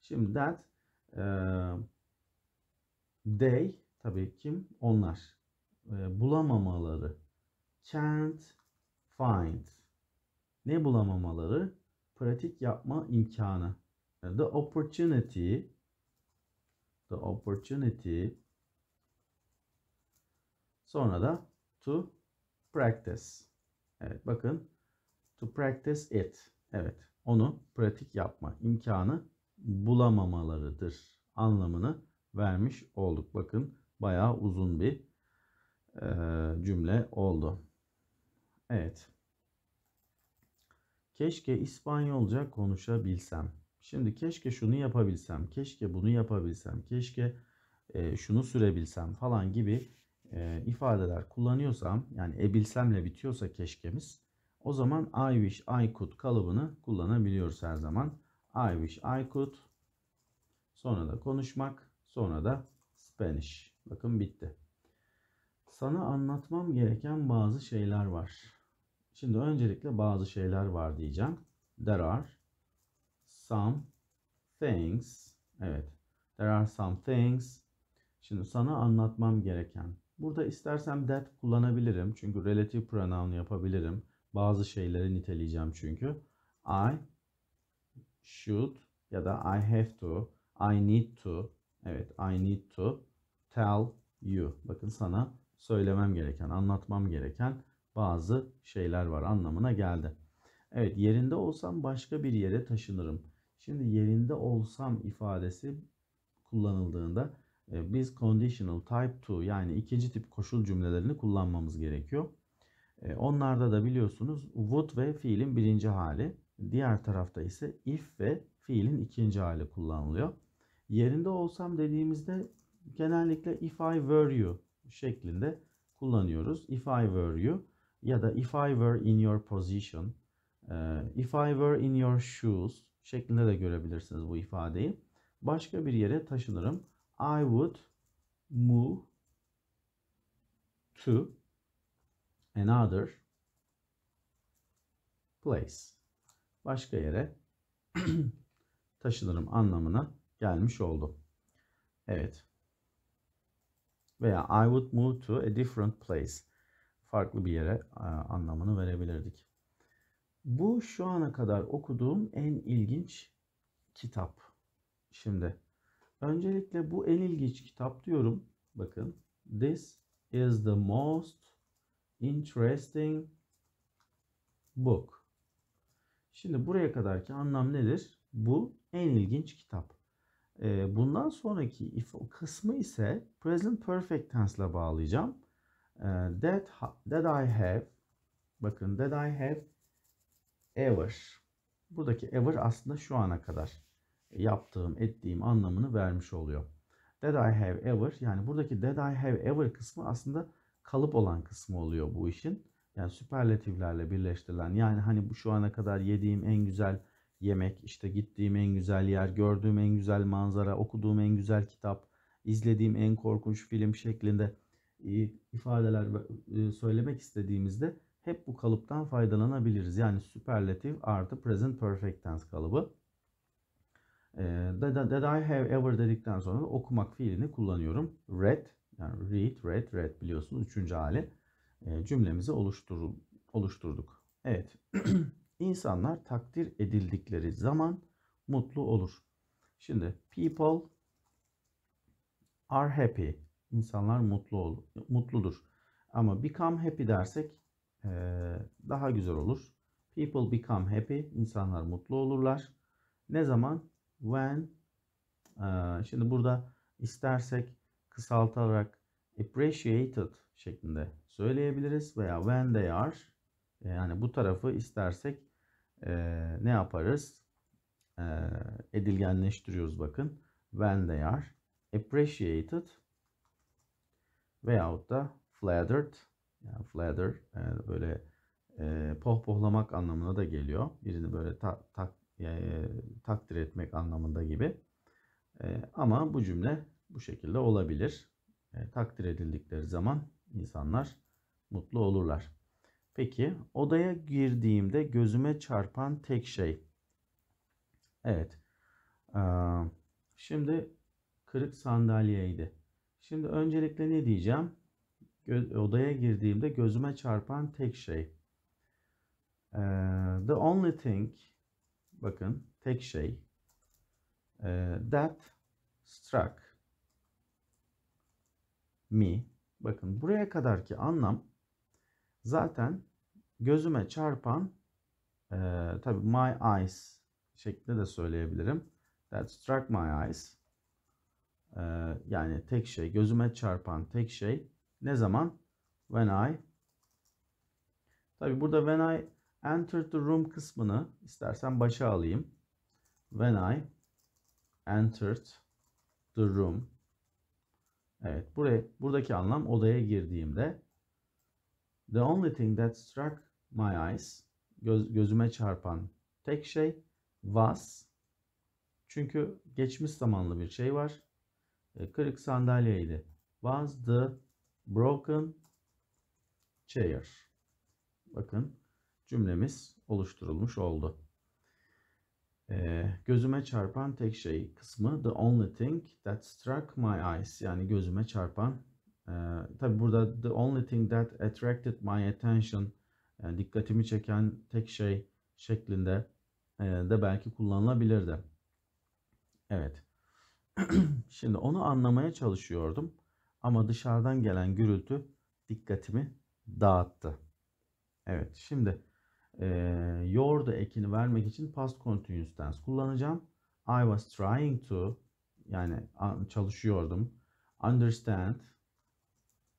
Şimdi that, they, tabii kim? Onlar. Bulamamaları. Can't find. Ne bulamamaları? Pratik yapma imkanı. The opportunity. The opportunity. Sonra da to practice. Evet bakın. To practice it. Evet. Onu pratik yapma imkanı bulamamalarıdır anlamını vermiş olduk. Bakın bayağı uzun bir cümle oldu. Evet. Keşke İspanyolca konuşabilsem. Şimdi keşke şunu yapabilsem, keşke bunu yapabilsem, keşke şunu sürebilsem falan gibi ifadeler kullanıyorsam, yani ebilsemle bitiyorsa keşkemiz, o zaman I wish I could kalıbını kullanabiliyoruz her zaman. I wish I could, sonra da konuşmak, sonra da Spanish. Bakın bitti. Sana anlatmam gereken bazı şeyler var. Şimdi öncelikle bazı şeyler var diyeceğim. There are some things. Evet. There are some things. Şimdi sana anlatmam gereken. Burada istersem that kullanabilirim. Çünkü relative pronoun yapabilirim. Bazı şeyleri niteleyeceğim çünkü. I should ya da I have to, I need to. Evet, I need to tell you. Bakın sana söylemem gereken, anlatmam gereken bazı şeyler var anlamına geldi. Evet, yerinde olsam başka bir yere taşınırım. Şimdi yerinde olsam ifadesi kullanıldığında biz conditional type 2 yani ikinci tip koşul cümlelerini kullanmamız gerekiyor. Onlarda da biliyorsunuz would ve fiilin birinci hali. Diğer tarafta ise if ve fiilin ikinci hali kullanılıyor. Yerinde olsam dediğimizde genellikle if I were you şeklinde kullanıyoruz. If I were you ya da if I were in your position, if I were in your shoes şeklinde de görebilirsiniz bu ifadeyi. Başka bir yere taşınırım. I would move to another place. Başka yere taşınırım anlamına gelmiş oldu. Evet. Veya I would move to a different place. Farklı bir yere anlamını verebilirdik. Bu şu ana kadar okuduğum en ilginç kitap. Şimdi öncelikle bu en ilginç kitap diyorum. Bakın. This is the most interesting book. Şimdi buraya kadarki anlam nedir? Bu en ilginç kitap. Bundan sonraki kısmı ise present perfect tense ile bağlayacağım. That I have. Bakın that I have ever. Buradaki ever aslında şu ana kadar yaptığım, ettiğim anlamını vermiş oluyor. That I have ever, yani buradaki that I have ever kısmı aslında kalıp olan kısmı oluyor bu işin. Yani süperlatiflerle birleştirilen, yani hani bu şu ana kadar yediğim en güzel yemek, işte gittiğim en güzel yer, gördüğüm en güzel manzara, okuduğum en güzel kitap, izlediğim en korkunç film şeklinde ifadeler söylemek istediğimizde hep bu kalıptan faydalanabiliriz. Yani süperlatif artı present perfect tense kalıbı. That I have ever dedikten sonra da okumak fiilini kullanıyorum. Read, yani read biliyorsunuz üçüncü hali cümlemizi oluşturduk. Evet. İnsanlar takdir edildikleri zaman mutlu olur. Şimdi people are happy. İnsanlar mutludur. Ama become happy dersek daha güzel olur. People become happy. İnsanlar mutlu olurlar. Ne zaman? When. Şimdi burada istersek kısaltarak appreciated şeklinde söyleyebiliriz veya when they are, yani bu tarafı istersek ne yaparız? Edilgenleştiriyoruz bakın. When they are appreciated veyahut da flattered, yani flatter böyle pohpohlamak anlamına da geliyor. Birini böyle takdir etmek anlamında gibi. Ama bu cümle bu şekilde olabilir. Takdir edildikleri zaman insanlar mutlu olurlar. Peki, odaya girdiğimde gözüme çarpan tek şey. Evet. Şimdi kırık sandalyeydi. Şimdi öncelikle ne diyeceğim? Odaya girdiğimde gözüme çarpan tek şey. The only thing, bakın tek şey, that struck me. Bakın buraya kadarki anlam zaten gözüme çarpan, tabii my eyes şeklinde de söyleyebilirim. That struck my eyes. Yani tek şey, gözüme çarpan tek şey ne zaman? When I. Tabii burada when I entered the room kısmını istersen başa alayım. When I entered the room. Evet, buradaki anlam odaya girdiğimde. The only thing that struck my eyes, gözüme çarpan tek şey was. Çünkü geçmiş zamanlı bir şey var. Kırık sandalyeydi. Was the broken chair. Bakın cümlemiz oluşturulmuş oldu. Gözüme çarpan tek şey kısmı the only thing that struck my eyes, yani gözüme çarpan. Tabi burada the only thing that attracted my attention, yani dikkatimi çeken tek şey şeklinde de belki kullanılabilirdi. Evet. Şimdi onu anlamaya çalışıyordum ama dışarıdan gelen gürültü dikkatimi dağıttı. Evet, şimdi yordu ekini vermek için past continuous tense kullanacağım. I was trying to, yani çalışıyordum, understand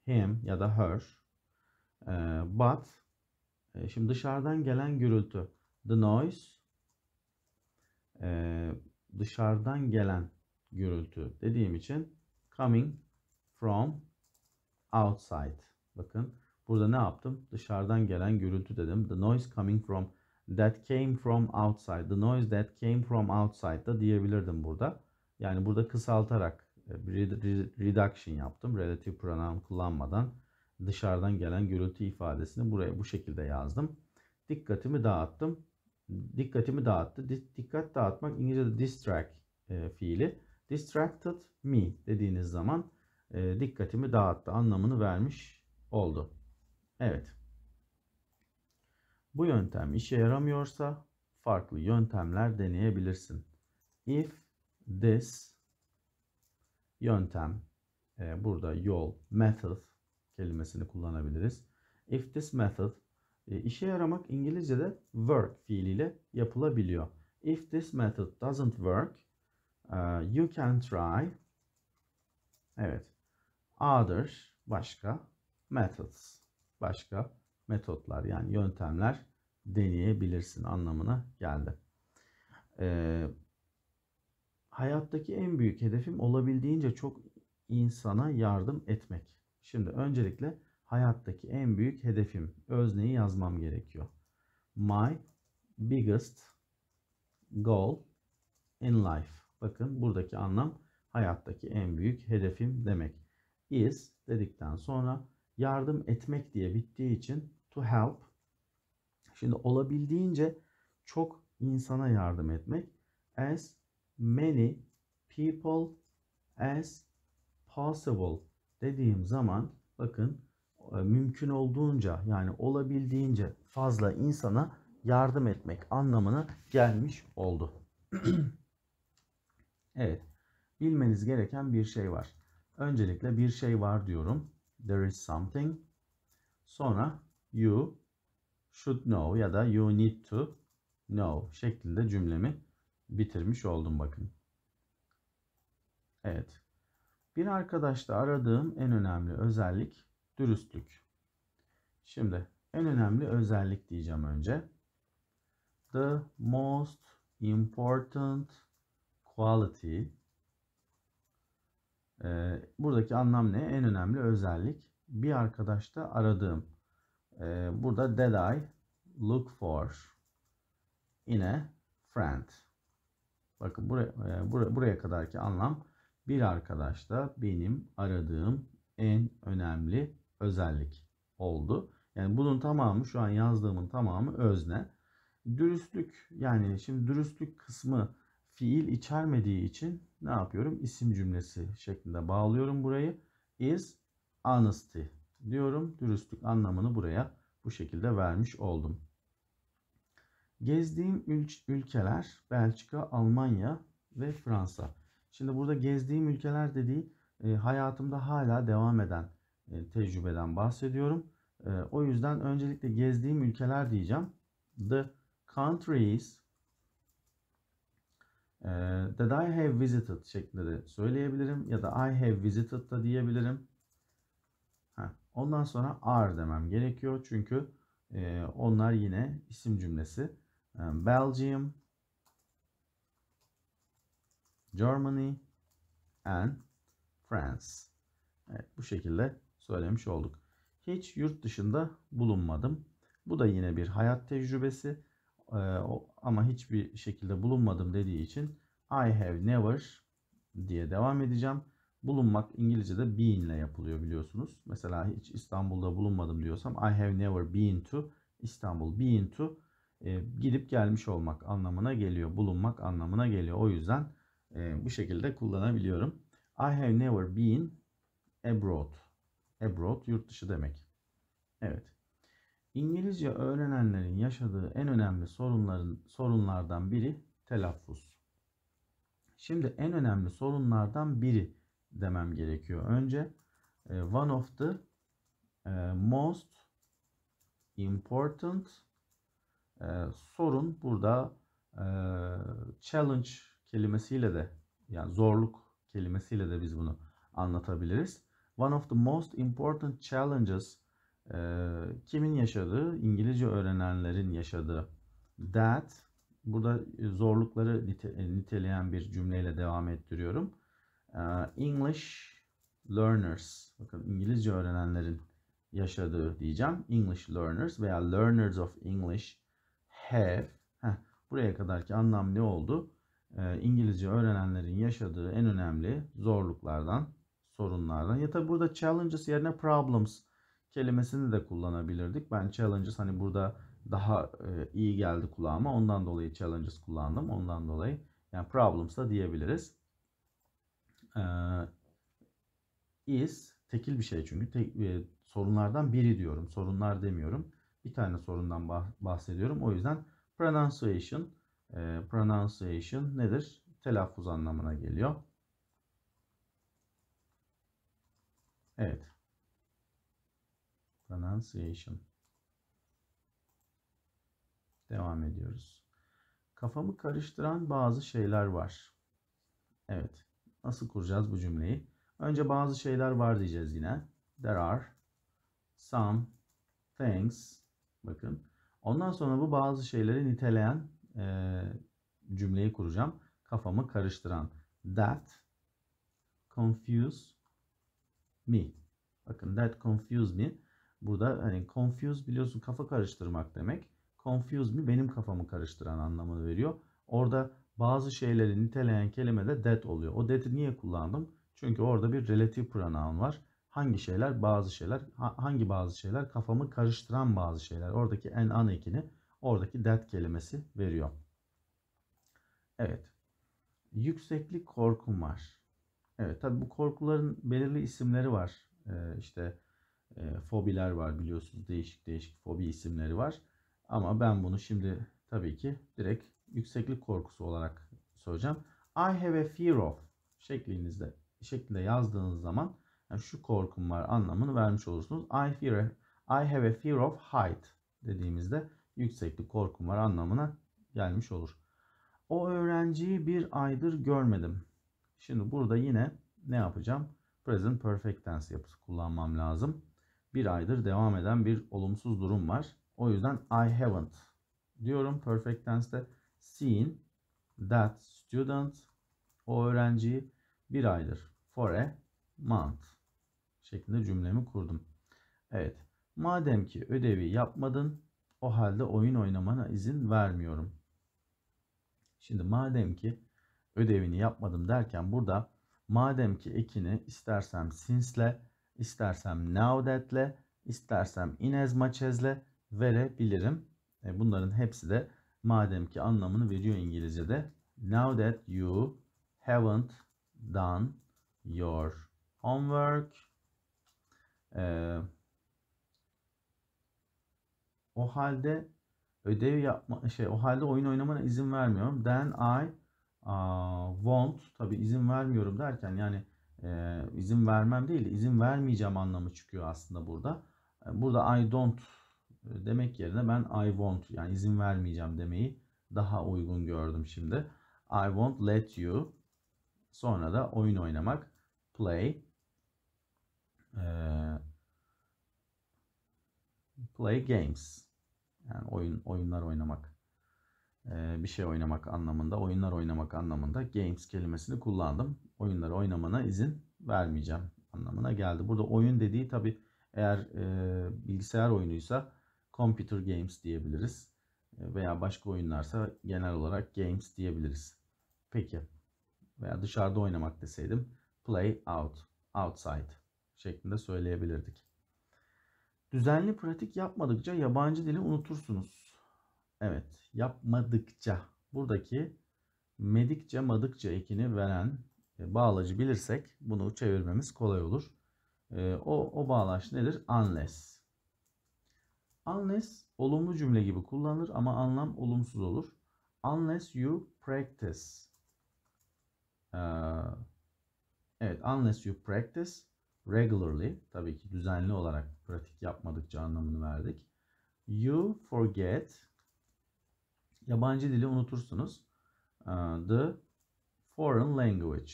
him ya da her, but şimdi dışarıdan gelen gürültü, the noise, dışarıdan gelen gürültü dediğim için coming from outside. Bakın burada ne yaptım? Dışarıdan gelen gürültü dedim. The noise coming from, that came from outside. The noise that came from outside da diyebilirdim burada. Yani burada kısaltarak reduction yaptım. Relative pronoun kullanmadan dışarıdan gelen gürültü ifadesini buraya bu şekilde yazdım. Dikkatimi dağıttım. Dikkatimi dağıttı. Dikkat dağıtmak İngilizce'de distract fiili. Distracted me dediğiniz zaman dikkatimi dağıttı anlamını vermiş oldu. Evet. Bu yöntem işe yaramıyorsa farklı yöntemler deneyebilirsin. If this yöntem, burada yol, method kelimesini kullanabiliriz. If this method, işe yaramak İngilizce'de work fiiliyle yapılabiliyor. If this method doesn't work, you can try, evet, other, başka methods, başka metotlar, yani yöntemler deneyebilirsin anlamına geldi. Hayattaki en büyük hedefim olabildiğince çok insana yardım etmek. Şimdi öncelikle hayattaki en büyük hedefim özneyi yazmam gerekiyor. My biggest goal in life. Bakın buradaki anlam hayattaki en büyük hedefim demek. Is dedikten sonra yardım etmek diye bittiği için to help. Şimdi olabildiğince çok insana yardım etmek. As many people as possible dediğim zaman bakın mümkün olduğunca, yani olabildiğince fazla insana yardım etmek anlamına gelmiş oldu. Evet, bilmeniz gereken bir şey var. Öncelikle bir şey var diyorum. There is something. Sonra you should know ya da you need to know şeklinde cümlemi bitirmiş oldum bakın. Evet. Bir arkadaşta aradığım en önemli özellik dürüstlük. Şimdi en önemli özellik diyeceğim önce. The most important quality. Buradaki anlam ne? En önemli özellik. Bir arkadaşta aradığım. Burada did I look for in a friend. Bakın buraya kadarki anlam. Bir arkadaşta benim aradığım en önemli özellik oldu. Yani bunun tamamı, şu an yazdığımın tamamı özne. Dürüstlük, yani şimdi dürüstlük kısmı fiil içermediği için ne yapıyorum? İsim cümlesi şeklinde bağlıyorum burayı. Is honesty diyorum. Dürüstlük anlamını buraya bu şekilde vermiş oldum. Gezdiğim ülkeler Belçika, Almanya ve Fransa. Şimdi burada gezdiğim ülkeler dediği hayatımda hala devam eden tecrübeden bahsediyorum. O yüzden öncelikle gezdiğim ülkeler diyeceğim. The countries that I have visited şeklinde de söyleyebilirim. Ya da I have visited da diyebilirim. Ondan sonra are demem gerekiyor. Çünkü onlar yine isim cümlesi. Belgium, Germany and France. Evet, bu şekilde söylemiş olduk. Hiç yurt dışında bulunmadım. Bu da yine bir hayat tecrübesi. Ama hiçbir şekilde bulunmadım dediği için I have never diye devam edeceğim. Bulunmak İngilizce'de been ile yapılıyor biliyorsunuz. Mesela hiç İstanbul'da bulunmadım diyorsam I have never been to İstanbul. Been to gidip gelmiş olmak anlamına geliyor. Bulunmak anlamına geliyor. O yüzden bu şekilde kullanabiliyorum. I have never been abroad. Abroad yurt dışı demek. Evet. İngilizce öğrenenlerin yaşadığı en önemli sorunlardan biri telaffuz. Şimdi en önemli sorunlardan biri demem gerekiyor. Önce one of the most important sorun burada challenge kelimesiyle de, yani zorluk kelimesiyle de biz bunu anlatabiliriz. One of the most important challenges, kimin yaşadığı? İngilizce öğrenenlerin yaşadığı. That, burada zorlukları niteleyen bir cümleyle devam ettiriyorum. English learners, bakın İngilizce öğrenenlerin yaşadığı diyeceğim. English learners veya learners of English have. Buraya kadarki anlam ne oldu? İngilizce öğrenenlerin yaşadığı en önemli zorluklardan, sorunlardan. Ya tabi burada challenges yerine problems kelimesini de kullanabilirdik. Ben challenges, hani burada daha iyi geldi kulağıma. Ondan dolayı challenges kullandım. Ondan dolayı yani problems da diyebiliriz. Is tekil bir şey çünkü. Sorunlardan biri diyorum. Sorunlar demiyorum. Bir tane sorundan bahsediyorum. O yüzden pronunciation. Pronunciation nedir? Telaffuz anlamına geliyor. Evet. Pronunciation. Devam ediyoruz. Kafamı karıştıran bazı şeyler var. Evet. Nasıl kuracağız bu cümleyi? Önce bazı şeyler var diyeceğiz yine. There are some things. Bakın. Ondan sonra bu bazı şeyleri niteleyen cümleyi kuracağım. Kafamı karıştıran. That confuse me. Bakın that confuse me. Burada hani confuse biliyorsun kafa karıştırmak demek. Confuse me benim kafamı karıştıran anlamını veriyor. Orada bazı şeyleri niteleyen kelime de that oluyor. O that'i niye kullandım? Çünkü orada bir relative pronoun var. Hangi şeyler? Bazı şeyler. Hangi bazı şeyler? Kafamı karıştıran bazı şeyler. Oradaki an ekini, oradaki that kelimesi veriyor. Evet. Yükseklik korkum var. Evet, tabi bu korkuların belirli isimleri var. İşte fobiler var biliyorsunuz. Değişik fobi isimleri var. Ama ben bunu şimdi tabii ki direkt yükseklik korkusu olarak söyleyeceğim. I have a fear of şeklinde yazdığınız zaman yani şu korkum var anlamını vermiş olursunuz. I have a fear of height dediğimizde yükseklik korkum var anlamına gelmiş olur. O öğrenciyi bir aydır görmedim. Şimdi burada yine ne yapacağım? present perfect tense yapısı kullanmam lazım. Bir aydır devam eden bir olumsuz durum var. O yüzden I haven't diyorum perfect tense'te. Seen that student, o öğrenciyi bir aydır, for a month şeklinde cümlemi kurdum. Evet, madem ki ödevi yapmadın, o halde oyun oynamana izin vermiyorum. Şimdi madem ki ödevini yapmadım derken burada madem ki ekini istersem since'le, istersem now that'le, istersem in as much as'le verebilirim. Bunların hepsi de madem ki anlamını veriyor İngilizce'de. Now that you haven't done your homework. O halde ödev yapma, o halde oyun oynamana izin vermiyorum. Then I won't, tabi izin vermiyorum derken yani izin vermem değil, izin vermeyeceğim anlamı çıkıyor aslında burada. Burada I don't demek yerine ben I won't, yani izin vermeyeceğim demeyi daha uygun gördüm şimdi. I won't let you, sonra da oyun oynamak, play, play games, yani oyunlar oynamak, bir şey oynamak anlamında, oyunlar oynamak anlamında games kelimesini kullandım. Oyunları oynamana izin vermeyeceğim anlamına geldi. Burada oyun dediği tabi eğer bilgisayar oyunuysa computer games diyebiliriz. Veya başka oyunlarsa genel olarak games diyebiliriz. Peki. Veya dışarıda oynamak deseydim play out, outside şeklinde söyleyebilirdik. Düzenli pratik yapmadıkça yabancı dili unutursunuz. Evet, yapmadıkça. Buradaki medikçe, madıkça ekini veren bağlacı bilirsek bunu çevirmemiz kolay olur. O bağlaç nedir? Unless. Unless olumlu cümle gibi kullanılır ama anlam olumsuz olur. Unless you practice. Evet, unless you practice regularly. Tabii ki düzenli olarak pratik yapmadıkça anlamını verdik. You forget. Yabancı dili unutursunuz. The foreign language.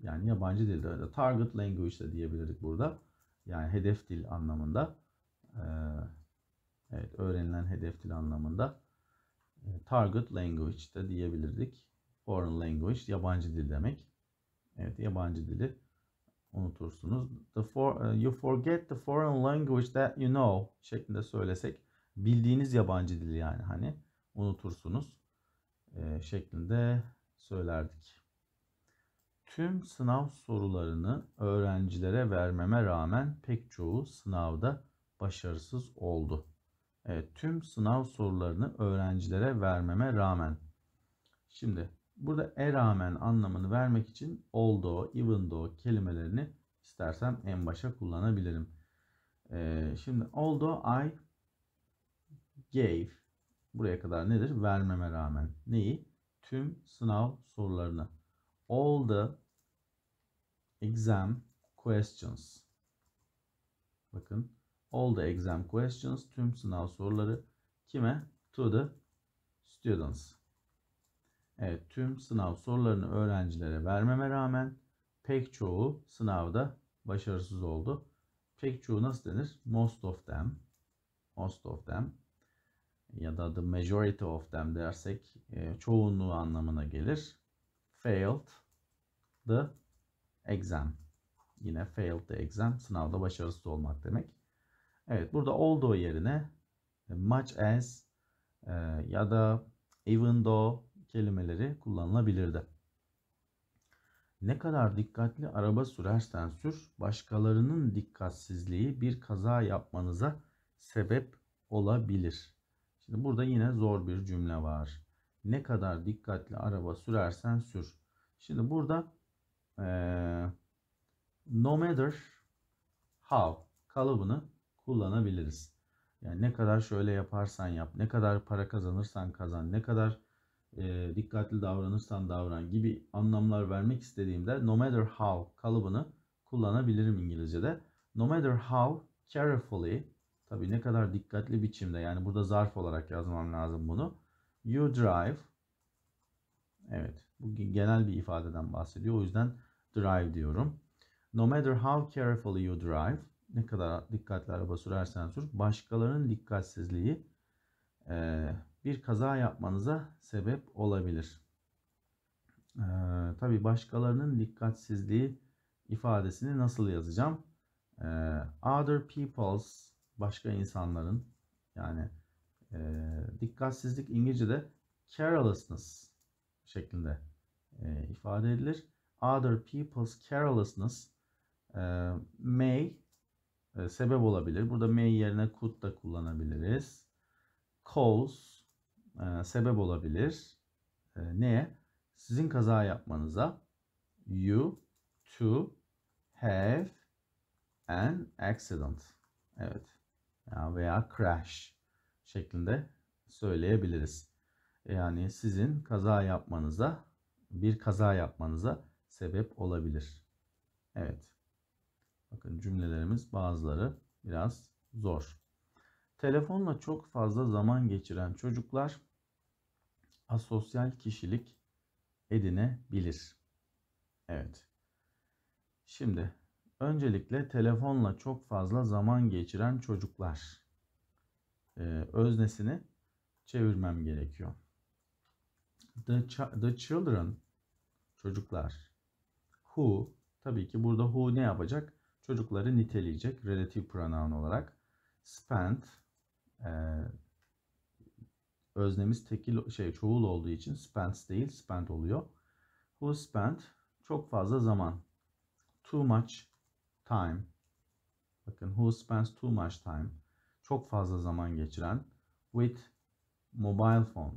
Yani yabancı dilde de target language de diyebilirdik burada. Yani hedef dil anlamında. Evet, öğrenilen hedef dil anlamında. Target language de diyebilirdik. Foreign language yabancı dil demek. Evet, yabancı dili unutursunuz. You forget the foreign language that you know şeklinde söylesek bildiğiniz yabancı dili yani hani unutursunuz şeklinde söylerdik. Tüm sınav sorularını öğrencilere vermeme rağmen pek çoğu sınavda başarısız oldu. Evet, tüm sınav sorularını öğrencilere vermeme rağmen. Şimdi burada rağmen anlamını vermek için although, even though kelimelerini istersem en başa kullanabilirim. Şimdi although I gave, buraya kadar nedir? Vermeme rağmen. Neyi? Tüm sınav sorularını. All the exam questions. Bakın. All the exam questions. Tüm sınav soruları. Kime? To the students. Evet. Tüm sınav sorularını öğrencilere vermeme rağmen pek çoğu sınavda başarısız oldu. Pek çoğu nasıl denir? Most of them. Most of them. Ya da the majority of them dersek çoğunluğu anlamına gelir. Failed the exam. Yine failed the exam sınavda başarısız olmak demek. Evet, burada although yerine much as ya da even though kelimeleri kullanılabilirdi. Ne kadar dikkatli araba sürersen sür, başkalarının dikkatsizliği bir kaza yapmanıza sebep olabilir. Şimdi burada yine zor bir cümle var. Ne kadar dikkatli araba sürersen sür. Şimdi burada no matter how kalıbını kullanabiliriz. Yani ne kadar şöyle yaparsan yap, ne kadar para kazanırsan kazan, ne kadar dikkatli davranırsan davran gibi anlamlar vermek istediğimde no matter how kalıbını kullanabilirim İngilizce'de. No matter how carefully, tabii ne kadar dikkatli biçimde, yani burada zarf olarak yazmam lazım bunu. You drive. Evet, bu genel bir ifadeden bahsediyor. O yüzden drive diyorum. No matter how carefully you drive, ne kadar dikkatli araba sürersen sür, başkalarının dikkatsizliği bir kaza yapmanıza sebep olabilir. Tabii başkalarının dikkatsizliği ifadesini nasıl yazacağım? Other people's, başka insanların, yani dikkatsizlik İngilizce'de carelessness şeklinde ifade edilir. Other people's carelessness may sebep olabilir. Burada may yerine could da kullanabiliriz. Cause sebep olabilir. Neye? Sizin kaza yapmanıza. You to have an accident. Evet. Yani veya crash şeklinde söyleyebiliriz. Yani sizin kaza yapmanıza, bir kaza yapmanıza sebep olabilir. Evet. Bakın cümlelerimiz bazıları biraz zor. Telefonla çok fazla zaman geçiren çocuklar asosyal kişilik edinebilir. Evet. Şimdi öncelikle telefonla çok fazla zaman geçiren çocuklar öznesini çevirmem gerekiyor. The children, çocuklar. Who, tabii ki burada who ne yapacak? Çocukları niteleyecek relative pronoun olarak. Spent, öznemiz tekil, çoğul olduğu için spent değil, spent oluyor. Who spent, çok fazla zaman. Too much time. Bakın who spends too much time, çok fazla zaman geçiren. With mobile phone,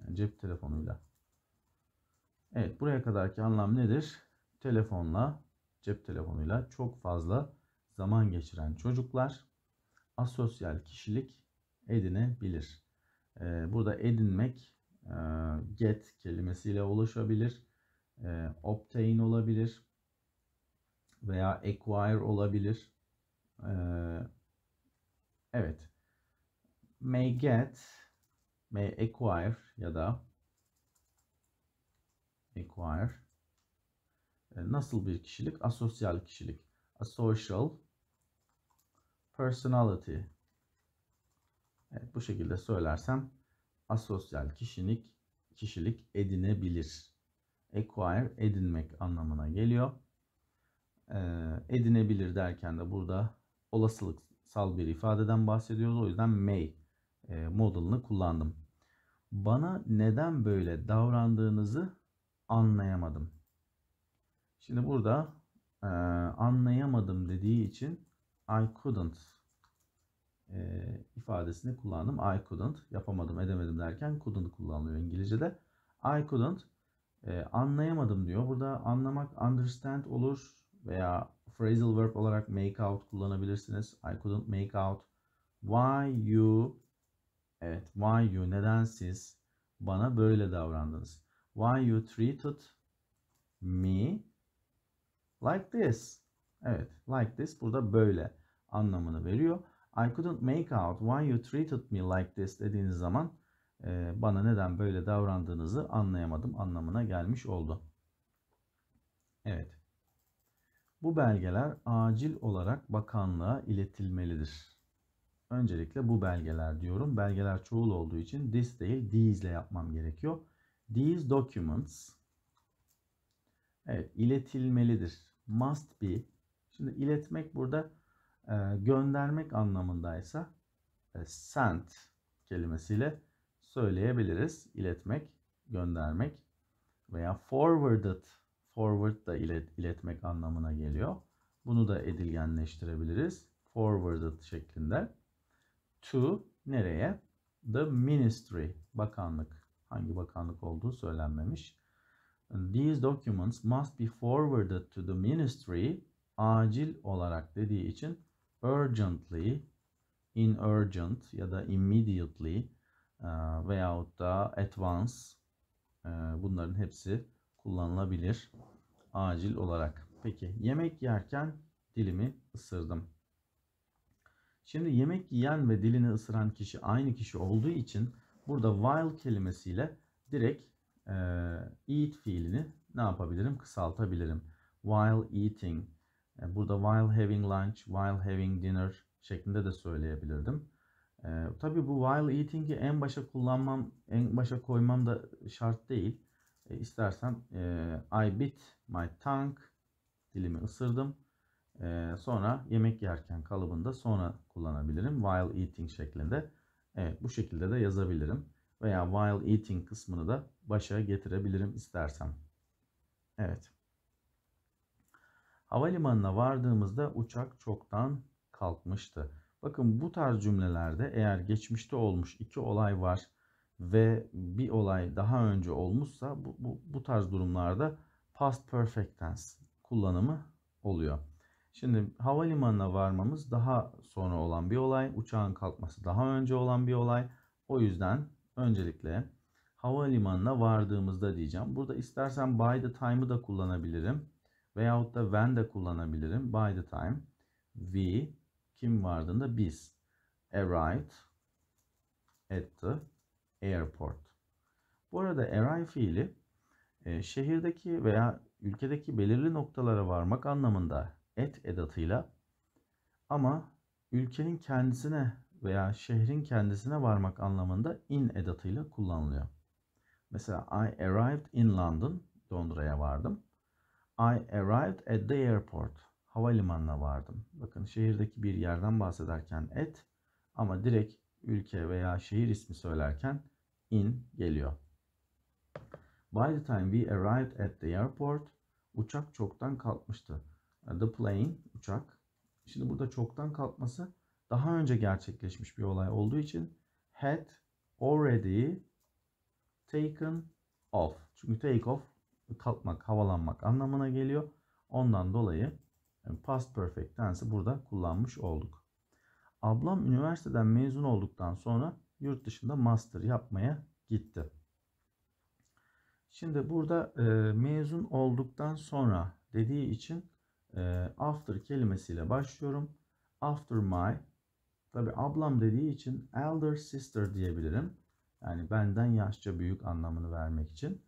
yani cep telefonuyla. Evet, buraya kadarki anlam nedir? Telefonla, cep telefonuyla çok fazla zaman geçiren çocuklar asosyal kişilik edinebilir. Burada edinmek get kelimesiyle oluşabilir, obtain olabilir veya acquire olabilir. Evet, may get, may acquire ya da acquire. Nasıl bir kişilik? Asosyal kişilik. Asocial personality. Evet, bu şekilde söylersem asosyal kişilik edinebilir. Acquire edinmek anlamına geliyor. Edinebilir derken de burada olasılıksal bir ifadeden bahsediyoruz. O yüzden may modalını kullandım. Bana neden böyle davrandığınızı anlayamadım. Şimdi burada anlayamadım dediği için I couldn't ifadesini kullandım. I couldn't, yapamadım, edemedim derken couldn't kullanılıyor İngilizce'de. I couldn't, anlayamadım diyor. Burada anlamak understand olur veya phrasal verb olarak make out kullanabilirsiniz. I couldn't make out why you, evet why you, neden siz bana böyle davrandınız. Why you treated me like this. Evet, like this burada böyle anlamını veriyor. I couldn't make out why you treated me like this dediğiniz zaman bana neden böyle davrandığınızı anlayamadım anlamına gelmiş oldu. Evet. Bu belgeler acil olarak bakanlığa iletilmelidir. Öncelikle bu belgeler diyorum. Belgeler çoğul olduğu için this değil these ile yapmam gerekiyor. These documents, evet, iletilmelidir. Must be. Şimdi iletmek burada göndermek anlamındaysa sent kelimesiyle söyleyebiliriz. İletmek, göndermek veya forwarded. Forward da iletmek anlamına geliyor. Bunu da edilgenleştirebiliriz. Forwarded şeklinde. To, nereye? The ministry, bakanlık. Hangi bakanlık olduğu söylenmemiş. These documents must be forwarded to the ministry. Acil olarak dediği için urgently, in urgent ya da immediately veyahut da at once, bunların hepsi kullanılabilir acil olarak. Peki, yemek yerken dilimi ısırdım. Şimdi yemek yiyen ve dilini ısıran kişi aynı kişi olduğu için burada while kelimesiyle direkt eat fiilini ne yapabilirim? Kısaltabilirim. while eating. Burada while having lunch, while having dinner şeklinde de söyleyebilirdim. Tabii bu while eating'i en başa koymam da şart değil. İstersem I bit my tongue, dilimi ısırdım. Sonra yemek yerken kalıbında sonra kullanabilirim. While eating şeklinde. Evet, bu şekilde de yazabilirim. Veya while eating kısmını da başa getirebilirim istersem. Evet. Havalimanına vardığımızda uçak çoktan kalkmıştı. Bakın bu tarz cümlelerde eğer geçmişte olmuş iki olay var ve bir olay daha önce olmuşsa bu tarz durumlarda past perfect tense kullanımı oluyor. Şimdi havalimanına varmamız daha sonra olan bir olay, uçağın kalkması daha önce olan bir olay. O yüzden öncelikle havalimanına vardığımızda diyeceğim. Burada istersen by the time'ı da kullanabilirim. Veyahut da when de kullanabilirim. By the time we, kim vardığında biz, arrived at the airport. Bu arada arrive fiili şehirdeki veya ülkedeki belirli noktalara varmak anlamında at edatıyla, ama ülkenin kendisine veya şehrin kendisine varmak anlamında in edatıyla kullanılıyor. Mesela I arrived in London, Londra'ya vardım. I arrived at the airport. Havalimanına vardım. Bakın şehirdeki bir yerden bahsederken at, ama direkt ülke veya şehir ismi söylerken in geliyor. By the time we arrived at the airport, uçak çoktan kalkmıştı. The plane, uçak. Şimdi burada çoktan kalkması daha önce gerçekleşmiş bir olay olduğu için had already taken off. Çünkü take off kalkmak, havalanmak anlamına geliyor. Ondan dolayı past perfect tense'i burada kullanmış olduk. Ablam üniversiteden mezun olduktan sonra yurt dışında master yapmaya gitti. Şimdi burada mezun olduktan sonra dediği için after kelimesiyle başlıyorum. After my, tabi ablam dediği için elder sister diyebilirim. Yani benden yaşça büyük anlamını vermek için.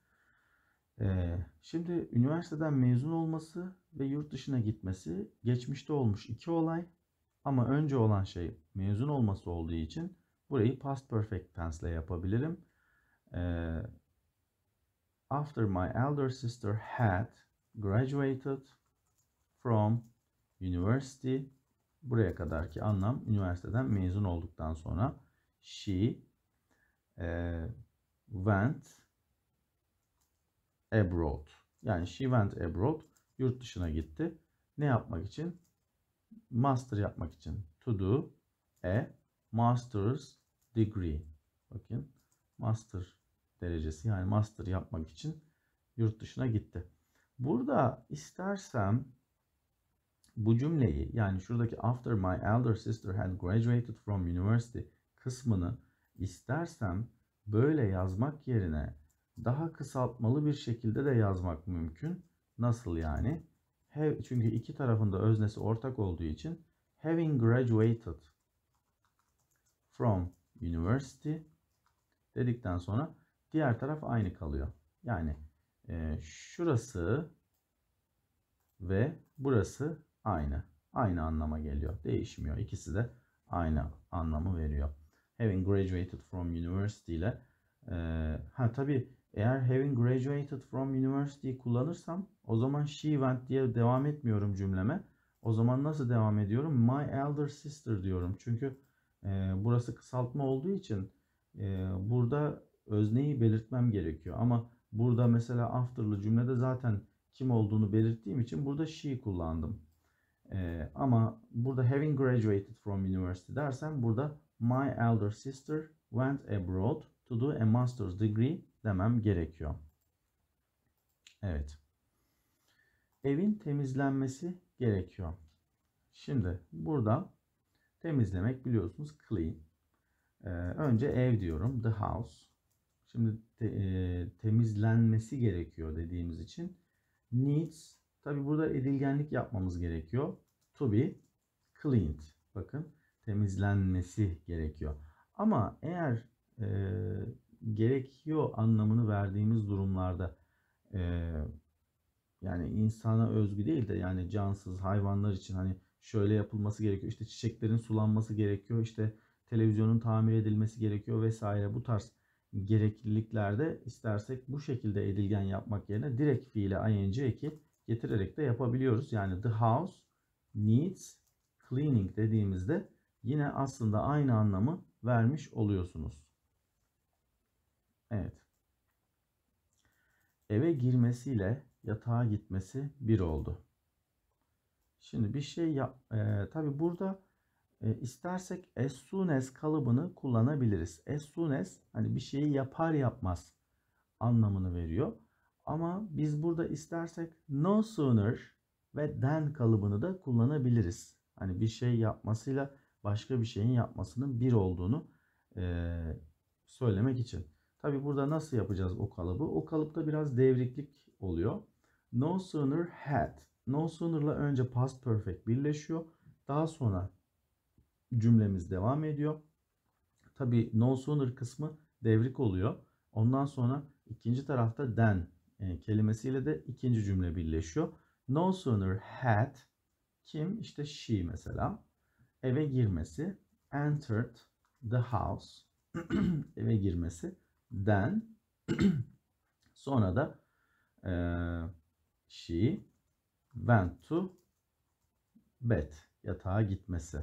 Şimdi üniversiteden mezun olması ve yurt dışına gitmesi geçmişte olmuş iki olay, ama önce olan şey mezun olması olduğu için burayı past perfect tense ile yapabilirim. After my elder sister had graduated from university, buraya kadarki anlam üniversiteden mezun olduktan sonra, she went abroad. Yani she went abroad. Yurt dışına gitti. Ne yapmak için? Master yapmak için. To do a master's degree. Bakın. Master derecesi, yani master yapmak için yurt dışına gitti. Burada istersem bu cümleyi, yani şuradaki after my elder sister had graduated from university kısmını istersem böyle yazmak yerine daha kısaltmalı bir şekilde de yazmak mümkün. Nasıl yani? Çünkü iki tarafında öznesi ortak olduğu için having graduated from university dedikten sonra diğer taraf aynı kalıyor. Yani şurası ve burası aynı. Aynı anlama geliyor. Değişmiyor. İkisi de aynı anlamı veriyor. Having graduated from university ile tabii eğer having graduated from university kullanırsam o zaman she went diye devam etmiyorum cümleme. O zaman nasıl devam ediyorum? My elder sister diyorum. Çünkü burası kısaltma olduğu için burada özneyi belirtmem gerekiyor. Ama burada mesela after'lı cümlede zaten kim olduğunu belirttiğim için burada she kullandım. Ama burada having graduated from university dersem burada my elder sister went abroad to do a master's degree demem gerekiyor. Evet. Evin temizlenmesi gerekiyor. Şimdi burada temizlemek biliyorsunuz clean. Önce ev diyorum. The house. Şimdi temizlenmesi gerekiyor dediğimiz için needs. Tabi burada edilgenlik yapmamız gerekiyor. To be cleaned. Bakın temizlenmesi gerekiyor. Ama eğer gerekiyor anlamını verdiğimiz durumlarda Yani insana özgü değil de yani cansız hayvanlar için hani şöyle yapılması gerekiyor. İşte çiçeklerin sulanması gerekiyor. İşte televizyonun tamir edilmesi gerekiyor vesaire. Bu tarz gerekliliklerde istersek bu şekilde edilgen yapmak yerine direkt fiile ing eki getirerek de yapabiliyoruz. Yani the house needs cleaning dediğimizde yine aslında aynı anlamı vermiş oluyorsunuz. Evet. Eve girmesiyle yatağa gitmesi bir oldu. Şimdi bir şey yap. Tabii burada istersek as soon as kalıbını kullanabiliriz. As soon as hani bir şeyi yapar yapmaz anlamını veriyor. Ama biz burada istersek no sooner ve then kalıbını da kullanabiliriz. Hani bir şey yapmasıyla başka bir şeyin yapmasının bir olduğunu söylemek için. Tabii burada nasıl yapacağız o kalıbı? O kalıpta biraz devriklik oluyor. No sooner had. No sooner'la önce past perfect birleşiyor. Daha sonra cümlemiz devam ediyor. Tabii no sooner kısmı devrik oluyor. Ondan sonra ikinci tarafta then kelimesiyle de ikinci cümle birleşiyor. No sooner had kim? İşte she mesela. Eve girmesi entered the house. Eve girmesi then sonra da she went to bed. Yatağa gitmesi.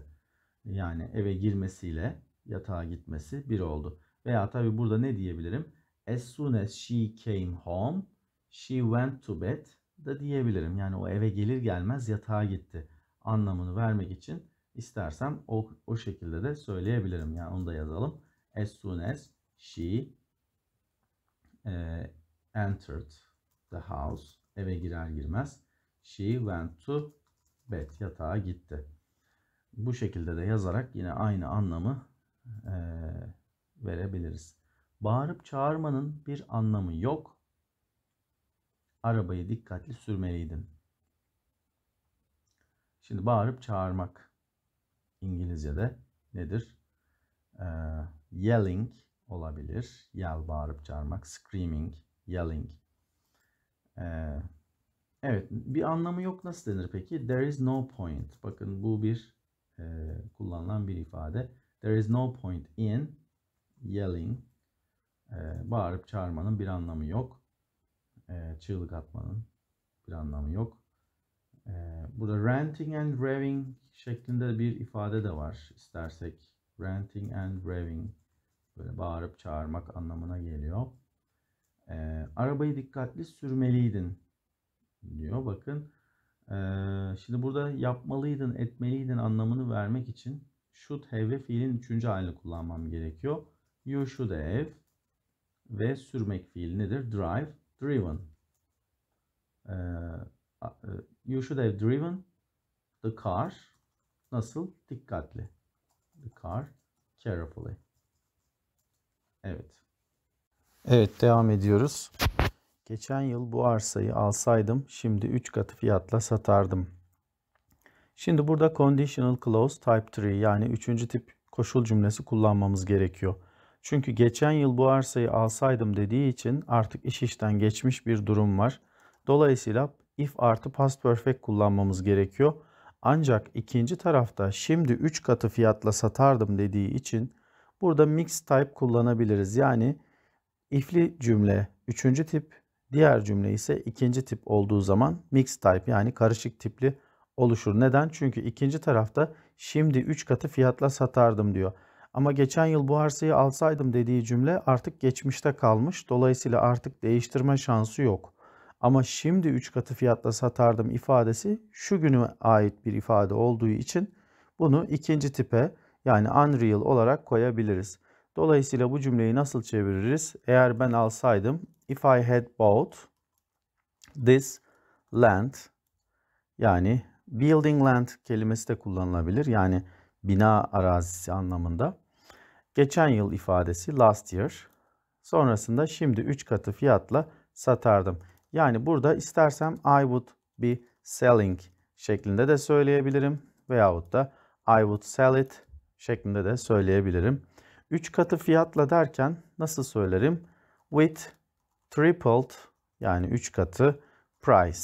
Yani eve girmesiyle yatağa gitmesi bir oldu. Veya tabi burada ne diyebilirim? As soon as she came home, she went to bed da diyebilirim. Yani o eve gelir gelmez yatağa gitti anlamını vermek için istersem o şekilde de söyleyebilirim. Yani onu da yazalım. As soon as she entered the house, eve girer girmez, she went to bed, yatağa gitti. Bu şekilde de yazarak yine aynı anlamı verebiliriz. Bağırıp çağırmanın bir anlamı yok. Arabayı dikkatli sürmeliydin. Şimdi bağırıp çağırmak İngilizce'de nedir? Yelling olabilir. Yell bağırıp çağırmak. Screaming, yelling. Evet, bir anlamı yok nasıl denir peki? There is no point. Bakın bu bir kullanılan bir ifade. There is no point in yelling. Bağırıp çağırmanın bir anlamı yok. Çığlık atmanın bir anlamı yok. Burada ranting and raving şeklinde bir ifade de var. İstersek ranting and raving böyle bağırıp çağırmak anlamına geliyor. Arabayı dikkatli sürmeliydin diyor. Bakın şimdi burada yapmalıydın, etmeliydin anlamını vermek için should have ve fiilin üçüncü halini kullanmam gerekiyor. You should have ve sürmek fiili nedir? Drive, driven. You should have driven the car. Nasıl? Dikkatli. The car carefully. Evet. Evet, devam ediyoruz. Geçen yıl bu arsayı alsaydım şimdi 3 katı fiyatla satardım. Şimdi burada conditional clause type 3 yani 3. tip koşul cümlesi kullanmamız gerekiyor. Çünkü geçen yıl bu arsayı alsaydım dediği için artık iş işten geçmiş bir durum var. Dolayısıyla if artı past perfect kullanmamız gerekiyor. Ancak ikinci tarafta şimdi 3 katı fiyatla satardım dediği için burada mixed type kullanabiliriz. Yani if'li cümle 3. tip, diğer cümle ise 2. tip olduğu zaman mixed type yani karışık tipli oluşur. Neden? Çünkü ikinci tarafta şimdi 3 katı fiyatla satardım diyor. Ama geçen yıl bu arsayı alsaydım dediği cümle artık geçmişte kalmış. Dolayısıyla artık değiştirme şansı yok. Ama şimdi 3 katı fiyatla satardım ifadesi şu güne ait bir ifade olduğu için bunu 2. tipe yani unreal olarak koyabiliriz. Dolayısıyla bu cümleyi nasıl çeviririz? Eğer ben alsaydım, if I had bought this land, yani building land kelimesi de kullanılabilir. Yani bina arazisi anlamında. Geçen yıl ifadesi last year. Sonrasında şimdi 3 katı fiyatla satardım. Yani burada istersem I would be selling şeklinde de söyleyebilirim. Veyahut da I would sell it şeklinde de söyleyebilirim. 3 katı fiyatla derken nasıl söylerim? With tripled yani 3 katı price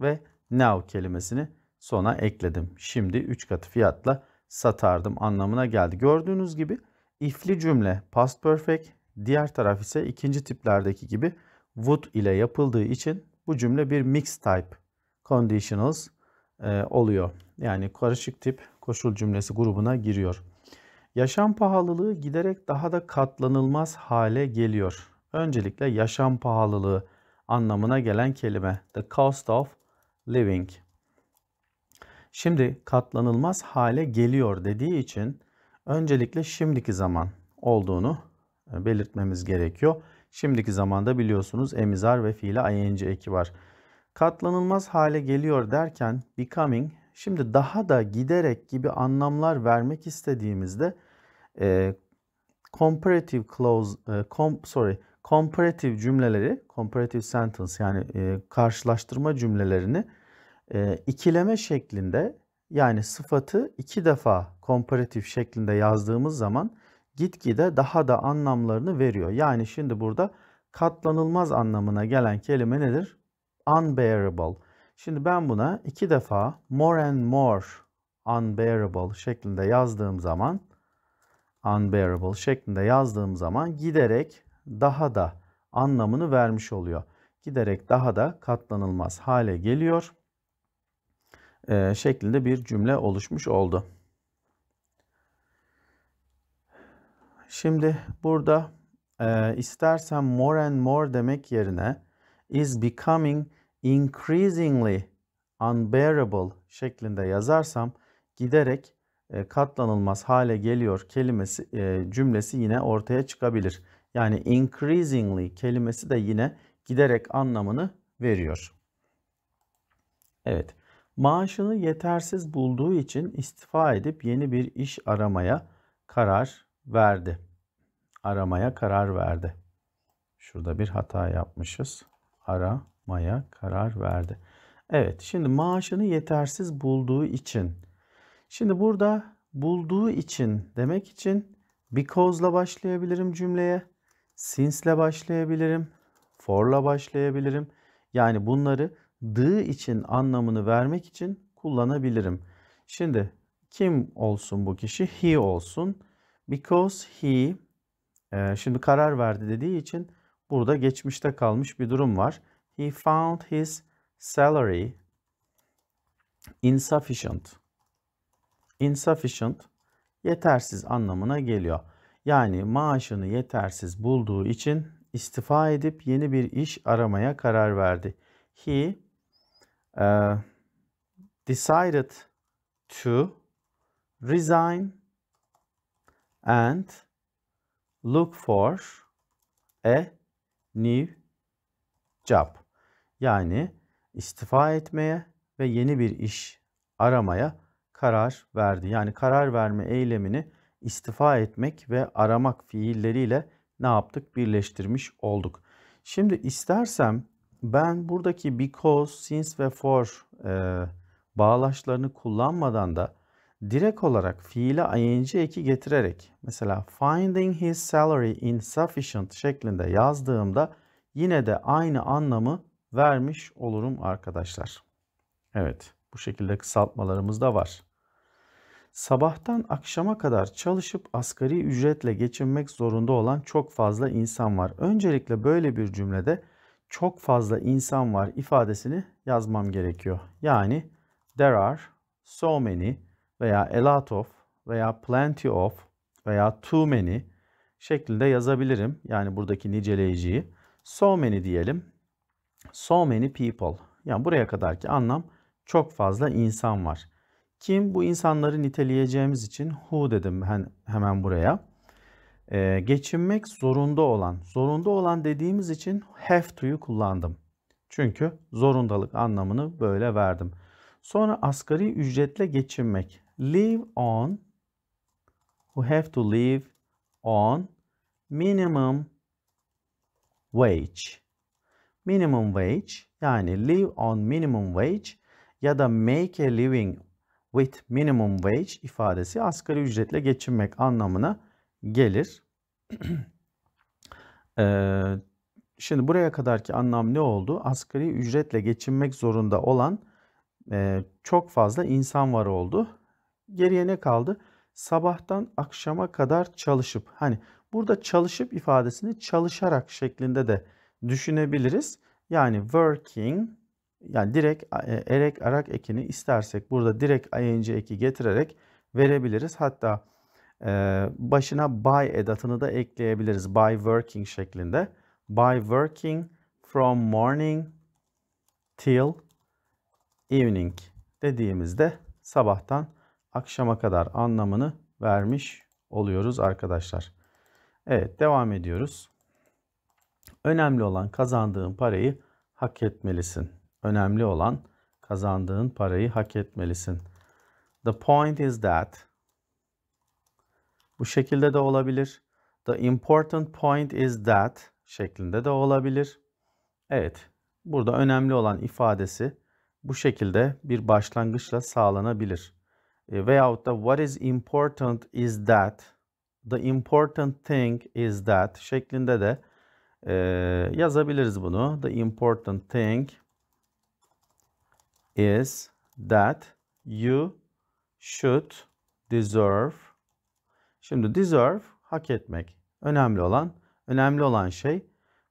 ve now kelimesini sona ekledim. Şimdi 3 katı fiyatla satardım anlamına geldi. Gördüğünüz gibi if'li cümle past perfect, diğer taraf ise ikinci tiplerdeki gibi would ile yapıldığı için bu cümle bir mixed type conditionals oluyor. Yani karışık tip koşul cümlesi grubuna giriyor. Yaşam pahalılığı giderek daha da katlanılmaz hale geliyor. Öncelikle yaşam pahalılığı anlamına gelen kelime the cost of living. Şimdi katlanılmaz hale geliyor dediği için öncelikle şimdiki zaman olduğunu belirtmemiz gerekiyor. Şimdiki zamanda biliyorsunuz emizar ve fiile ing eki var. Katlanılmaz hale geliyor derken becoming, şimdi daha da giderek gibi anlamlar vermek istediğimizde comparative clause, comparative cümleleri, comparative sentence yani karşılaştırma cümlelerini ikileme şeklinde yani sıfatı iki defa komparatif şeklinde yazdığımız zaman gitgide daha da anlamlarını veriyor. Yani şimdi burada katlanılmaz anlamına gelen kelime nedir? Unbearable. Şimdi ben buna iki defa more and more unbearable şeklinde yazdığım zaman giderek daha da anlamını vermiş oluyor. Giderek daha da katlanılmaz hale geliyor şeklinde bir cümle oluşmuş oldu. Şimdi burada istersen more and more demek yerine is becoming increasingly unbearable şeklinde yazarsam giderek katlanılmaz hale geliyor kelimesi cümlesi yine ortaya çıkabilir. Yani increasingly kelimesi de yine giderek anlamını veriyor. Evet. Maaşını yetersiz bulduğu için istifa edip yeni bir iş aramaya karar verdi. Şurada bir hata yapmışız. Aramaya karar verdi. Evet, şimdi maaşını yetersiz bulduğu için. Şimdi burada bulduğu için demek için because'la başlayabilirim cümleye. Since'le başlayabilirim. For'la başlayabilirim. Yani bunları dığı için anlamını vermek için kullanabilirim. Şimdi kim olsun bu kişi? He olsun. Because he, şimdi karar verdi dediği için burada geçmişte kalmış bir durum var. He found his salary insufficient. Insufficient, yetersiz anlamına geliyor. Yani maaşını yetersiz bulduğu için istifa edip yeni bir iş aramaya karar verdi. He decided to resign and look for a new job. Yani istifa etmeye ve yeni bir iş aramaya karar verdi. Yani karar verme eylemini istifa etmek ve aramak fiilleriyle ne yaptık? Birleştirmiş olduk. Şimdi istersem ben buradaki because, since ve for bağlaçlarını kullanmadan da direkt olarak fiile ing eki getirerek mesela finding his salary insufficient şeklinde yazdığımda yine de aynı anlamı vermiş olurum arkadaşlar. Evet, bu şekilde kısaltmalarımız da var. Sabahtan akşama kadar çalışıp asgari ücretle geçinmek zorunda olan çok fazla insan var. Öncelikle böyle bir cümlede çok fazla insan var ifadesini yazmam gerekiyor. Yani there are so many veya a lot of veya plenty of veya too many şeklinde yazabilirim. Yani buradaki niceleyiciyi. So many diyelim. So many people. Yani buraya kadarki anlam çok fazla insan var. Kim? Bu insanları niteleyeceğimiz için who dedim hemen buraya. Geçinmek zorunda olan. Zorunda olan dediğimiz için have to'yu kullandım. Çünkü zorundalık anlamını böyle verdim. Sonra asgari ücretle geçinmek. Live on, who have to live on minimum wage. Minimum wage yani live on minimum wage ya da make a living with minimum wage ifadesi asgari ücretle geçinmek anlamına gelir. Şimdi buraya kadarki anlam ne oldu? Asgari ücretle geçinmek zorunda olan çok fazla insan var oldu. Geriye ne kaldı? Sabahtan akşama kadar çalışıp, hani burada çalışıp ifadesini çalışarak şeklinde de düşünebiliriz. Yani working, yani direkt erek arak ekini istersek burada direkt ing eki getirerek verebiliriz. Hatta başına by edatını da ekleyebiliriz. By working şeklinde. By working from morning till evening dediğimizde sabahtan akşama kadar anlamını vermiş oluyoruz arkadaşlar. Evet, devam ediyoruz. Önemli olan kazandığın parayı hak etmelisin. Önemli olan kazandığın parayı hak etmelisin. The point is that. Bu şekilde de olabilir. The important point is that şeklinde de olabilir. Evet, burada önemli olan ifadesi bu şekilde bir başlangıçla sağlanabilir. Veyahut da what is important is that, the important thing is that şeklinde de yazabiliriz bunu. The important thing is that you should deserve. Şimdi deserve hak etmek. Önemli olan şey,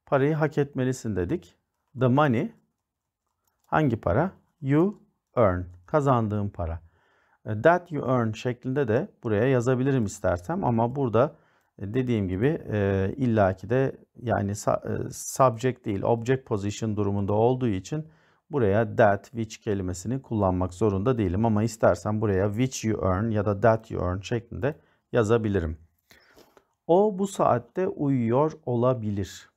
parayı hak etmelisin dedik. The money, hangi para? You earn, kazandığın para. That you earn şeklinde de buraya yazabilirim istersem, ama burada dediğim gibi illaki de yani subject değil object position durumunda olduğu için buraya that, which kelimesini kullanmak zorunda değilim, ama istersen buraya which you earn ya da that you earn şeklinde yazabilirim. O bu saatte uyuyor olabilir.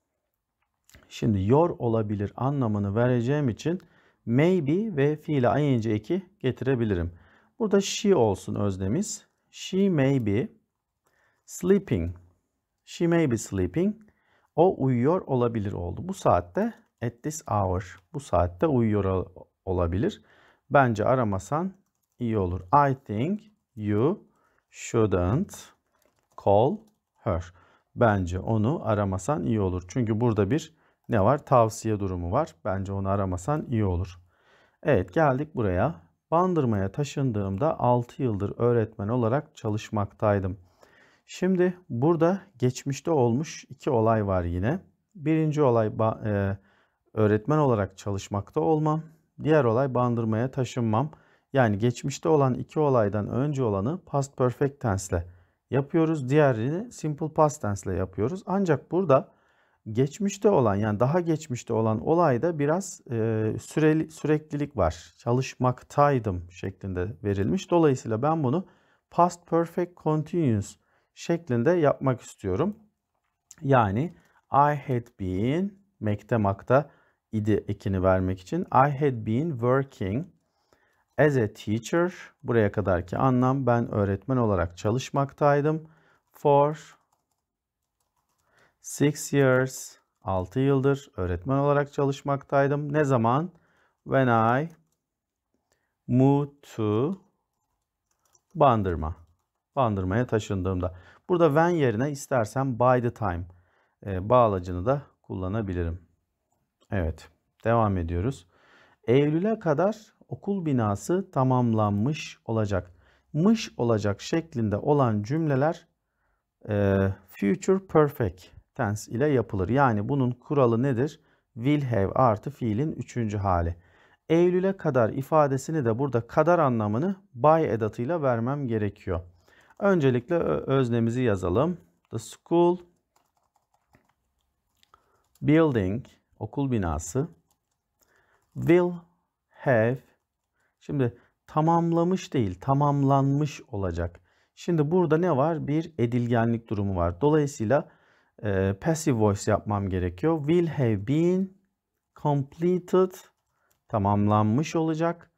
Şimdi yor olabilir anlamını vereceğim için maybe ve fiile ing eki getirebilirim. Burada she olsun öznemiz. She may be sleeping. She may be sleeping. O uyuyor olabilir oldu. Bu saatte, at this hour. Bu saatte uyuyor olabilir. Bence aramasan iyi olur. I think you shouldn't call her. Bence onu aramasan iyi olur. Çünkü burada bir ne var? Tavsiye durumu var. Bence onu aramasan iyi olur. Evet, geldik buraya. Bandırma'ya taşındığımda 6 yıldır öğretmen olarak çalışmaktaydım. Şimdi burada geçmişte olmuş iki olay var yine. Birinci olay öğretmen olarak çalışmakta olmam. Diğer olay Bandırma'ya taşınmam. Yani geçmişte olan iki olaydan önce olanı past perfect tense ile yapıyoruz. Diğerini simple past tense ile yapıyoruz. Ancak burada geçmişte olan, yani daha geçmişte olan olayda biraz süreklilik var. Çalışmaktaydım şeklinde verilmiş. Dolayısıyla ben bunu past perfect continuous şeklinde yapmak istiyorum. Yani I had been, makta idi ekini vermek için. I had been working as a teacher. Buraya kadarki anlam, ben öğretmen olarak çalışmaktaydım. For 6 years, 6 yıldır öğretmen olarak çalışmaktaydım. Ne zaman? When I moved to Bandırma. Bandırma'ya taşındığımda. Burada when yerine istersen by the time bağlacını da kullanabilirim. Evet, devam ediyoruz. Eylül'e kadar okul binası tamamlanmış olacak. Mış olacak şeklinde olan cümleler future perfect tense ile yapılır. Yani bunun kuralı nedir? Will have artı fiilin 3. hali. Eylül'e kadar ifadesini de burada kadar anlamını by edatıyla vermem gerekiyor. Öncelikle öznemizi yazalım. The school building, okul binası, will have. Şimdi tamamlamış değil, tamamlanmış olacak. Şimdi burada ne var? Bir edilgenlik durumu var. Dolayısıyla passive voice yapmam gerekiyor. Will have been completed, tamamlanmış olacak.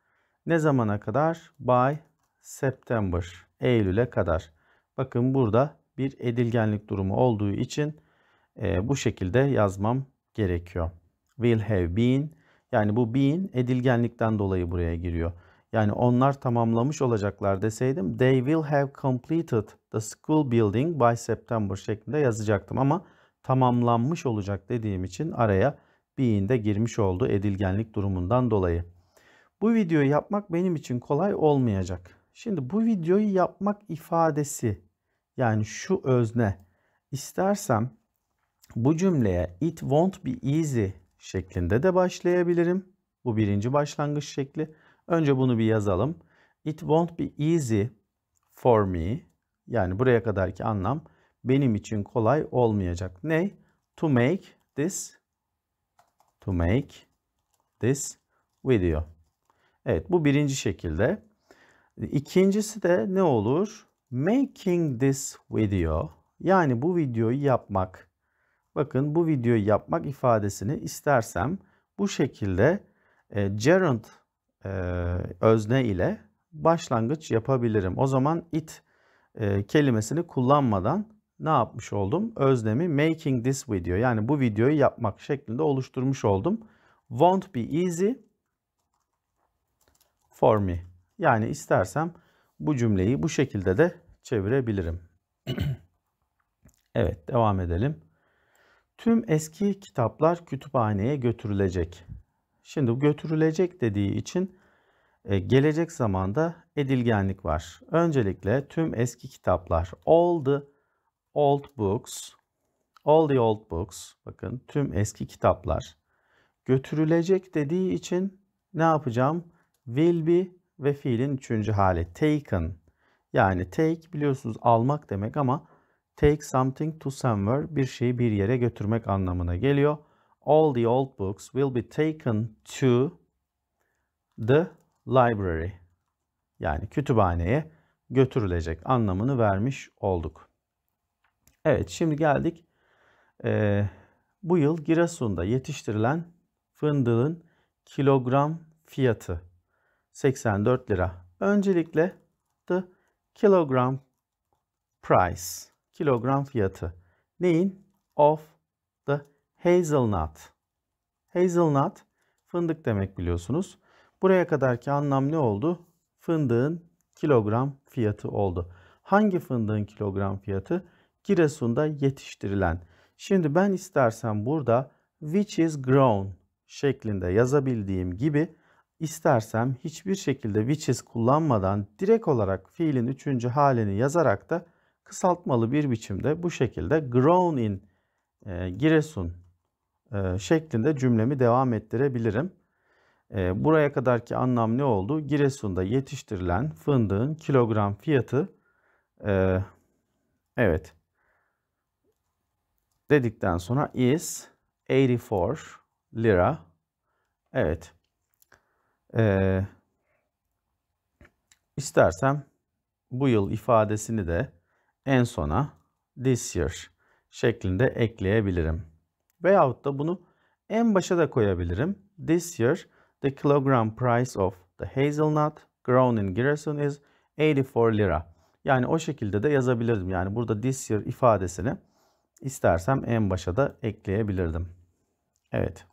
Ne zamana kadar? By September, Eylül'e kadar. Bakın burada bir edilgenlik durumu olduğu için bu şekilde yazmam gerekiyor. Will have been, yani bu been edilgenlikten dolayı buraya giriyor. Yani onlar tamamlamış olacaklar deseydim they will have completed the school building by September şeklinde yazacaktım, ama tamamlanmış olacak dediğim için araya being de girmiş oldu edilgenlik durumundan dolayı. Bu videoyu yapmak benim için kolay olmayacak. Şimdi bu videoyu yapmak ifadesi, yani şu özne, istersem bu cümleye it won't be easy şeklinde de başlayabilirim. Bu birinci başlangıç şekli. Önce bunu bir yazalım. It won't be easy for me. Yani buraya kadarki anlam benim için kolay olmayacak. Ne? To make this video. Evet, bu birinci şekilde. İkincisi de ne olur? Making this video. Yani bu videoyu yapmak. Bakın, bu videoyu yapmak ifadesini istersem bu şekilde gerund özne ile başlangıç yapabilirim. O zaman it kelimesini kullanmadan ne yapmış oldum? Öznemi making this video, yani bu videoyu yapmak şeklinde oluşturmuş oldum. Won't be easy for me. Yani istersem bu cümleyi bu şekilde de çevirebilirim. Evet, devam edelim. Tüm eski kitaplar kütüphaneye götürülecek. Şimdi götürülecek dediği için gelecek zamanda edilgenlik var. Öncelikle tüm eski kitaplar, all the old books, bakın tüm eski kitaplar, götürülecek dediği için ne yapacağım? Will be ve fiilin üçüncü hali taken. Yani take biliyorsunuz almak demek, ama take something to somewhere, bir şeyi bir yere götürmek anlamına geliyor. All the old books will be taken to the library. Yani kütüphaneye götürülecek anlamını vermiş olduk. Evet, şimdi geldik. Bu yıl Giresun'da yetiştirilen fındığın kilogram fiyatı 84 lira. Öncelikle the kilogram price, kilogram fiyatı. Neyin? Of the hazelnut. Hazelnut fındık demek biliyorsunuz. Buraya kadarki anlam ne oldu? Fındığın kilogram fiyatı oldu. Hangi fındığın kilogram fiyatı? Giresun'da yetiştirilen. Şimdi ben istersen burada which is grown şeklinde yazabildiğim gibi, İstersem hiçbir şekilde which is kullanmadan direkt olarak fiilin üçüncü halini yazarak da kısaltmalı bir biçimde bu şekilde grown in Giresun şeklinde cümlemi devam ettirebilirim. Buraya kadarki anlam ne oldu? Giresun'da yetiştirilen fındığın kilogram fiyatı, evet dedikten sonra is 84 lira. Evet. İstersem bu yıl ifadesini de en sona this year şeklinde ekleyebilirim. Veyahut da bunu en başa da koyabilirim. This year the kilogram price of the hazelnut grown in Giresun is 84 lira. Yani o şekilde de yazabilirdim. Yani burada this year ifadesini istersem en başa da ekleyebilirdim. Evet.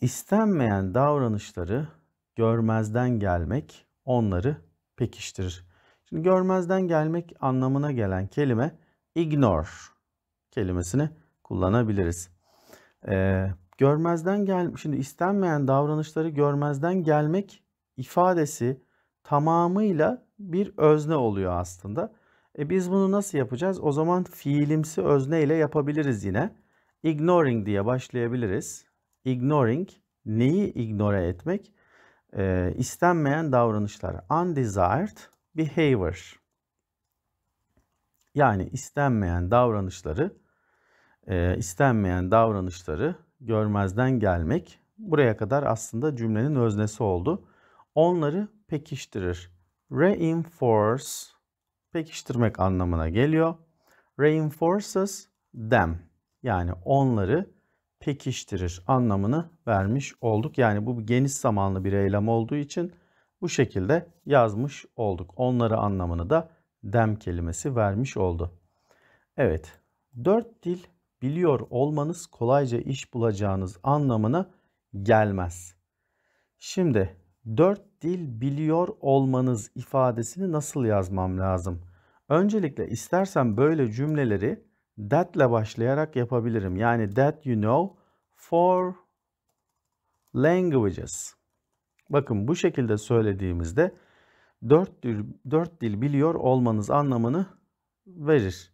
İstenmeyen davranışları görmezden gelmek, onları pekiştirir. Şimdi görmezden gelmek anlamına gelen kelime ignore kelimesini kullanabiliriz. Şimdi istenmeyen davranışları görmezden gelmek ifadesi tamamıyla bir özne oluyor aslında. Biz bunu nasıl yapacağız? O zaman fiilimsi özne ile yapabiliriz yine. Ignoring diye başlayabiliriz. Ignoring, neyi ignore etmek? İstenmeyen davranışlar. Undesired behavior. Yani istenmeyen davranışları görmezden gelmek. Buraya kadar aslında cümlenin öznesi oldu. Onları pekiştirir. Reinforce, pekiştirmek anlamına geliyor. Reinforces them. Yani onları pekiştirir anlamını vermiş olduk. Yani bu geniş zamanlı bir eylem olduğu için bu şekilde yazmış olduk. Onları anlamını da them kelimesi vermiş oldu. Evet, 4 dil biliyor olmanız kolayca iş bulacağınız anlamına gelmez. Şimdi 4 dil biliyor olmanız ifadesini nasıl yazmam lazım? Öncelikle istersen böyle cümleleri that'le başlayarak yapabilirim. Yani that you know four languages. Bakın bu şekilde söylediğimizde dört dil biliyor olmanız anlamını verir.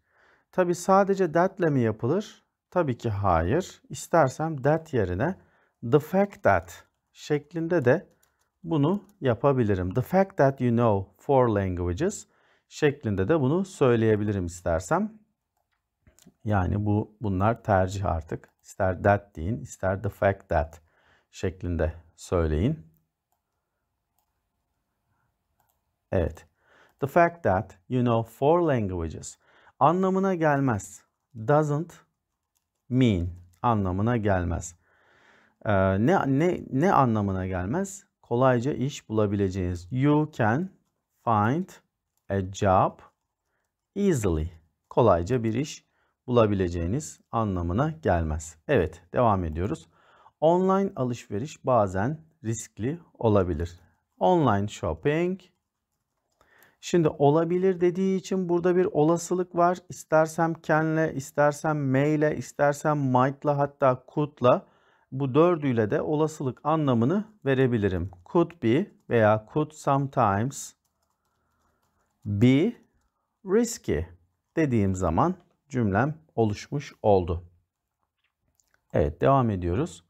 Tabi sadece that'le mi yapılır? Tabii ki hayır. İstersem that yerine the fact that şeklinde de bunu yapabilirim. The fact that you know four languages şeklinde de bunu söyleyebilirim istersem. Yani bunlar tercih artık. İster that deyin, ister the fact that şeklinde söyleyin. Evet. The fact that you know four languages anlamına gelmez. Doesn't mean anlamına gelmez. Ne anlamına gelmez? Kolayca iş bulabileceğiniz. You can find a job easily. Kolayca bir iş bulabileceğiniz anlamına gelmez. Evet, devam ediyoruz. Online alışveriş bazen riskli olabilir. Online shopping. Şimdi olabilir dediği için burada bir olasılık var. İstersem can'le, istersem may'le, istersem might'la, hatta could'la, bu dördüyle de olasılık anlamını verebilirim. Could be veya could sometimes be risky dediğim zaman cümlem oluşmuş oldu. Evet, devam ediyoruz.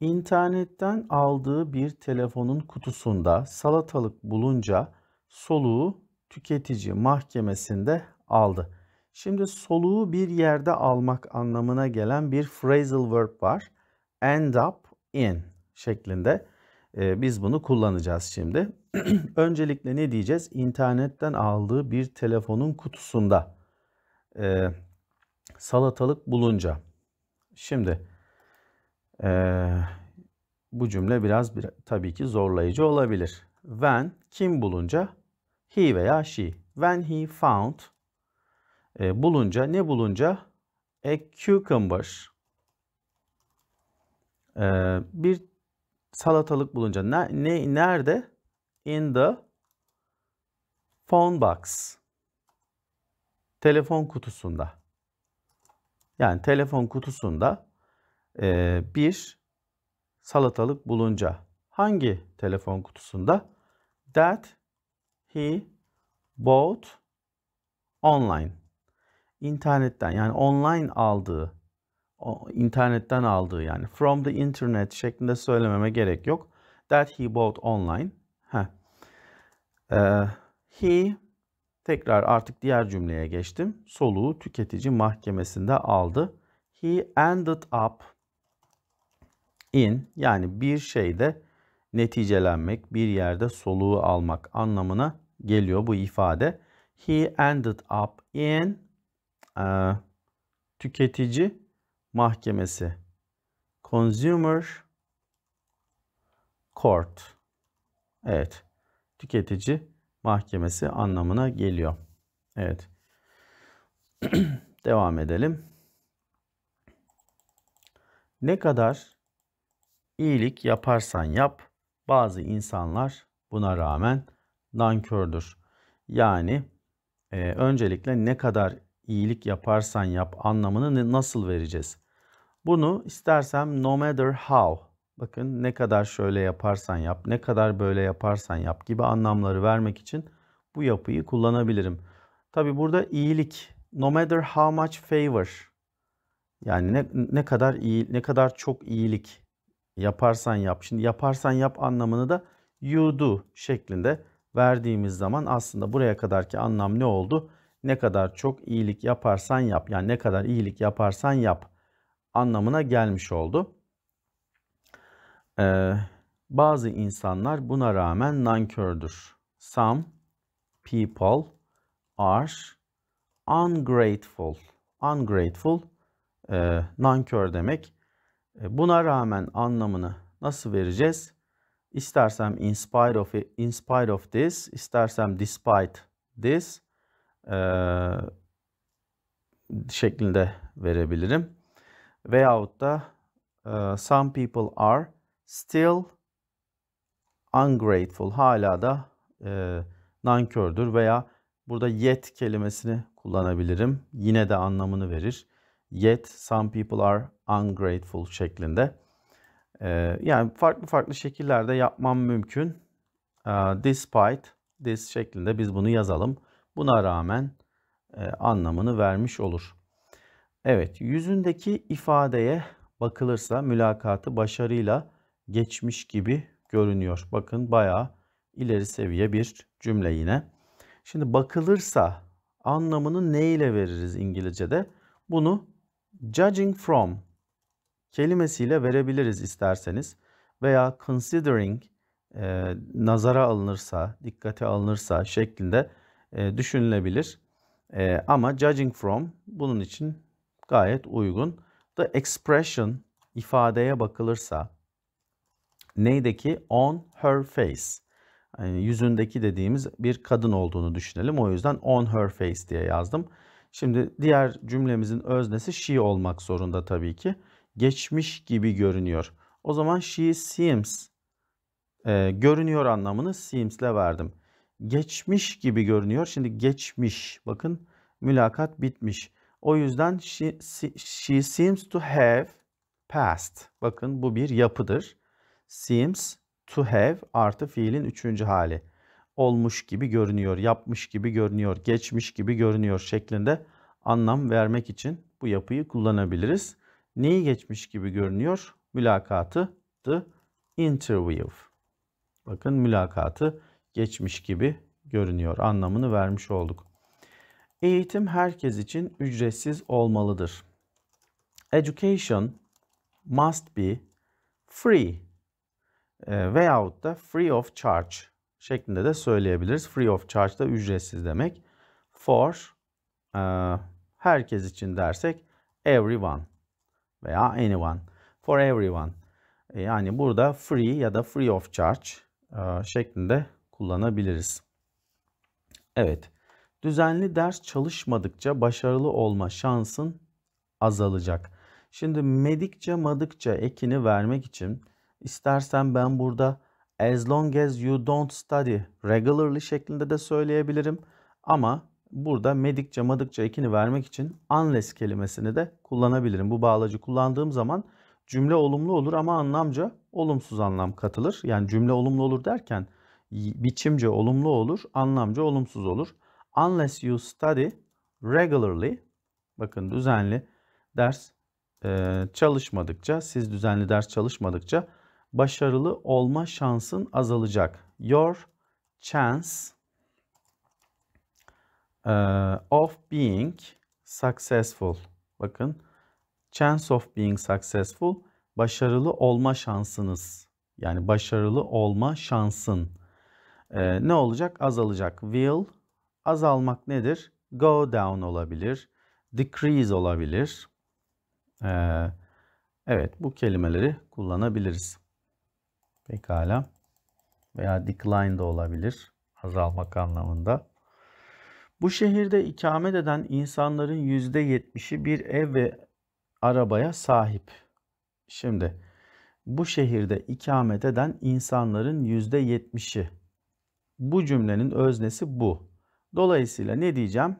İnternetten aldığı bir telefonun kutusunda salatalık bulunca soluğu tüketici mahkemesinde aldı. Şimdi soluğu bir yerde almak anlamına gelen bir phrasal verb var. End up in şeklinde biz bunu kullanacağız şimdi. Öncelikle ne diyeceğiz? İnternetten aldığı bir telefonun kutusunda salatalık bulunca. Şimdi bu cümle biraz tabii ki zorlayıcı olabilir. When kim bulunca? He veya she. When he found bulunca, ne bulunca? A cucumber. Bir salatalık bulunca. Nerede? In the phone box. Telefon kutusunda. Yani telefon kutusunda bir salatalık bulunca. Hangi telefon kutusunda? That he bought online. İnternetten, yani online aldığı. İnternetten aldığı, yani from the internet şeklinde söylememe gerek yok. That he bought online. He, tekrar artık diğer cümleye geçtim. Soluğu tüketici mahkemesinde aldı. He ended up in, yani bir şeyde neticelenmek, bir yerde soluğu almak anlamına geliyor bu ifade. He ended up in tüketici mahkemesi. Consumer court. Evet. Tüketici mahkemesi anlamına geliyor. Evet. Devam edelim. Ne kadar iyilik yaparsan yap, bazı insanlar buna rağmen nankördür. Yani öncelikle ne kadar iyilik yaparsan yap anlamını nasıl vereceğiz? Bunu istersem no matter how, bakın ne kadar şöyle yaparsan yap, ne kadar böyle yaparsan yap gibi anlamları vermek için bu yapıyı kullanabilirim. Tabi burada iyilik, no matter how much favor, yani ne kadar çok iyilik yaparsan yap. Şimdi yaparsan yap anlamını da you do şeklinde verdiğimiz zaman aslında buraya kadarki anlam ne oldu? Ne kadar çok iyilik yaparsan yap, yani ne kadar iyilik yaparsan yap anlamına gelmiş oldu. Bazı insanlar buna rağmen nankördür. Some people are ungrateful. Ungrateful, nankör demek. Buna rağmen anlamını nasıl vereceğiz? İstersem in spite of it, in spite of this, istersem despite this şeklinde verebilirim. Veyahut da some people are still ungrateful, hala da nankördür veya Burada yet kelimesini kullanabilirim. Yine de anlamını verir. Yet some people are ungrateful şeklinde. Yani farklı farklı şekillerde yapmam mümkün. Despite this şeklinde biz bunu yazalım. Buna rağmen anlamını vermiş olur. Evet, yüzündeki ifadeye bakılırsa mülakatı başarıyla geçmiş gibi görünüyor. Bakın bayağı ileri seviye bir cümle yine. Şimdi bakılırsa anlamını ne ile veririz İngilizce'de? Bunu judging from kelimesiyle verebiliriz isterseniz. Veya considering, nazara alınırsa, dikkate alınırsa şeklinde düşünülebilir. Ama judging from bunun için gayet uygun. The expression, ifadeye bakılırsa, neydeki? On her face. Yani yüzündeki dediğimiz bir kadın olduğunu düşünelim. O yüzden on her face diye yazdım. Şimdi diğer cümlemizin öznesi she olmak zorunda tabii ki. Geçmiş gibi görünüyor. O zaman she seems, görünüyor anlamını seems'le verdim. Geçmiş gibi görünüyor. Şimdi geçmiş. Bakın mülakat bitmiş. O yüzden she seems to have passed. Bakın bu bir yapıdır. Seems to have artı fiilin üçüncü hali. Olmuş gibi görünüyor, yapmış gibi görünüyor, geçmiş gibi görünüyor şeklinde anlam vermek için bu yapıyı kullanabiliriz. Neyi geçmiş gibi görünüyor? Mülakatı, the interview. Bakın mülakatı geçmiş gibi görünüyor. Anlamını vermiş olduk. Eğitim herkes için ücretsiz olmalıdır. Education must be free veyahut da free of charge şeklinde de söyleyebiliriz. Free of charge da ücretsiz demek. For herkes için dersek everyone veya anyone. For everyone. Yani burada free ya da free of charge şeklinde kullanabiliriz. Evet. Düzenli ders çalışmadıkça başarılı olma şansın azalacak. Şimdi medikçe madıkça ekini vermek için istersen ben burada as long as you don't study regularly şeklinde de söyleyebilirim. Ama burada medikçe madıkça ekini vermek için unless kelimesini de kullanabilirim. Bu bağlacı kullandığım zaman cümle olumlu olur ama anlamca olumsuz anlam katılır. Yani cümle olumlu olur derken biçimce olumlu olur, anlamca olumsuz olur. Unless you study regularly, bakın düzenli ders çalışmadıkça, siz düzenli ders çalışmadıkça başarılı olma şansın azalacak. Your chance of being successful. Bakın chance of being successful, başarılı olma şansınız. Yani başarılı olma şansın. Ne olacak? Azalacak. Will, azalmak nedir? Go down olabilir. Decrease olabilir. Evet, bu kelimeleri kullanabiliriz. Pekala. Veya decline de olabilir. Azalmak anlamında. Bu şehirde ikamet eden insanların %70'i bir ev ve arabaya sahip. Şimdi bu şehirde ikamet eden insanların %70'i. Bu cümlenin öznesi bu. Dolayısıyla ne diyeceğim?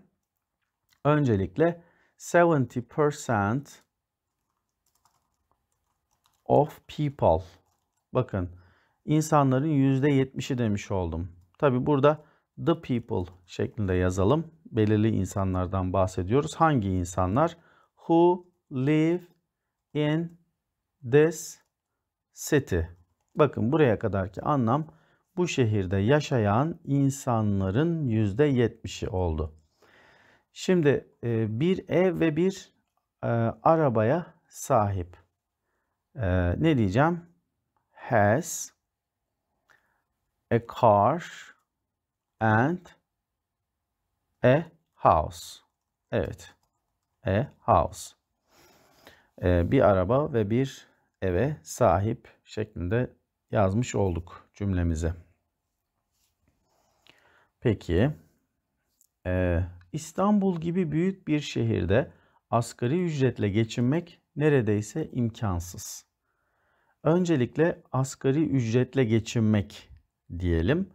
Öncelikle 70% of people. Bakın insanların %70'i demiş oldum. Tabi burada the people şeklinde yazalım. Belirli insanlardan bahsediyoruz. Hangi insanlar? Who live in this city. Bakın buraya kadarki anlam bu şehirde yaşayan insanların %70'i oldu. Şimdi bir ev ve bir arabaya sahip. Ne diyeceğim? Has a car and a house. Evet. A house. Bir araba ve bir eve sahip şeklinde yazmış olduk cümlemize. Peki, İstanbul gibi büyük bir şehirde asgari ücretle geçinmek neredeyse imkansız. Öncelikle asgari ücretle geçinmek diyelim.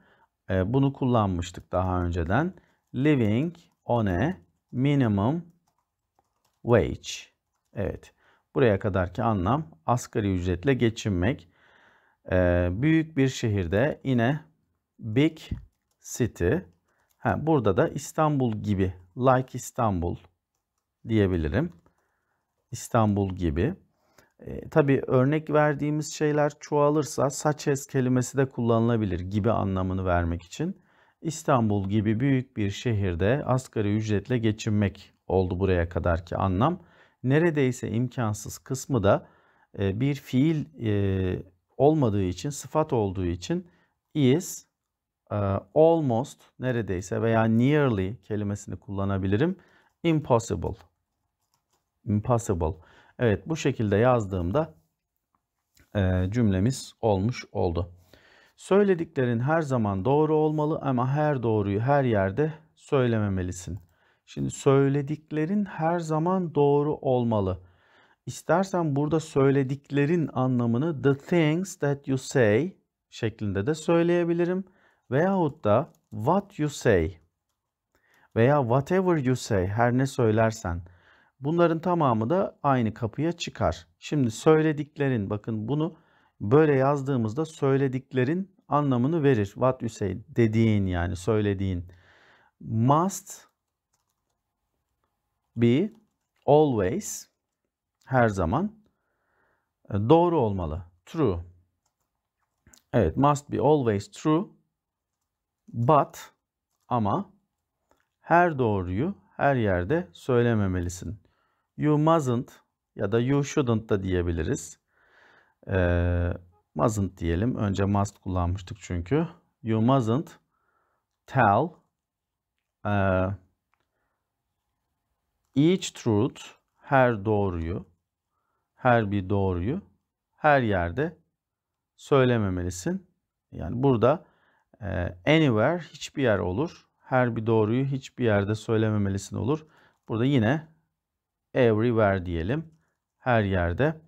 Bunu kullanmıştık daha önceden. Living on a minimum wage. Evet. Buraya kadarki anlam asgari ücretle geçinmek. Büyük bir şehirde yine big city. Ha, burada da İstanbul gibi. Like İstanbul diyebilirim. İstanbul gibi. Tabii örnek verdiğimiz şeyler çoğalırsa such as kelimesi de kullanılabilir gibi anlamını vermek için. İstanbul gibi büyük bir şehirde asgari ücretle geçinmek oldu buraya kadarki anlam. Neredeyse imkansız kısmı da bir fiil olmadığı için, sıfat olduğu için is, almost, neredeyse veya nearly kelimesini kullanabilirim. Impossible. Impossible. Evet, bu şekilde yazdığımda cümlemiz olmuş oldu. Söylediklerin her zaman doğru olmalı ama her doğruyu her yerde söylememelisin. Şimdi söylediklerin her zaman doğru olmalı. İstersen burada söylediklerin anlamını the things that you say şeklinde de söyleyebilirim. Veyahut da what you say veya whatever you say, her ne söylersen. Bunların tamamı da aynı kapıya çıkar. Şimdi söylediklerin, bakın bunu böyle yazdığımızda söylediklerin anlamını verir. What you say, dediğin, yani söylediğin. Must be always, her zaman doğru olmalı. True. Evet, must be always true. But, ama her doğruyu her yerde söylememelisin. You mustn't ya da you shouldn't da diyebiliriz. Mustn't diyelim. Önce must kullanmıştık çünkü. You mustn't tell each truth, her doğruyu, her bir doğruyu her yerde söylememelisin. Yani burada anywhere hiçbir yer olur. Her bir doğruyu hiçbir yerde söylememelisin olur. Burada yine everywhere diyelim. Her yerde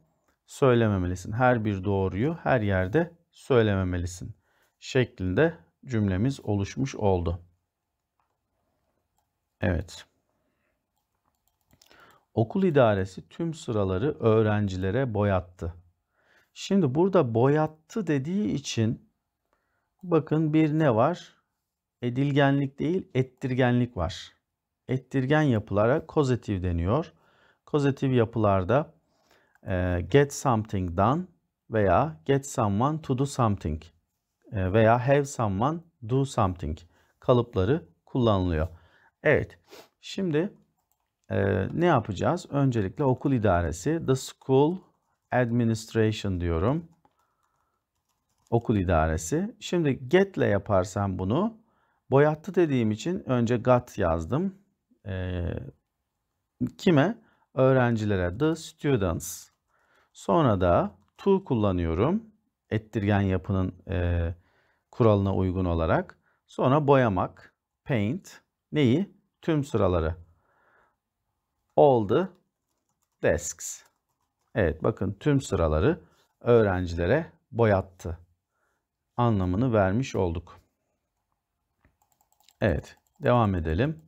söylememelisin. Her bir doğruyu her yerde söylememelisin şeklinde cümlemiz oluşmuş oldu. Evet. Okul idaresi tüm sıraları öğrencilere boyattı. Şimdi burada boyattı dediği için bakın bir ne var? Edilgenlik değil, ettirgenlik var. Ettirgen yapılara kozatif deniyor. Kozatif yapılarda get something done veya get someone to do something veya have someone do something kalıpları kullanılıyor. Evet, şimdi ne yapacağız? Öncelikle okul idaresi, the school administration diyorum. Okul idaresi. Şimdi get ile yaparsam bunu, boyattı dediğim için önce got yazdım. Kime? Öğrencilere. The students. Sonra da to kullanıyorum. Ettirgen yapının kuralına uygun olarak. Sonra boyamak. Paint. Neyi? Tüm sıraları. All the desks. Evet, bakın tüm sıraları öğrencilere boyattı anlamını vermiş olduk. Evet, devam edelim.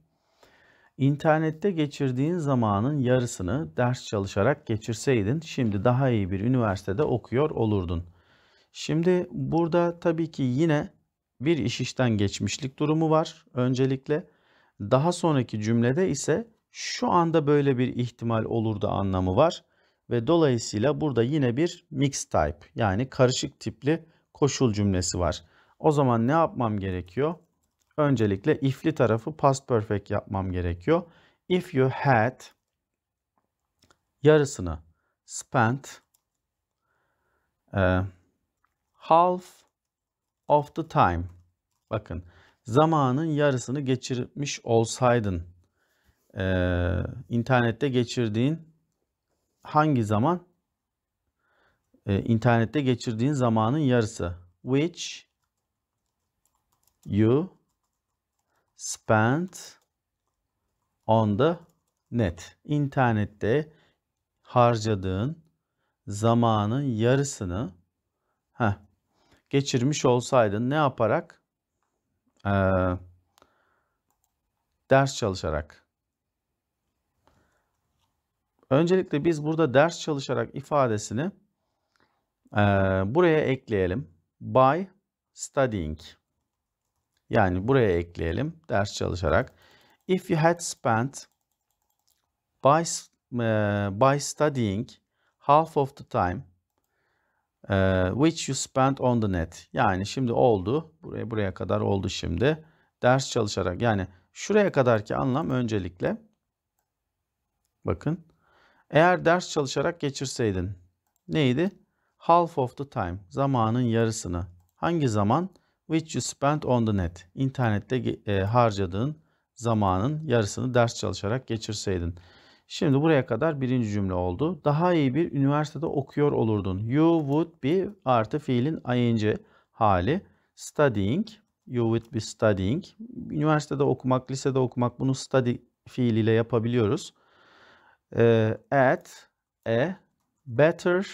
İnternette geçirdiğin zamanın yarısını ders çalışarak geçirseydin şimdi daha iyi bir üniversitede okuyor olurdun. Şimdi burada tabii ki yine bir iş işten geçmişlik durumu var öncelikle. Daha sonraki cümlede ise şu anda böyle bir ihtimal olurdu anlamı var. Ve dolayısıyla burada yine bir mixed type, yani karışık tipli koşul cümlesi var. O zaman ne yapmam gerekiyor? Öncelikle if'li tarafı past perfect yapmam gerekiyor. If you had yarısını, spent half of the time. Bakın zamanın yarısını geçirmiş olsaydın internette geçirdiğin hangi zaman? İnternette geçirdiğin zamanın yarısı. Which you spent on the net. İnternette harcadığın zamanın yarısını geçirmiş olsaydın ne yaparak? Ders çalışarak. Öncelikle biz burada ders çalışarak ifadesini buraya ekleyelim. By studying. Yani buraya ekleyelim. Ders çalışarak. If you had spent by studying half of the time which you spent on the net. Yani şimdi oldu. Buraya kadar oldu şimdi. Ders çalışarak. Yani şuraya kadarki anlam öncelikle. Bakın. Eğer ders çalışarak geçirseydin. Neydi? Half of the time. Zamanın yarısını. Hangi zaman? Which you spent on the net. İnternette harcadığın zamanın yarısını ders çalışarak geçirseydin. Şimdi buraya kadar birinci cümle oldu. Daha iyi bir üniversitede okuyor olurdun. You would be artı fiilin ing hali. Studying. You would be studying. Üniversitede okumak, lisede okumak, bunu study fiiliyle yapabiliyoruz. At a better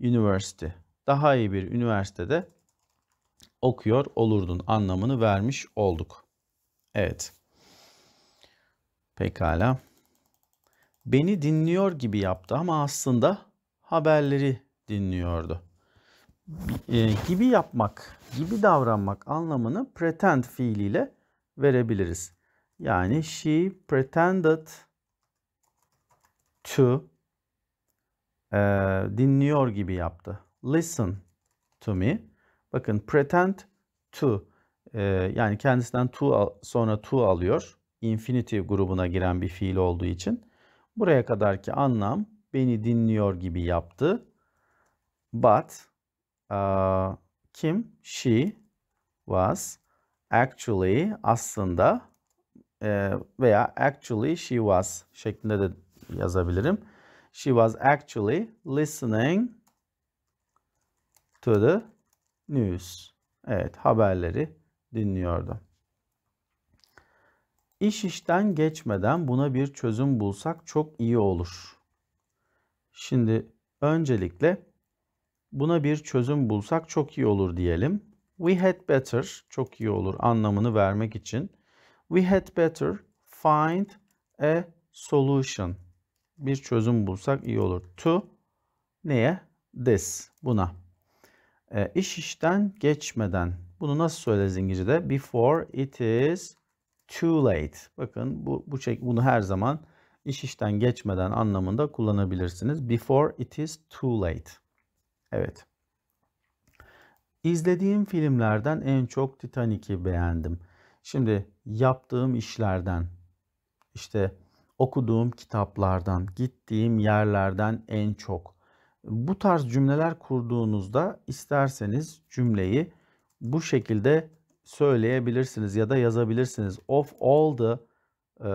university. Daha iyi bir üniversitede okuyor olurdun anlamını vermiş olduk. Evet. Pekala. Beni dinliyor gibi yaptı ama aslında haberleri dinliyordu. Gibi yapmak, gibi davranmak anlamını pretend fiiliyle verebiliriz. Yani she pretended to dinliyor gibi yaptı. Listen to me. Bakın pretend to yani kendisinden to sonra to alıyor. Infinitive grubuna giren bir fiil olduğu için. Buraya kadarki anlam beni dinliyor gibi yaptı. But kim? She was actually aslında veya actually she was şeklinde de yazabilirim. She was actually listening to the news. Evet, haberleri dinliyordu. İş işten geçmeden buna bir çözüm bulsak çok iyi olur. Şimdi öncelikle buna bir çözüm bulsak çok iyi olur diyelim. We had better, çok iyi olur anlamını vermek için. We had better find a solution. Bir çözüm bulsak iyi olur. To neye? This, buna. İş işten geçmeden. Bunu nasıl söyleriz İngilizce'de? Before it is too late. Bakın bunu her zaman iş işten geçmeden anlamında kullanabilirsiniz. Before it is too late. Evet. İzlediğim filmlerden en çok Titanic'i beğendim. Şimdi yaptığım işlerden, işte okuduğum kitaplardan, gittiğim yerlerden en çok. Bu tarz cümleler kurduğunuzda isterseniz cümleyi bu şekilde söyleyebilirsiniz ya da yazabilirsiniz. Of all the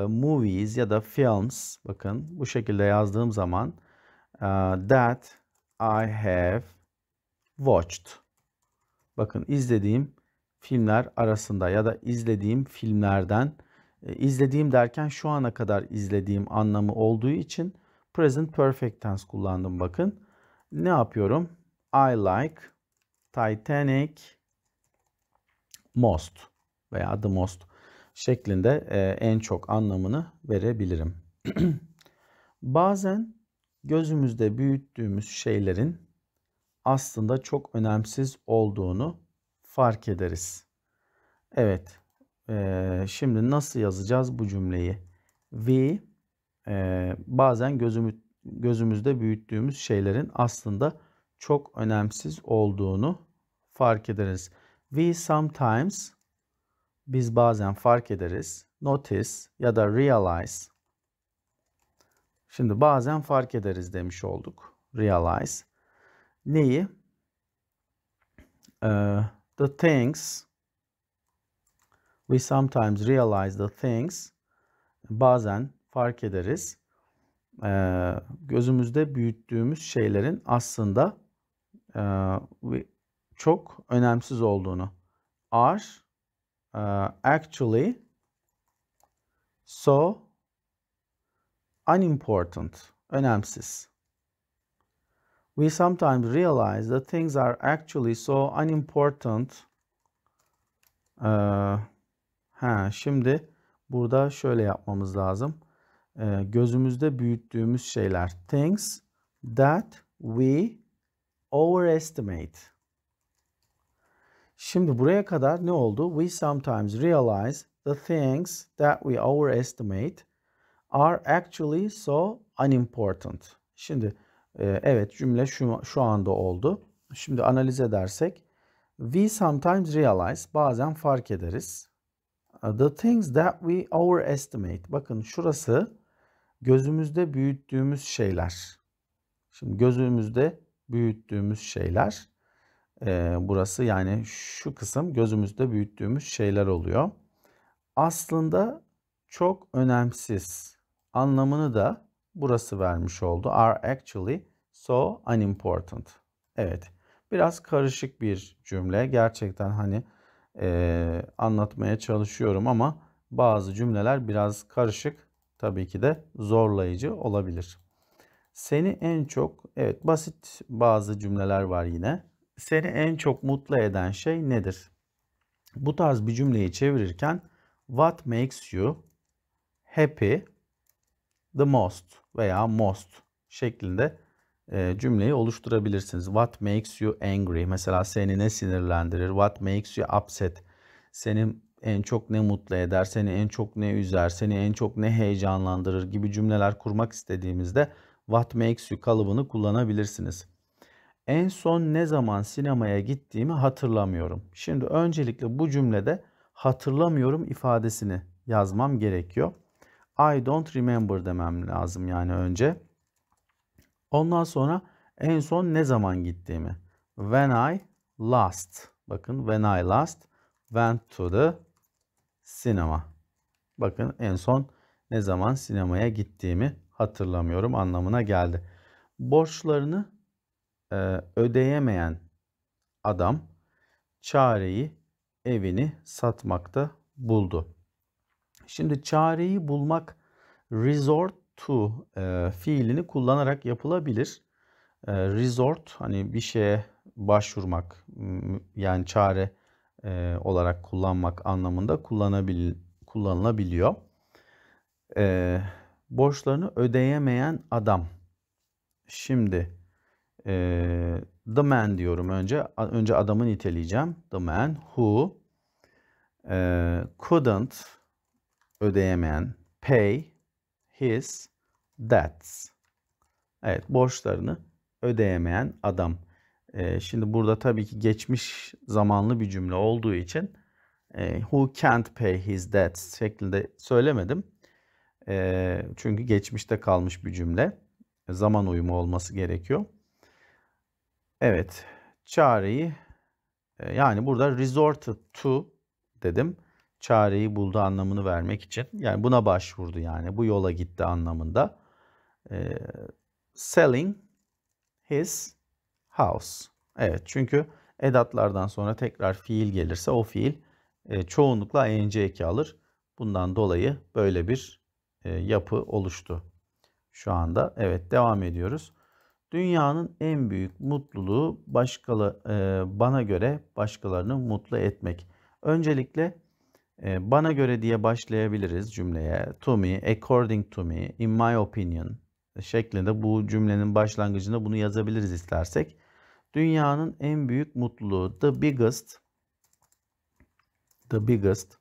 movies ya da films, bakın bu şekilde yazdığım zaman that I have watched. Bakın izlediğim filmler arasında ya da izlediğim filmlerden, izlediğim derken şu ana kadar izlediğim anlamı olduğu için present perfect tense kullandım bakın. Ne yapıyorum? I like Titanic most veya the most şeklinde en çok anlamını verebilirim. Bazen gözümüzde büyüttüğümüz şeylerin aslında çok önemsiz olduğunu fark ederiz. Evet. Şimdi nasıl yazacağız bu cümleyi? We bazen gözümüzde büyüttüğümüz şeylerin aslında çok önemsiz olduğunu fark ederiz. We sometimes, biz bazen fark ederiz. Notice ya da realize. Şimdi bazen fark ederiz demiş olduk. Realize. Neyi? The things. We sometimes realize the things. Bazen fark ederiz. Gözümüzde büyüttüğümüz şeylerin aslında çok önemsiz olduğunu. Are actually so unimportant. Önemsiz. We sometimes realize that things are actually so unimportant. Şimdi Burada şöyle yapmamız lazım. Gözümüzde büyüttüğümüz şeyler. Things that we overestimate. Şimdi buraya kadar ne oldu? We sometimes realize the things that we overestimate are actually so unimportant. Şimdi evet, cümle şu anda oldu. Şimdi analiz edersek. We sometimes realize, bazen fark ederiz. The things that we overestimate. Bakın şurası gözümüzde büyüttüğümüz şeyler. Şimdi gözümüzde büyüttüğümüz şeyler. Burası yani şu kısım gözümüzde büyüttüğümüz şeyler oluyor. Aslında çok önemsiz anlamını da burası vermiş oldu. Are actually so unimportant. Evet, biraz karışık bir cümle. Gerçekten hani anlatmaya çalışıyorum ama bazı cümleler biraz karışık. Tabii ki de zorlayıcı olabilir. Seni en çok, evet basit bazı cümleler var yine. Seni en çok mutlu eden şey nedir? Bu tarz bir cümleyi çevirirken what makes you happy the most veya most şeklinde cümleyi oluşturabilirsiniz. What makes you angry? Mesela seni ne sinirlendirir? What makes you upset? Seni en çok ne mutlu eder? Seni en çok ne üzer? Seni en çok ne heyecanlandırır? Gibi cümleler kurmak istediğimizde what makes you kalıbını kullanabilirsiniz. En son ne zaman sinemaya gittiğimi hatırlamıyorum. Şimdi öncelikle bu cümlede hatırlamıyorum ifadesini yazmam gerekiyor. I don't remember demem lazım yani önce. Ondan sonra en son ne zaman gittiğimi. When I last. Bakın when I last went to the cinema. Bakın en son ne zaman sinemaya gittiğimi hatırlamıyorum anlamına geldi. Borçlarını ödeyemeyen adam çareyi evini satmakta buldu. Şimdi çareyi bulmak resort to fiilini kullanarak yapılabilir. Resort hani bir şeye başvurmak yani çare olarak kullanmak anlamında kullanılabiliyor. Borçlarını ödeyemeyen adam. Şimdi the man diyorum önce. Önce adamı niteleyeceğim. The man who couldn't ödeyemeyen pay his debts. Evet, borçlarını ödeyemeyen adam. Şimdi burada tabii ki geçmiş zamanlı bir cümle olduğu için who can't pay his debts şeklinde söylemedim. Çünkü geçmişte kalmış bir cümle. Zaman uyumu olması gerekiyor. Evet, çareyi yani burada resorted to dedim. Çareyi buldu anlamını vermek için. Yani buna başvurdu yani bu yola gitti anlamında. Selling his house. Evet, çünkü edatlardan sonra tekrar fiil gelirse o fiil çoğunlukla ing eki alır. Bundan dolayı böyle bir yapı oluştu. Şu anda evet devam ediyoruz. Dünyanın en büyük mutluluğu bana göre başkalarını mutlu etmek. Öncelikle bana göre diye başlayabiliriz cümleye. To me, according to me, in my opinion şeklinde bu cümlenin başlangıcında bunu yazabiliriz istersek. Dünyanın en büyük mutluluğu the biggest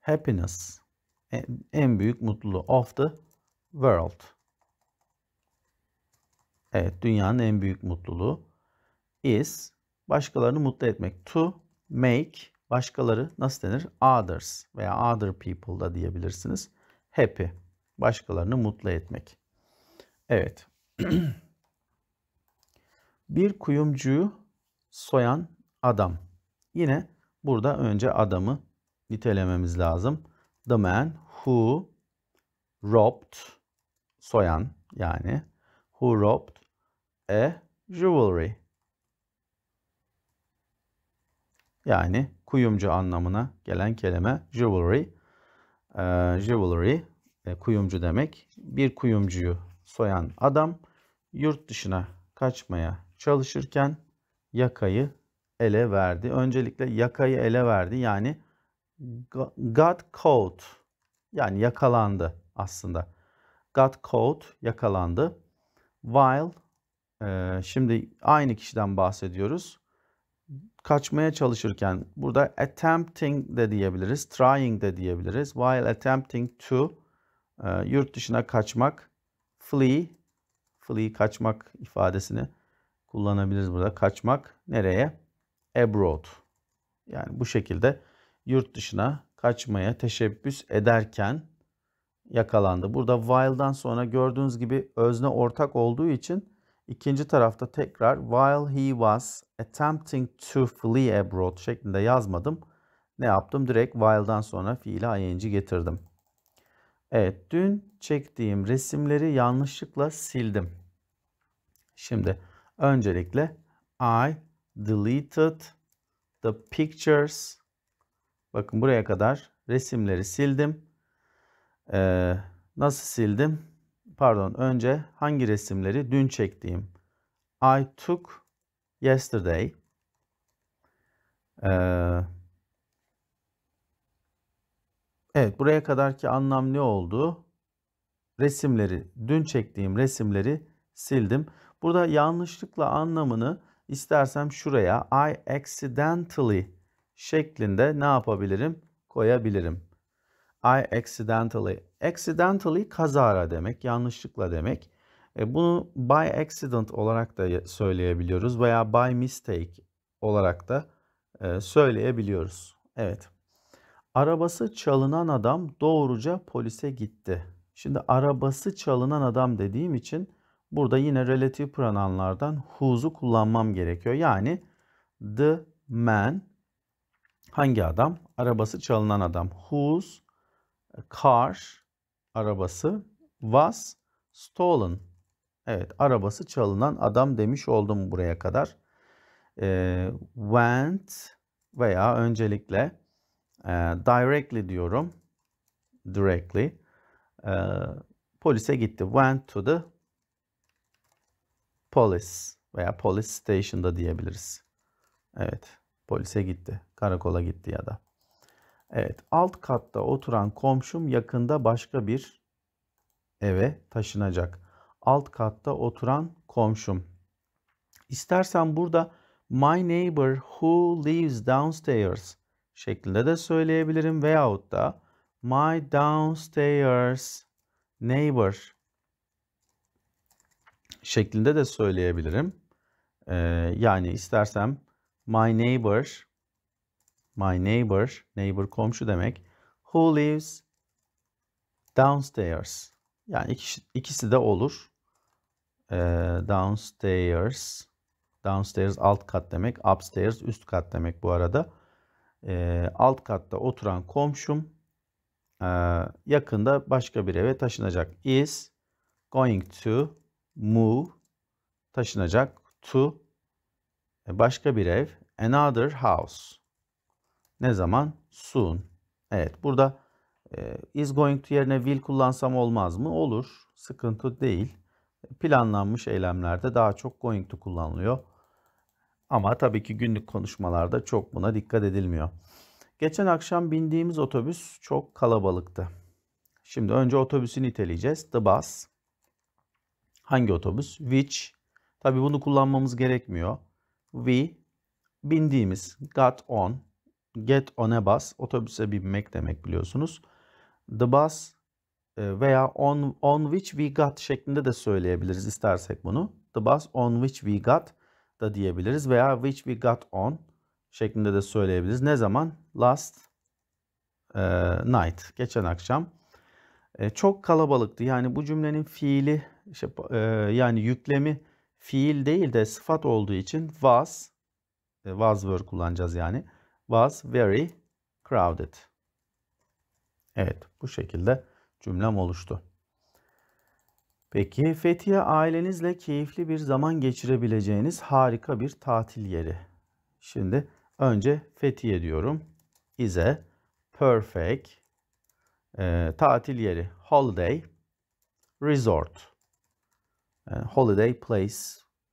happiness, en büyük mutluluğu of the world. Evet, dünyanın en büyük mutluluğu is başkalarını mutlu etmek. To make başkaları nasıl denir? Others veya other people da diyebilirsiniz. Happy başkalarını mutlu etmek. Evet. Bir kuyumcuyu soyan adam. Yine burada önce adamı nitelememiz lazım. The man who robbed, soyan yani who robbed a jewelry. Yani kuyumcu anlamına gelen kelime jewelry. Jewelry kuyumcu demek. Bir kuyumcuyu soyan adam yurt dışına kaçmaya çalışırken yakayı ele verdi. Öncelikle yakayı ele verdi yani got caught Yani yakalandı aslında. Got caught, yakalandı. While, şimdi aynı kişiden bahsediyoruz. Kaçmaya çalışırken burada attempting de diyebiliriz, trying de diyebiliriz. While attempting to, yurt dışına kaçmak, flee, flee kaçmak ifadesini kullanabiliriz burada. Kaçmak nereye? Abroad. Yani bu şekilde yurt dışına kaçmaya teşebbüs ederken yakalandı. Burada while'dan sonra gördüğünüz gibi özne ortak olduğu için ikinci tarafta tekrar while he was attempting to flee abroad şeklinde yazmadım. Ne yaptım? Direkt while'dan sonra fiile ing getirdim. Evet, dün çektiğim resimleri yanlışlıkla sildim. Şimdi öncelikle I deleted the pictures. Bakın buraya kadar resimleri sildim. Nasıl sildim? Pardon, önce hangi resimleri? Dün çektiğim. I took yesterday. Evet, buraya kadarki anlam ne oldu? Resimleri, dün çektiğim resimleri sildim. Burada yanlışlıkla anlamını istersem şuraya I accidentally şeklinde ne yapabilirim? Koyabilirim. I accidentally. Accidentally kazara demek, yanlışlıkla demek. Bunu by accident olarak da söyleyebiliyoruz veya by mistake olarak da söyleyebiliyoruz. Evet. Arabası çalınan adam doğruca polise gitti. Şimdi arabası çalınan adam dediğim için burada yine relatif pronounlardan who'su kullanmam gerekiyor. Yani the man, hangi adam? Arabası çalınan adam. Whose car, arabası, was stolen. Evet, arabası çalınan adam demiş oldum buraya kadar. Went veya öncelikle directly diyorum. Directly. Polise gitti. Went to the police veya police station'da diyebiliriz. Evet, polise gitti. Karakola gitti ya da. Evet, alt katta oturan komşum yakında başka bir eve taşınacak. Alt katta oturan komşum. İstersen burada my neighbor who lives downstairs şeklinde de söyleyebilirim veyahut da my downstairs neighbor şeklinde de söyleyebilirim. Yani istersem my neighbor, neighbor komşu demek, who lives downstairs. Yani ikisi de olur. Downstairs alt kat demek, upstairs üst kat demek bu arada. Alt katta oturan komşum yakında başka bir eve taşınacak. Is going to move, taşınacak, to başka bir ev, another house. Ne zaman? Soon. Evet, burada is going to yerine will kullansam olmaz mı? Olur. Sıkıntı değil. Planlanmış eylemlerde daha çok going to kullanılıyor. Ama tabii ki günlük konuşmalarda çok buna dikkat edilmiyor. Geçen akşam bindiğimiz otobüs çok kalabalıktı. Şimdi önce otobüsü niteleyeceğiz. The bus. Hangi otobüs? Which. Tabii bunu kullanmamız gerekmiyor. We. Bindiğimiz. Got on. Get on a bus, otobüse binmek demek biliyorsunuz. The bus veya on which we got şeklinde de söyleyebiliriz istersek bunu. The bus on which we got da diyebiliriz veya which we got on şeklinde de söyleyebiliriz. Ne zaman? Last night, geçen akşam. Çok kalabalıktı. Yani bu cümlenin fiili, yani yüklemi fiil değil de sıfat olduğu için was verb kullanacağız yani. Was very crowded. Evet, bu şekilde cümlem oluştu. Peki, Fethiye ailenizle keyifli bir zaman geçirebileceğiniz harika bir tatil yeri. Şimdi önce Fethiye diyorum. Is a perfect tatil yeri. Holiday resort. Holiday place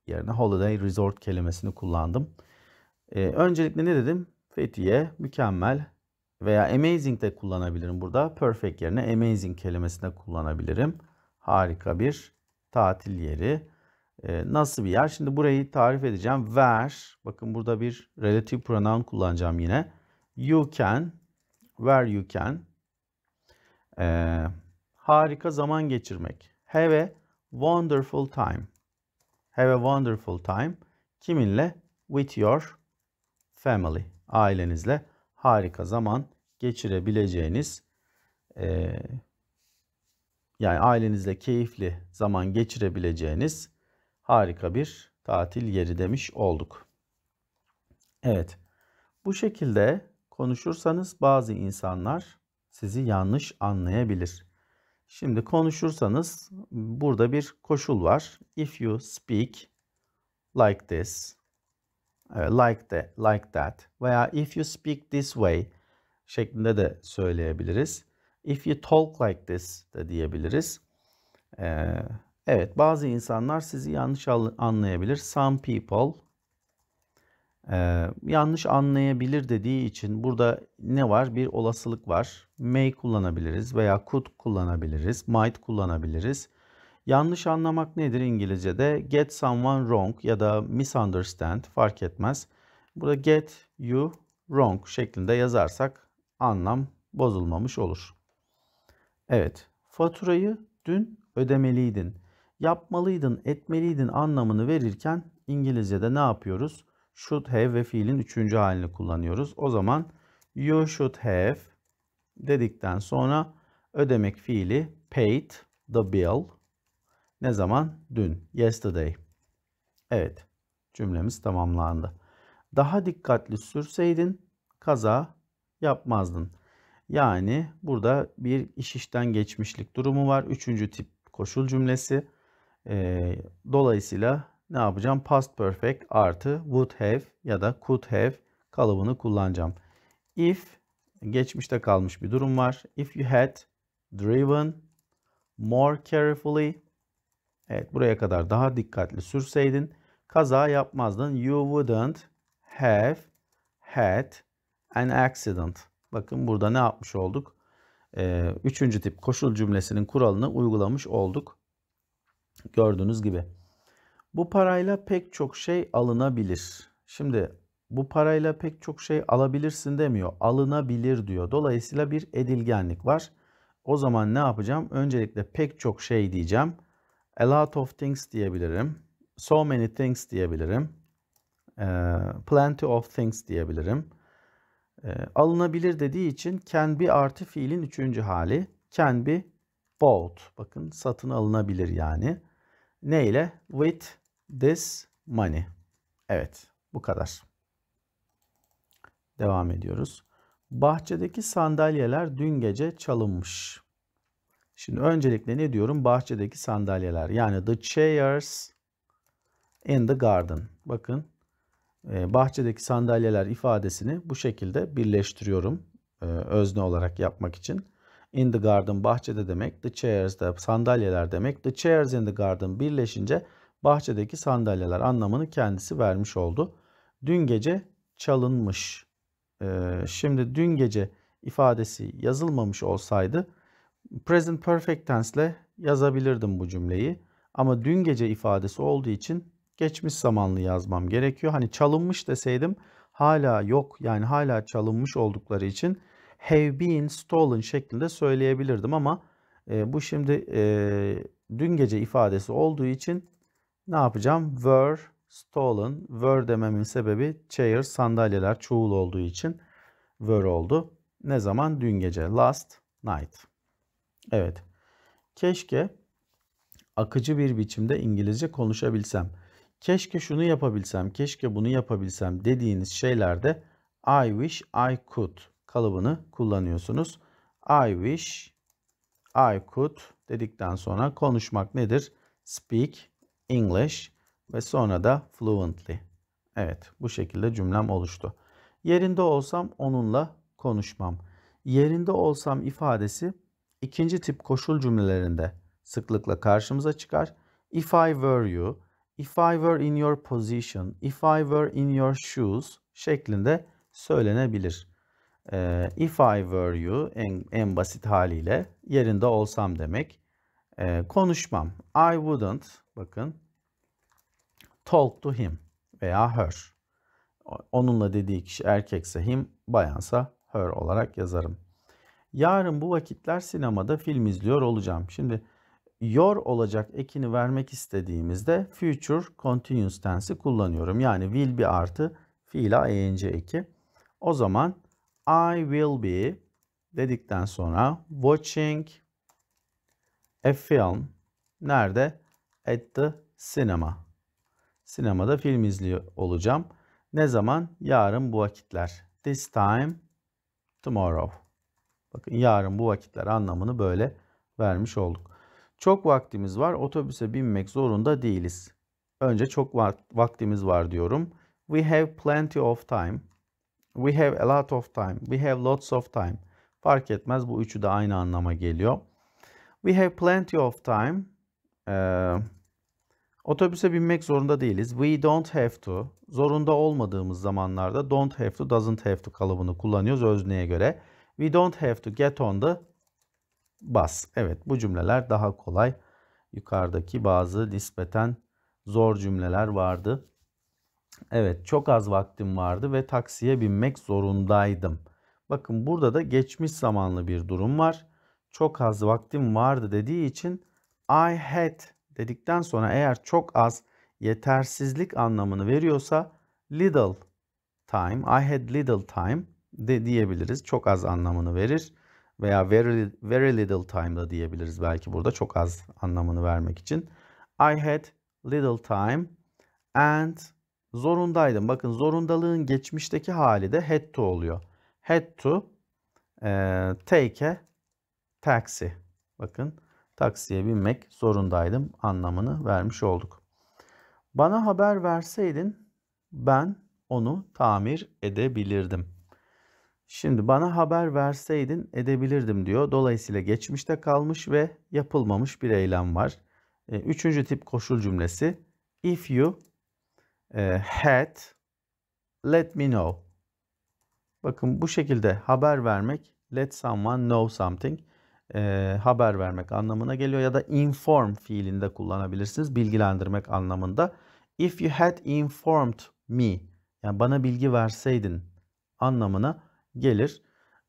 yerine holiday resort kelimesini kullandım. Öncelikle ne dedim? Fethiye mükemmel Veya amazing de kullanabilirim burada. Perfect yerine amazing kelimesini de kullanabilirim. Harika bir tatil yeri. Nasıl bir yer? Şimdi burayı tarif edeceğim. Where, bakın burada bir relative pronoun kullanacağım yine. You can, where you can. Harika zaman geçirmek. Have a wonderful time. Have a wonderful time. Kiminle? With your family. Ailenizle harika zaman geçirebileceğiniz, yani ailenizle keyifli zaman geçirebileceğiniz harika bir tatil yeri demiş olduk. Evet, bu şekilde konuşursanız bazı insanlar sizi yanlış anlayabilir. Şimdi konuşursanız burada bir koşul var. If you speak like this, like that veya if you speak this way şeklinde de söyleyebiliriz. If you talk like this de diyebiliriz. Evet, bazı insanlar sizi yanlış anlayabilir. Some people yanlış anlayabilir dediği için burada ne var? Bir olasılık var. May kullanabiliriz veya could kullanabiliriz. Might kullanabiliriz. Yanlış anlamak nedir İngilizce'de? Get someone wrong ya da misunderstand fark etmez. Burada get you wrong şeklinde yazarsak anlam bozulmamış olur. Evet, faturayı dün ödemeliydin, yapmalıydın, etmeliydin anlamını verirken İngilizce'de ne yapıyoruz? Should have ve fiilin üçüncü halini kullanıyoruz. O zaman you should have dedikten sonra ödemek fiili paid the bill. Ne zaman? Dün. Yesterday. Evet. Cümlemiz tamamlandı. Daha dikkatli sürseydin kaza yapmazdın. Yani burada bir iş işten geçmişlik durumu var. Üçüncü tip koşul cümlesi. Dolayısıyla ne yapacağım? Past perfect artı would have ya da could have kalıbını kullanacağım. If geçmişte kalmış bir durum var. If you had driven more carefully. Evet, buraya kadar daha dikkatli sürseydin kaza yapmazdın. You wouldn't have had an accident. Bakın burada ne yapmış olduk? Üçüncü tip koşul cümlesinin kuralını uygulamış olduk. Gördüğünüz gibi. Bu parayla pek çok şey alınabilir. Şimdi bu parayla pek çok şey alabilirsin demiyor. Alınabilir diyor. Dolayısıyla bir edilgenlik var. O zaman ne yapacağım? Öncelikle pek çok şey diyeceğim. A lot of things diyebilirim. So many things diyebilirim. Plenty of things diyebilirim. Alınabilir dediği için can be artı fiilin üçüncü hali. Can be bought. Bakın satın alınabilir yani. Ne ile? With this money. Evet, bu kadar. Devam ediyoruz. Bahçedeki sandalyeler dün gece çalınmış. Şimdi öncelikle ne diyorum? Bahçedeki sandalyeler. Yani the chairs in the garden. Bakın bahçedeki sandalyeler ifadesini bu şekilde birleştiriyorum. Özne olarak yapmak için. In the garden bahçede demek. The chairs de sandalyeler demek. The chairs in the garden birleşince bahçedeki sandalyeler anlamını kendisi vermiş oldu. Dün gece çalınmış. Şimdi dün gece ifadesi yazılmamış olsaydı present perfect tense'le yazabilirdim bu cümleyi. Ama dün gece ifadesi olduğu için geçmiş zamanlı yazmam gerekiyor. Hani çalınmış deseydim hala yok, yani hala çalınmış oldukları için have been stolen şeklinde söyleyebilirdim ama bu şimdi dün gece ifadesi olduğu için ne yapacağım? Were stolen. Were dememin sebebi chair sandalyeler çoğul olduğu için were oldu. Ne zaman? Dün gece. Last night. Evet. Keşke akıcı bir biçimde İngilizce konuşabilsem. Keşke şunu yapabilsem, keşke bunu yapabilsem dediğiniz şeylerde I wish I could kalıbını kullanıyorsunuz. I wish I could dedikten sonra konuşmak nedir? Speak English ve sonra da fluently. Evet, bu şekilde cümlem oluştu. Yerinde olsam onunla konuşmam. Yerinde olsam ifadesi ikinci tip koşul cümlelerinde sıklıkla karşımıza çıkar. If I were you, if I were in your position, if I were in your shoes şeklinde söylenebilir. If I were you en basit haliyle yerinde olsam demek. Konuşmam. I wouldn't, bakın, talk to him veya her. Onunla dediği kişi erkekse him, bayansa her olarak yazarım. Yarın bu vakitler sinemada film izliyor olacağım. Şimdi your olacak ekini vermek istediğimizde future continuous tense'i kullanıyorum. Yani will be artı fiila ing eki. O zaman I will be dedikten sonra watching a film. Nerede? At the cinema. Sinemada film izliyor olacağım. Ne zaman? Yarın bu vakitler. This time tomorrow. Bakın yarın bu vakitler anlamını böyle vermiş olduk. Çok vaktimiz var. Otobüse binmek zorunda değiliz. Önce çok vaktimiz var diyorum. We have plenty of time. We have a lot of time. We have lots of time. Fark etmez, bu üçü de aynı anlama geliyor. We have plenty of time. Otobüse binmek zorunda değiliz. We don't have to. Zorunda olmadığımız zamanlarda don't have to, doesn't have to kalıbını kullanıyoruz özneye göre. We don't have to get on the bus. Evet, bu cümleler daha kolay. Yukarıdaki bazı nispeten zor cümleler vardı. Evet, çok az vaktim vardı ve taksiye binmek zorundaydım. Bakın burada da geçmiş zamanlı bir durum var. Çok az vaktim vardı dediği için I had dedikten sonra eğer çok az, yetersizlik anlamını veriyorsa little time, I had little time de diyebiliriz. Çok az anlamını verir veya very, very little time da diyebiliriz belki burada çok az anlamını vermek için. I had little time and zorundaydım. Bakın zorundalığın geçmişteki hali de had to oluyor. Had to take a taxi. Bakın taksiye binmek zorundaydım anlamını vermiş olduk. Bana haber verseydin ben onu tamir edebilirdim. Şimdi bana haber verseydin edebilirdim diyor. Dolayısıyla geçmişte kalmış ve yapılmamış bir eylem var. Üçüncü tip koşul cümlesi. If you had let me know. Bakın bu şekilde haber vermek, let someone know something haber vermek anlamına geliyor ya da inform fiilinde kullanabilirsiniz, bilgilendirmek anlamında. If you had informed me, yani bana bilgi verseydin anlamına gelir.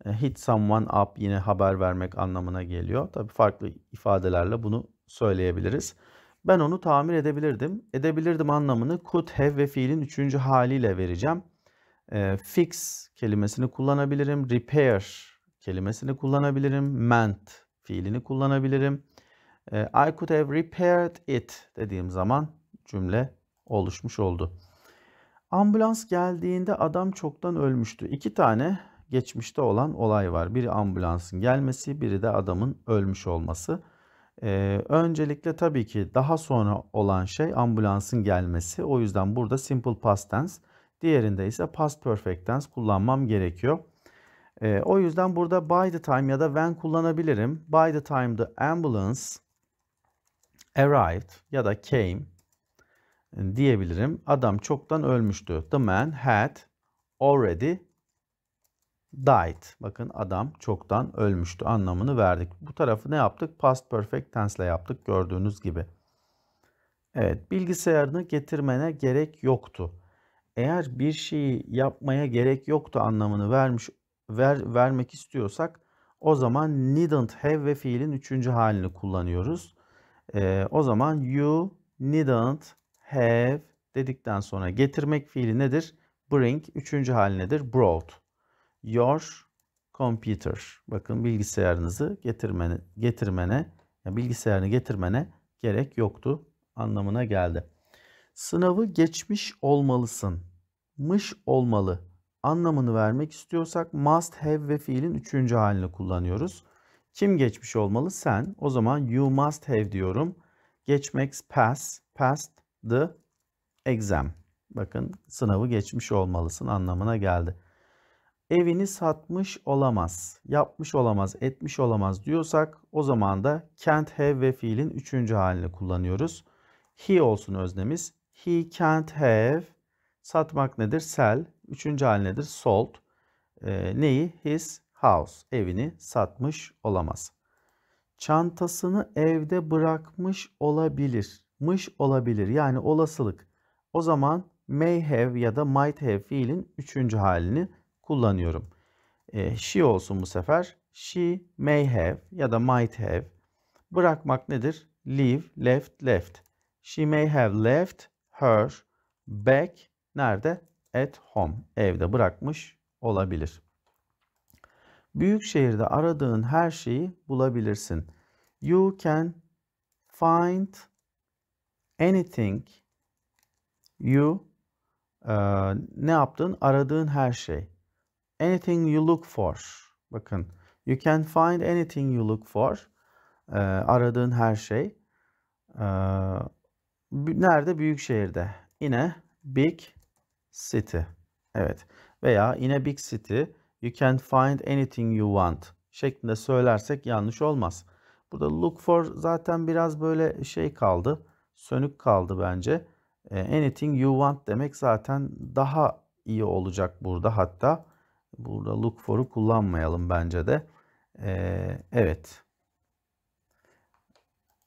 Hit someone up yine haber vermek anlamına geliyor. Tabii farklı ifadelerle bunu söyleyebiliriz. Ben onu tamir edebilirdim. Edebilirdim anlamını could have ve fiilin üçüncü haliyle vereceğim. Fix kelimesini kullanabilirim. Repair kelimesini kullanabilirim. Meant fiilini kullanabilirim. I could have repaired it dediğim zaman cümle oluşmuş oldu. Ambulans geldiğinde adam çoktan ölmüştü. İki tane geçmişte olan olay var. Biri ambulansın gelmesi, biri de adamın ölmüş olması. Öncelikle tabii ki daha sonra olan şey ambulansın gelmesi. O yüzden burada simple past tense, diğerinde ise past perfect tense kullanmam gerekiyor. O yüzden burada by the time ya da when kullanabilirim. By the time the ambulance arrived ya da came diyebilirim. Adam çoktan ölmüştü. The man had already died. Bakın adam çoktan ölmüştü anlamını verdik. Bu tarafı ne yaptık? Past perfect tense ile yaptık gördüğünüz gibi. Evet, bilgisayarını getirmene gerek yoktu. Eğer bir şeyi yapmaya gerek yoktu anlamını vermek istiyorsak o zaman needn't have ve fiilin üçüncü halini kullanıyoruz. O zaman you needn't have dedikten sonra getirmek fiili nedir? Bring. Üçüncü hali nedir? Brought. Your computer. Bakın bilgisayarınızı bilgisayarını getirmene gerek yoktu anlamına geldi. Sınavı geçmiş olmalısın. Mış olmalı anlamını vermek istiyorsak must have ve fiilin üçüncü halini kullanıyoruz. Kim geçmiş olmalı? Sen. O zaman you must have diyorum. Geçmek pass. Past the exam. Bakın sınavı geçmiş olmalısın anlamına geldi. Evini satmış olamaz, yapmış olamaz, etmiş olamaz diyorsak o zaman da can't have ve fiilin üçüncü halini kullanıyoruz. He olsun öznemiz. He can't have. Satmak nedir? Sell. Üçüncü hali nedir? Sold. neyi? His house, evini satmış olamaz. Çantasını evde bırakmış olabilir. Mış olabilir, yani olasılık. O zaman may have ya da might have fiilin 3. halini kullanıyorum. She olsun bu sefer. She may have ya da might have. Bırakmak nedir? Leave, left, left. She may have left her bag nerede? At home. Evde bırakmış olabilir. Büyük şehirde aradığın her şeyi bulabilirsin. You can find anything. You ne yaptın? Aradığın her şey. Anything you look for. Bakın. You can find anything you look for. Aradığın her şey. Nerede? Büyük şehirde. In a big city. Evet. Veya in a big city you can find anything you want şeklinde söylersek yanlış olmaz. Burada look for zaten biraz böyle şey kaldı. Sönük kaldı bence. Anything you want demek zaten daha iyi olacak burada hatta. Burada look for'u kullanmayalım bence de. Evet.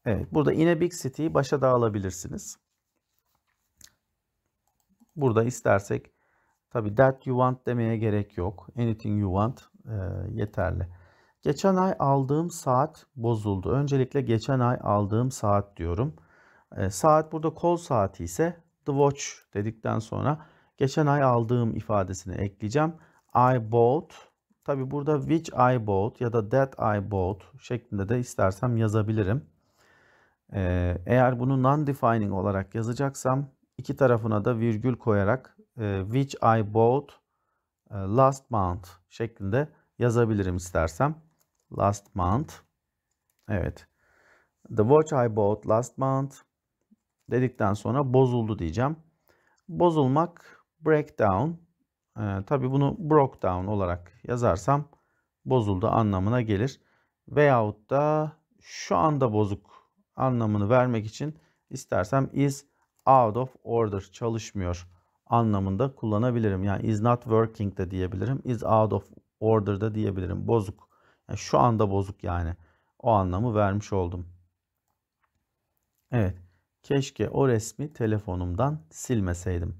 Evet. Burada in a big city'yi başa da alabilirsiniz. Burada istersek tabii that you want demeye gerek yok. Anything you want yeterli. Geçen ay aldığım saat bozuldu. Öncelikle geçen ay aldığım saat diyorum. Saat burada kol saati ise the watch dedikten sonra geçen ay aldığım ifadesini ekleyeceğim. I bought. Tabii burada which I bought ya da that I bought şeklinde de istersem yazabilirim. Eğer bunu non-defining olarak yazacaksam iki tarafına da virgül koyarak which I bought last month şeklinde yazabilirim istersem. Last month. Evet. The watch I bought last month dedikten sonra bozuldu diyeceğim. Bozulmak breakdown. Tabii bunu broke down olarak yazarsam bozuldu anlamına gelir. Veyahut da şu anda bozuk anlamını vermek için istersem is out of order, çalışmıyor anlamında kullanabilirim. Yani is not working de diyebilirim. Is out of order da diyebilirim. Bozuk. Yani şu anda bozuk yani. O anlamı vermiş oldum. Evet. Keşke o resmi telefonumdan silmeseydim.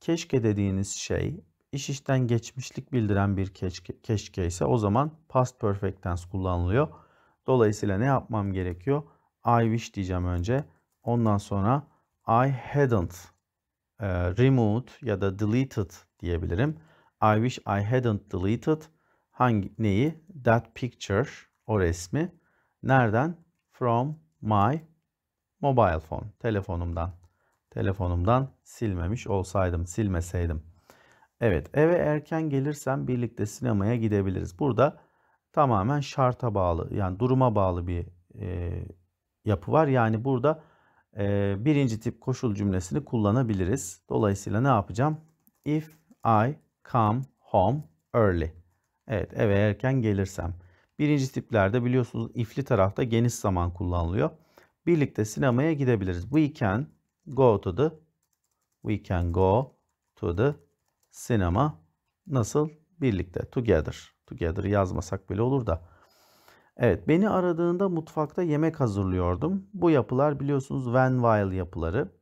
Keşke dediğiniz şey iş işten geçmişlik bildiren bir keşke ise o zaman past perfect tense kullanılıyor. Dolayısıyla ne yapmam gerekiyor? I wish diyeceğim önce. Ondan sonra I hadn't removed ya da deleted diyebilirim. I wish I hadn't deleted. Neyi? That picture, o resmi. Nereden? From my mobile phone. Telefonumdan. Telefonumdan silmemiş olsaydım, silmeseydim. Evet, eve erken gelirsem birlikte sinemaya gidebiliriz. Burada tamamen şarta bağlı, yani duruma bağlı bir yapı var. Yani burada birinci tip koşul cümlesini kullanabiliriz. Dolayısıyla ne yapacağım? If I come home early. Evet, eve erken gelirsem. Birinci tiplerde biliyorsunuz if'li tarafta geniş zaman kullanılıyor. Birlikte sinemaya gidebiliriz. We can go to the sinema. Nasıl? Birlikte. Together. Together yazmasak bile olur da. Evet, beni aradığında mutfakta yemek hazırlıyordum. Bu yapılar biliyorsunuz when while yapıları.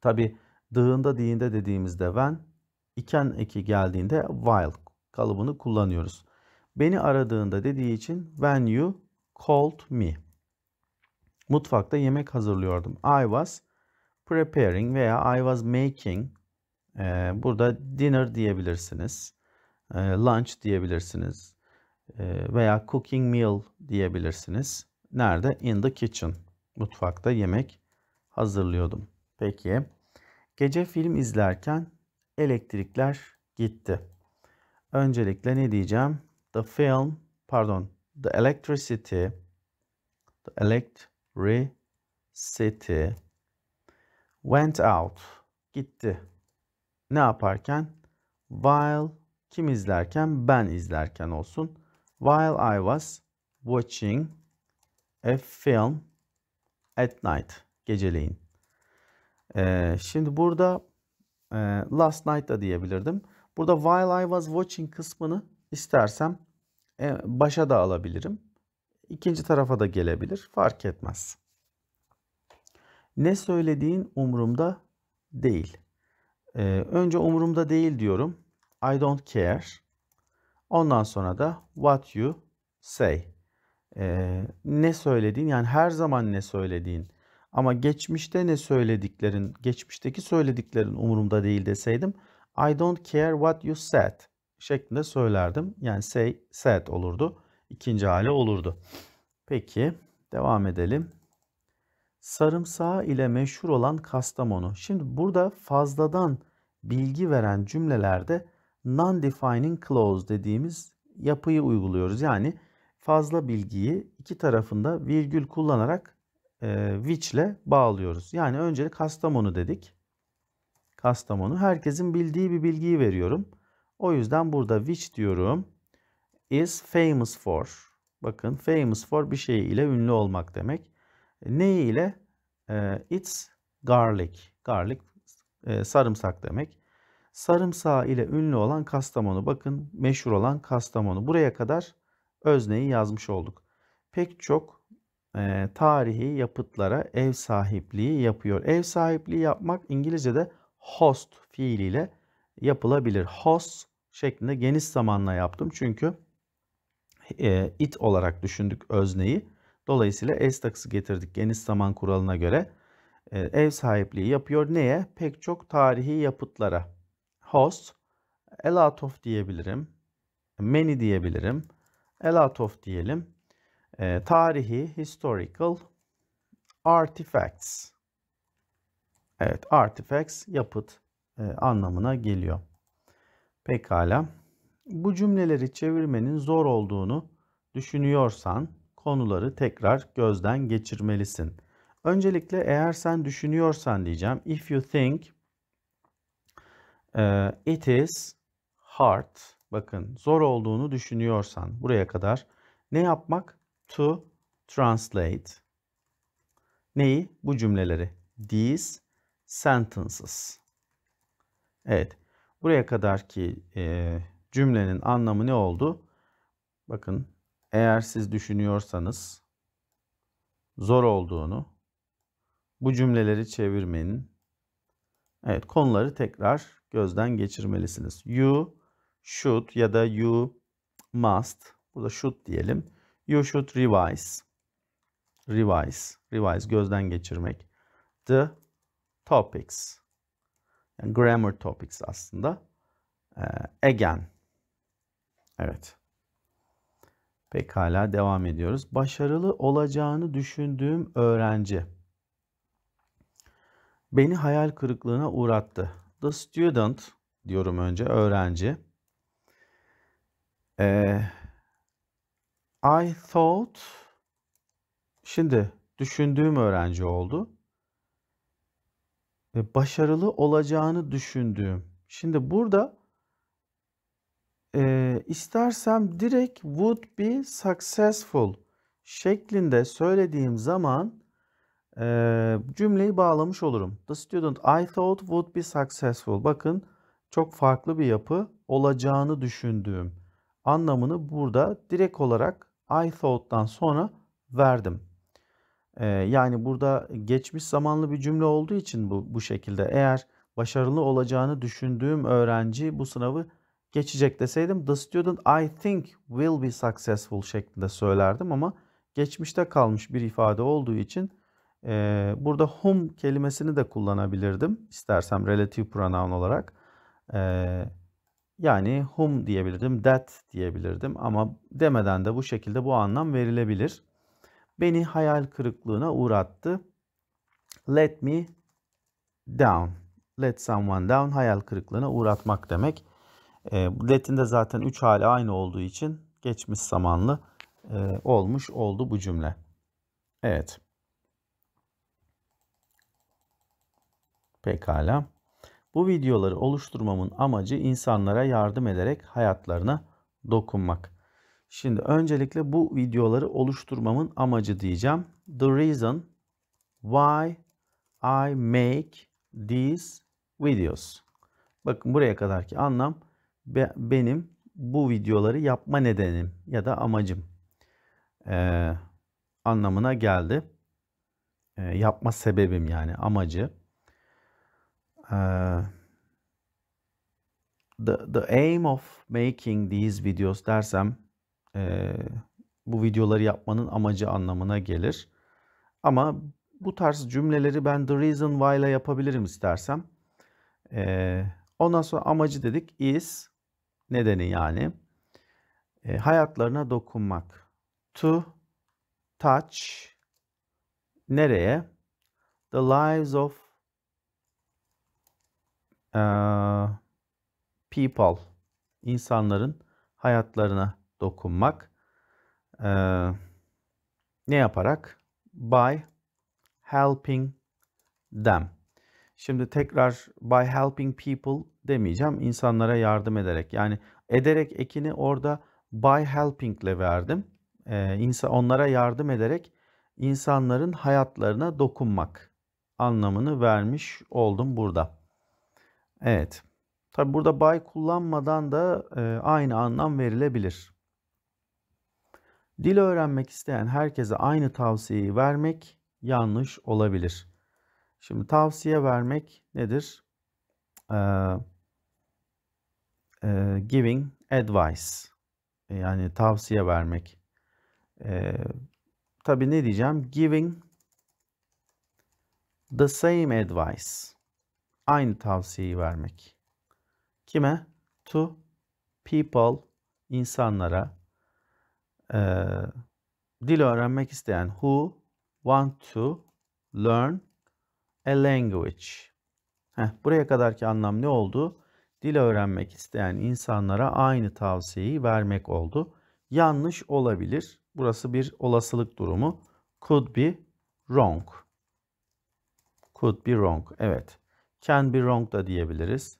Tabi dığında diyinde dediğimizde when, iken eki geldiğinde while kalıbını kullanıyoruz. Beni aradığında dediği için when you called me. Mutfakta yemek hazırlıyordum. I was preparing veya I was making. Burada dinner diyebilirsiniz. Lunch diyebilirsiniz. Veya cooking meal diyebilirsiniz. Nerede? In the kitchen. Mutfakta yemek hazırlıyordum. Peki. Gece film izlerken elektrikler gitti. Öncelikle ne diyeceğim? The electricity. The electricity went out. Gitti. Ne yaparken? While kim izlerken? Ben izlerken olsun. While I was watching a film at night. Geceleyin. Şimdi burada last night da diyebilirdim. Burada while I was watching kısmını istersem başa da alabilirim. İkinci tarafa da gelebilir. Fark etmez. Ne söylediğin umurumda değil. Önce umurumda değil diyorum. I don't care. Ondan sonra da what you say. Ne söylediğin, yani her zaman ne söylediğin. Ama geçmişte ne söylediklerin, geçmişteki söylediklerin umurumda değil deseydim I don't care what you said şeklinde söylerdim. Yani say, said olurdu. İkinci hali olurdu. Peki devam edelim. Sarımsağı ile meşhur olan Kastamonu. Şimdi burada fazladan bilgi veren cümlelerde non-defining clause dediğimiz yapıyı uyguluyoruz. Yani fazla bilgiyi iki tarafında virgül kullanarak which ile bağlıyoruz. Yani önce Kastamonu dedik. Kastamonu. Herkesin bildiği bir bilgiyi veriyorum. O yüzden burada which diyorum. Is famous for. Bakın famous for bir şey ile ünlü olmak demek. Neyi ile? It's garlic. Garlic sarımsak demek. Sarımsağı ile ünlü olan Kastamonu. Bakın meşhur olan Kastamonu. Buraya kadar özneyi yazmış olduk. Pek çok tarihi yapıtlara ev sahipliği yapıyor. Ev sahipliği yapmak İngilizce'de host fiiliyle yapılabilir. Host şeklinde geniş zamanla yaptım. Çünkü it olarak düşündük özneyi. Dolayısıyla es takısı getirdik geniş zaman kuralına göre. Ev sahipliği yapıyor. Neye? Pek çok tarihi yapıtlara. Host, a lot of diyebilirim. Many diyebilirim. A lot of diyelim. Tarihi, historical, artifacts. Evet, artifacts yapıt anlamına geliyor. Pekala. Bu cümleleri çevirmenin zor olduğunu düşünüyorsan konuları tekrar gözden geçirmelisin. Öncelikle eğer sen düşünüyorsan diyeceğim. If you think it is hard. Bakın zor olduğunu düşünüyorsan buraya kadar ne yapmak? To translate. Neyi? Bu cümleleri. These sentences. Evet. Buraya kadarki cümlenin anlamı ne oldu? Bakın. Eğer siz düşünüyorsanız zor olduğunu, bu cümleleri çevirmenin, evet, konuları tekrar gözden geçirmelisiniz. You should ya da you must, burada should diyelim. You should revise. Revise gözden geçirmek. The topics. Yani grammar topics aslında. Again. Evet. Pekala devam ediyoruz. Başarılı olacağını düşündüğüm öğrenci beni hayal kırıklığına uğrattı. The student diyorum önce, öğrenci. I thought, şimdi düşündüğüm öğrenci oldu. Başarılı olacağını düşündüğüm. Şimdi burada istersem direkt would be successful şeklinde söylediğim zaman cümleyi bağlamış olurum. The student I thought would be successful. Bakın çok farklı bir yapı, olacağını düşündüğüm anlamını burada direkt olarak I thought'tan sonra verdim. Yani burada geçmiş zamanlı bir cümle olduğu için bu şekilde. Eğer başarılı olacağını düşündüğüm öğrenci bu sınavı geçecek deseydim the student I think will be successful şeklinde söylerdim ama geçmişte kalmış bir ifade olduğu için burada whom kelimesini de kullanabilirdim. İstersem relative pronoun olarak. Yani whom diyebilirdim, that diyebilirdim ama demeden de bu şekilde bu anlam verilebilir. Beni hayal kırıklığına uğrattı. Let me down. Let someone down hayal kırıklığına uğratmak demek. Let'in de zaten 3 hali aynı olduğu için geçmiş zamanlı olmuş oldu bu cümle. Evet. Pekala. Bu videoları oluşturmamın amacı insanlara yardım ederek hayatlarına dokunmak. Şimdi öncelikle bu videoları oluşturmamın amacı diyeceğim. The reason why I make these videos. Bakın buraya kadarki anlam benim bu videoları yapma nedenim ya da amacım anlamına geldi. Yapma sebebim, yani amacı. The aim of making these videos dersem bu videoları yapmanın amacı anlamına gelir. Ama bu tarz cümleleri ben the reason why ile yapabilirim istersem. Ondan sonra amacı dedik, is nedeni yani. Hayatlarına dokunmak. To touch nereye? The lives of people, insanların hayatlarına dokunmak. Ne yaparak? By helping them. Şimdi tekrar by helping people demeyeceğim. İnsanlara yardım ederek. Yani ederek ekini orada by helping ile verdim. Onlara yardım ederek insanların hayatlarına dokunmak anlamını vermiş oldum burada. Evet. Tabi burada by kullanmadan da aynı anlam verilebilir. Dil öğrenmek isteyen herkese aynı tavsiyeyi vermek yanlış olabilir. Şimdi tavsiye vermek nedir? Giving advice. Yani tavsiye vermek. Tabii ne diyeceğim? Giving the same advice. Aynı tavsiyeyi vermek. Kime? To people, insanlara. Dil öğrenmek isteyen, who want to learn a language. Buraya kadarki anlam ne oldu? Dil öğrenmek isteyen insanlara aynı tavsiyeyi vermek oldu. Yanlış olabilir. Burası bir olasılık durumu. Could be wrong. Could be wrong. Evet. Can be wrong da diyebiliriz.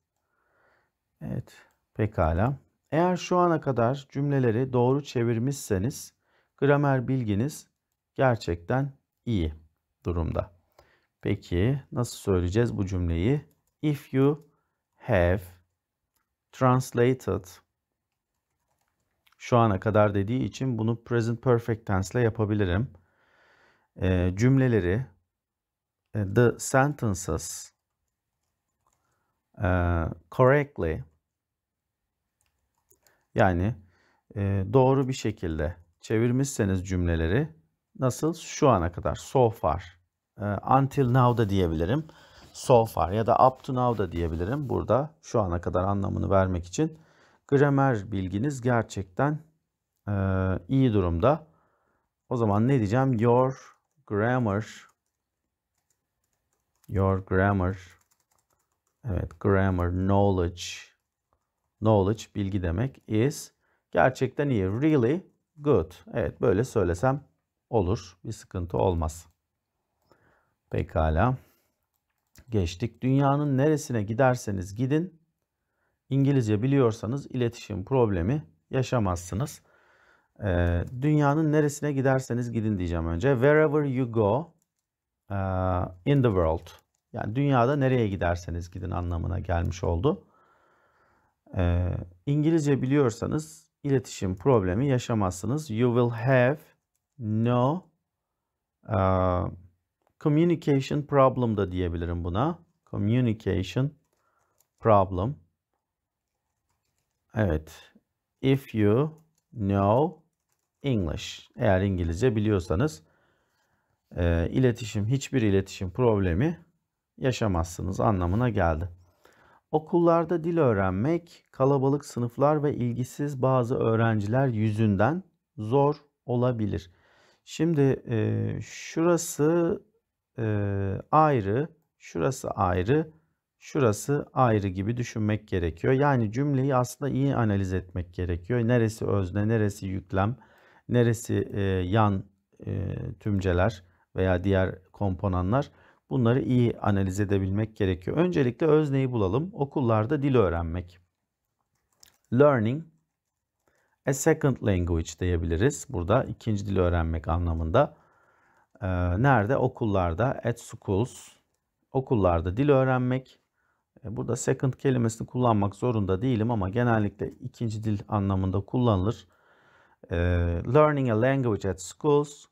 Evet. Pekala. Eğer şu ana kadar cümleleri doğru çevirmişseniz gramer bilginiz gerçekten iyi durumda. Peki nasıl söyleyeceğiz bu cümleyi? If you have translated, şu ana kadar dediği için bunu present perfect tense ile yapabilirim. Cümleleri, the sentences correctly, yani doğru bir şekilde çevirmişseniz cümleleri, nasıl? Şu ana kadar, so far, until now da diyebilirim, so far ya da up to now da diyebilirim. Burada şu ana kadar anlamını vermek için gramer bilginiz gerçekten iyi durumda. O zaman ne diyeceğim? Your grammar, evet, grammar knowledge bilgi demek, is gerçekten iyi, really good. Evet, böyle söylesem olur, bir sıkıntı olmaz. Pekala, geçtik. Dünyanın neresine giderseniz gidin, İngilizce biliyorsanız iletişim problemi yaşamazsınız. Dünyanın neresine giderseniz gidin diyeceğim önce. Wherever you go in the world. Yani dünyada nereye giderseniz gidin anlamına gelmiş oldu. İngilizce biliyorsanız iletişim problemi yaşamazsınız. You will have no communication problem da diyebilirim buna. Communication problem. Evet. If you know English. Eğer İngilizce biliyorsanız hiçbir iletişim problemi yaşamazsınız anlamına geldi. Okullarda dil öğrenmek kalabalık sınıflar ve ilgisiz bazı öğrenciler yüzünden zor olabilir. Şimdi şurası ayrı, şurası ayrı, şurası ayrı gibi düşünmek gerekiyor. Yani cümleyi aslında iyi analiz etmek gerekiyor. Neresi özne, neresi yüklem, neresi yan tümceler veya diğer komponanlar. Bunları iyi analiz edebilmek gerekiyor. Öncelikle özneyi bulalım. Okullarda dil öğrenmek. Learning a second language diyebiliriz. Burada ikinci dil öğrenmek anlamında. Nerede? Okullarda. At schools. Okullarda dil öğrenmek. Burada second kelimesini kullanmak zorunda değilim ama genellikle ikinci dil anlamında kullanılır. Learning a language at schools.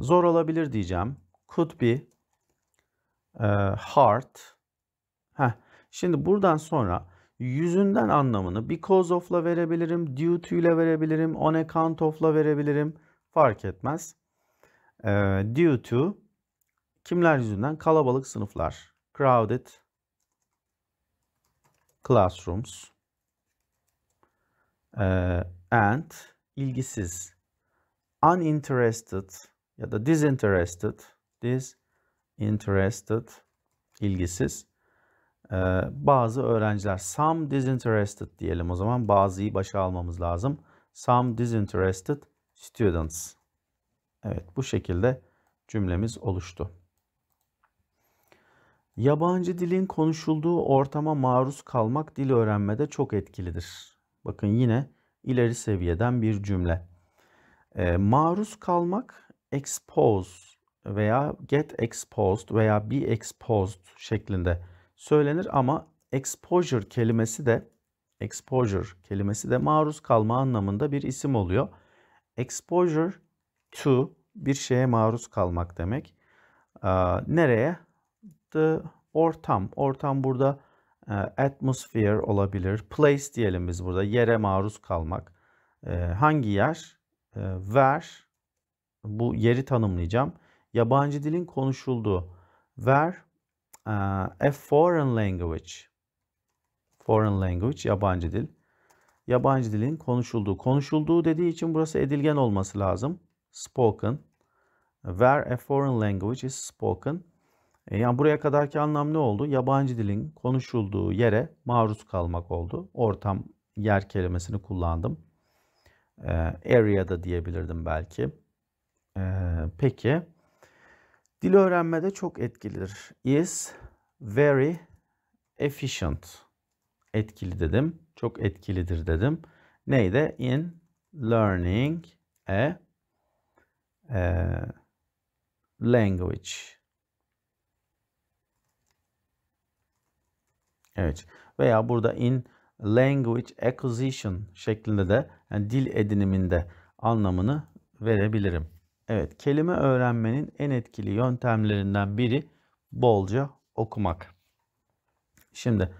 Zor olabilir diyeceğim. Could be. Hard. Şimdi buradan sonra yüzünden anlamını because of'la verebilirim, due to'yla verebilirim, on account of'la verebilirim. Fark etmez. Due to. Kimler yüzünden? Kalabalık sınıflar. Crowded classrooms. And ilgisiz. Uninterested ya da disinterested. Disinterested. İlgisiz. Bazı öğrenciler. Some disinterested diyelim o zaman. Bazıyı başa almamız lazım. Some disinterested students. Evet, bu şekilde cümlemiz oluştu. Yabancı dilin konuşulduğu ortama maruz kalmak dil öğrenmede çok etkilidir. Bakın yine ileri seviyeden bir cümle. Maruz kalmak expose veya get exposed veya be exposed şeklinde söylenir ama exposure kelimesi de maruz kalma anlamında bir isim oluyor. Exposure to bir şeye maruz kalmak demek. Nereye? The ortam. Ortam burada atmosphere olabilir. Place diyelim biz burada. Yere maruz kalmak. Hangi yer? Where. Bu yeri tanımlayacağım. Yabancı dilin konuşulduğu. Where a foreign language. Foreign language yabancı dil. Yabancı dilin konuşulduğu. Konuşulduğu dediği için burası edilgen olması lazım. Spoken. Where a foreign language is spoken. Yani buraya kadarki anlam ne oldu? Yabancı dilin konuşulduğu yere maruz kalmak oldu. Ortam, yer kelimesini kullandım. Area da diyebilirdim belki. Peki. Dil öğrenmede çok etkilidir. Is very efficient. Etkili dedim. Çok etkilidir dedim. Neydi? In learning a language. Evet. Veya burada in language acquisition şeklinde de yani dil ediniminde anlamını verebilirim. Evet. Kelime öğrenmenin en etkili yöntemlerinden biri bolca okumak. Şimdi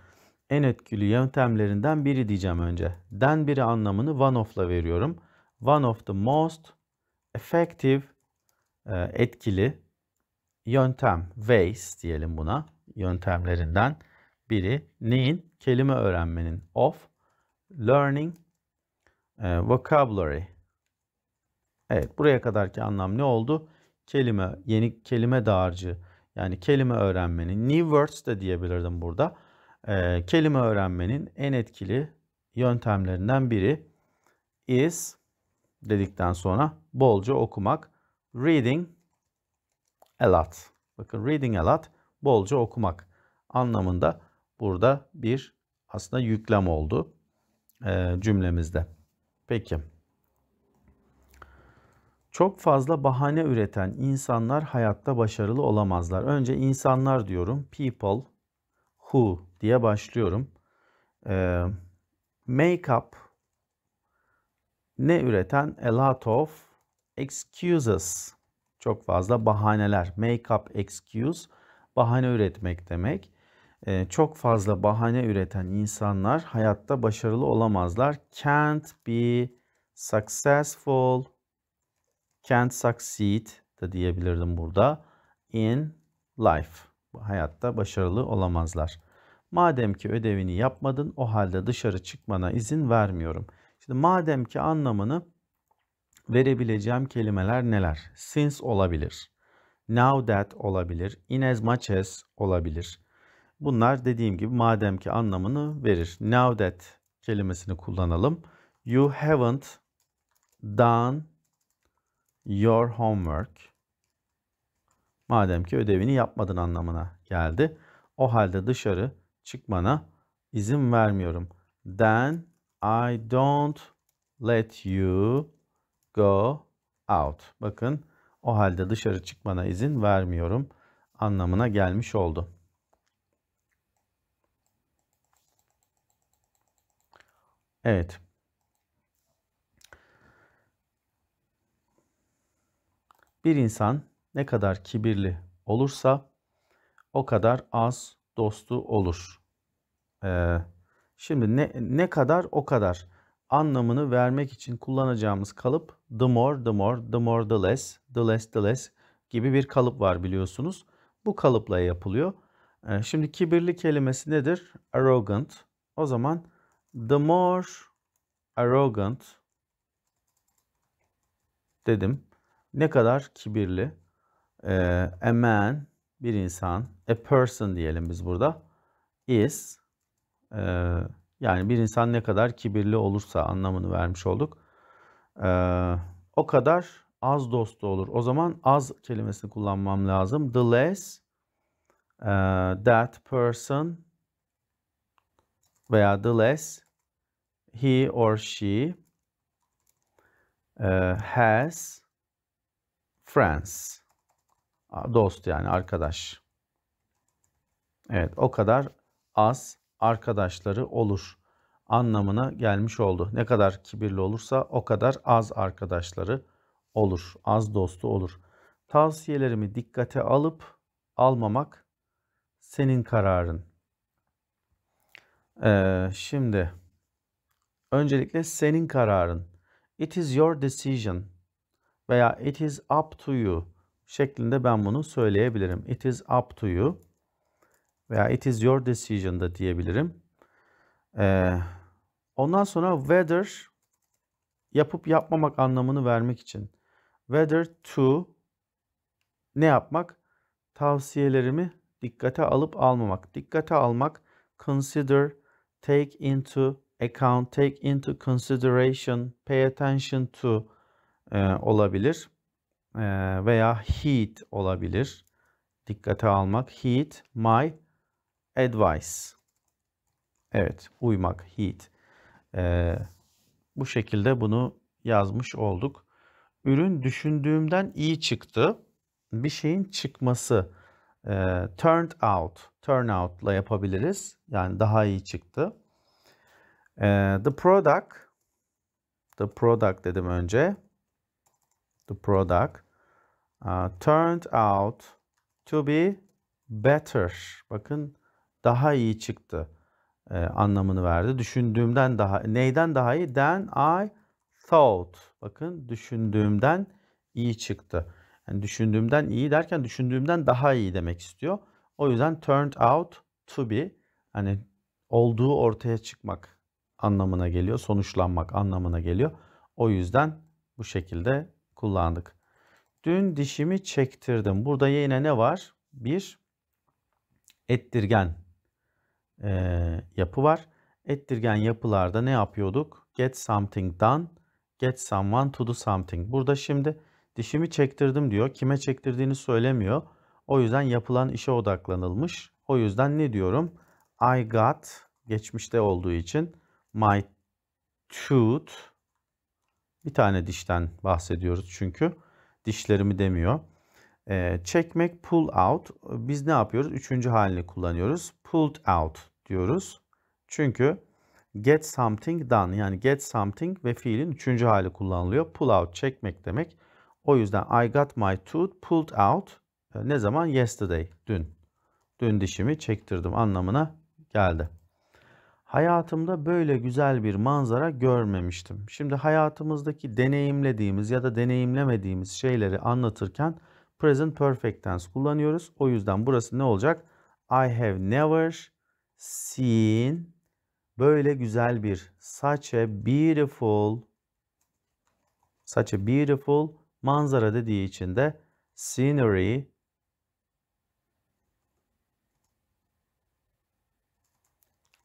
en etkili yöntemlerinden biri diyeceğim önce. Den biri anlamını one of'la veriyorum. One of the most effective, etkili yöntem. Ways diyelim buna. Yöntemlerinden biri neyin? Kelime öğrenmenin. Of learning vocabulary. Evet, buraya kadarki anlam ne oldu? Kelime, yeni kelime dağarcığı. Yani kelime öğrenmenin. New words de diyebilirdim burada. Kelime öğrenmenin en etkili yöntemlerinden biri is dedikten sonra bolca okumak. Reading a lot. Bakın reading a lot bolca okumak anlamında burada bir aslında yüklem oldu cümlemizde. Peki. Çok fazla bahane üreten insanlar hayatta başarılı olamazlar. Önce insanlar diyorum. People who diye başlıyorum. Make up ne üreten? A lot of excuses. Çok fazla bahaneler. Make up excuse. Bahane üretmek demek. Çok fazla bahane üreten insanlar hayatta başarılı olamazlar. Can't be successful. Can't succeed de diyebilirdim burada. In life. Hayatta başarılı olamazlar. Madem ki ödevini yapmadın, o halde dışarı çıkmana izin vermiyorum. Şimdi madem ki anlamını verebileceğim kelimeler neler? Since olabilir. Now that olabilir. In as much as olabilir. Bunlar dediğim gibi madem ki anlamını verir. Now that kelimesini kullanalım. You haven't done your homework. Madem ki ödevini yapmadın anlamına geldi. O halde dışarı çıkmana izin vermiyorum. Then I don't let you go out. Bakın o halde dışarı çıkmana izin vermiyorum anlamına gelmiş oldu. Evet. Bir insan ne kadar kibirli olursa o kadar az dostu olur. Şimdi ne kadar o kadar anlamını vermek için kullanacağımız kalıp the more, the more, the more, the less, the less, the less gibi bir kalıp var biliyorsunuz. Bu kalıpla yapılıyor. Şimdi kibirli kelimesi nedir? Arrogant. O zaman the more arrogant dedim. Ne kadar kibirli. A man, bir insan, a person diyelim biz burada, is, yani bir insan ne kadar kibirli olursa anlamını vermiş olduk. O kadar az dostu olur. O zaman az kelimesini kullanmam lazım. The less that person veya the less he or she has friends. Dost yani arkadaş. Evet, o kadar az arkadaşları olur anlamına gelmiş oldu. Ne kadar kibirli olursa o kadar az arkadaşları olur. Az dostu olur. Tavsiyelerimi dikkate alıp almamak senin kararın. Şimdi öncelikle senin kararın. It is your decision veya it is up to you şeklinde ben bunu söyleyebilirim. It is up to you veya it is your decision da diyebilirim. Ondan sonra whether, yapıp yapmamak anlamını vermek için. Whether to ne yapmak? Tavsiyelerimi dikkate alıp almamak. Dikkate almak, consider, take into account, take into consideration, pay attention to olabilir. Veya heed olabilir. Dikkate almak. Heed my advice. Evet, uymak. Heed. Bu şekilde bunu yazmış olduk. Ürün düşündüğümden iyi çıktı. Bir şeyin çıkması. Turned out. Turn out'la yapabiliriz. Yani daha iyi çıktı. The product. The product dedim önce. The product turned out to be better. Bakın daha iyi çıktı anlamını verdi. Düşündüğümden daha, neyden daha iyi? Than I thought. Bakın düşündüğümden iyi çıktı. Yani düşündüğümden iyi derken düşündüğümden daha iyi demek istiyor. O yüzden turned out to be, hani olduğu ortaya çıkmak anlamına geliyor. Sonuçlanmak anlamına geliyor. O yüzden bu şekilde kullandık. Dün dişimi çektirdim. Burada yine ne var? Bir ettirgen yapı var. Ettirgen yapılarda ne yapıyorduk? Get something done, get someone to do something. Burada şimdi dişimi çektirdim diyor. Kime çektirdiğini söylemiyor. O yüzden yapılan işe odaklanılmış. O yüzden ne diyorum? I got, geçmişte olduğu için, my tooth. Bir tane dişten bahsediyoruz çünkü. Dişlerimi demiyor. Çekmek, pull out. Biz ne yapıyoruz? Üçüncü halini kullanıyoruz. Pulled out diyoruz. Çünkü get something done, yani get something ve fiilin üçüncü hali kullanılıyor. Pull out çekmek demek. O yüzden I got my tooth pulled out. Ne zaman? Yesterday. Dün. Dün dişimi çektirdim anlamına geldi. Hayatımda böyle güzel bir manzara görmemiştim. Şimdi hayatımızdaki deneyimlediğimiz ya da deneyimlemediğimiz şeyleri anlatırken present perfect tense kullanıyoruz. O yüzden burası ne olacak? I have never seen, böyle güzel bir, such a beautiful manzara dediği için de scenery,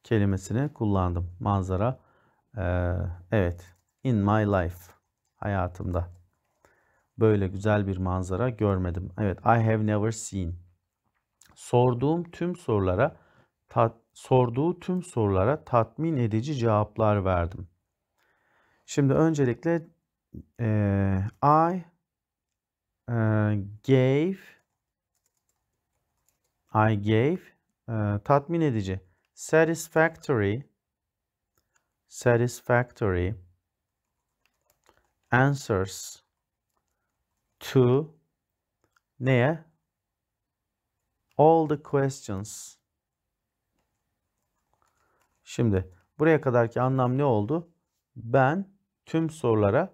kelimesini kullandım. Manzara. Evet. In my life. Hayatımda. Böyle güzel bir manzara görmedim. Evet. I have never seen. Sorduğu tüm sorulara tatmin edici cevaplar verdim. Şimdi öncelikle I gave tatmin edici. Satisfactory, satisfactory answers to neye? All the questions. Şimdi buraya kadarki anlam ne oldu? Ben tüm sorulara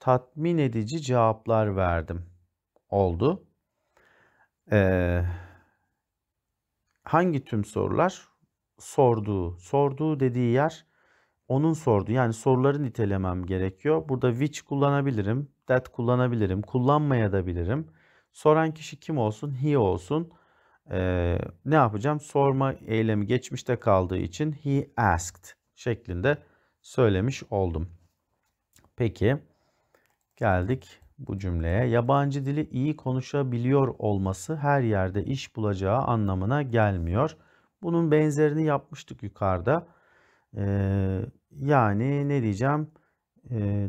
tatmin edici cevaplar verdim. Oldu. Hangi tüm sorular? Sorduğu. Sorduğu dediği yer onun sorduğu. Yani soruları nitelemem gerekiyor. Burada which kullanabilirim. That kullanabilirim. Kullanmaya da bilirim. Soran kişi kim olsun? He olsun. Ne yapacağım? Sorma eylemi geçmişte kaldığı için he asked şeklinde söylemiş oldum. Peki geldik bu cümleye. Yabancı dili iyi konuşabiliyor olması her yerde iş bulacağı anlamına gelmiyor. Bunun benzerini yapmıştık yukarıda. Yani ne diyeceğim?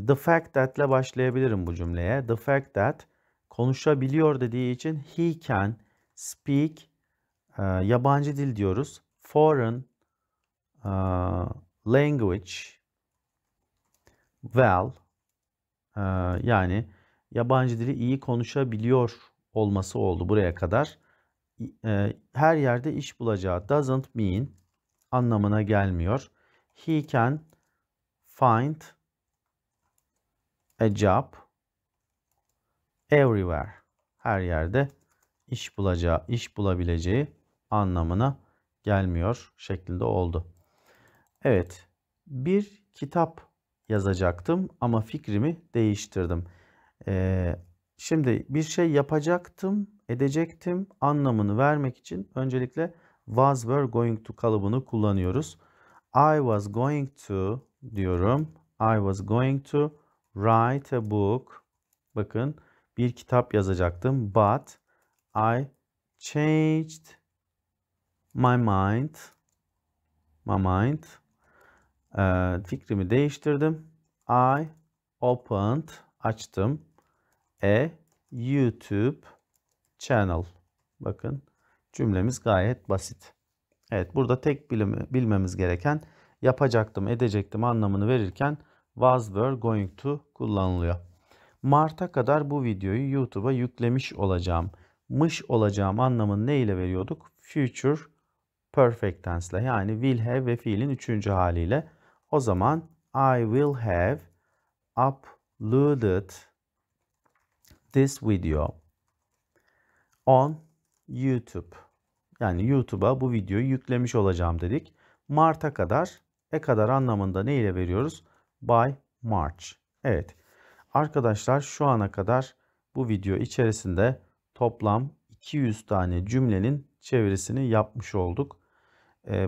The fact that ile başlayabilirim bu cümleye. The fact that konuşabiliyor dediği için he can speak, yabancı dil diyoruz. Foreign language well, yani yabancı dili iyi konuşabiliyor olması oldu buraya kadar. Her yerde iş bulacağı doesn't mean anlamına gelmiyor. He can find a job everywhere. Her yerde iş bulacağı, iş bulabileceği anlamına gelmiyor şeklinde oldu. Evet, bir kitap yazacaktım ama fikrimi değiştirdim. Şimdi bir şey yapacaktım, edecektim anlamını vermek için öncelikle was, were, going to kalıbını kullanıyoruz. I was going to diyorum. I was going to write a book. Bakın bir kitap yazacaktım. But I changed my mind. Fikrimi değiştirdim. I opened, açtım, a YouTube channel. Bakın cümlemiz gayet basit. Evet, burada tek bilmemiz gereken yapacaktım, edecektim anlamını verirken was, were, going to kullanılıyor. Mart'a kadar bu videoyu YouTube'a yüklemiş olacağım. Mış olacağım anlamını ne ile veriyorduk? Future perfect tense ile, yani will have ve fiilin üçüncü haliyle. O zaman I will have uploaded this video on YouTube. Yani YouTube'a bu videoyu yüklemiş olacağım dedik. Mart'a kadar, kadar anlamında ne ile veriyoruz? By March. Evet. Arkadaşlar şu ana kadar bu video içerisinde toplam 200 tane cümlenin çevirisini yapmış olduk.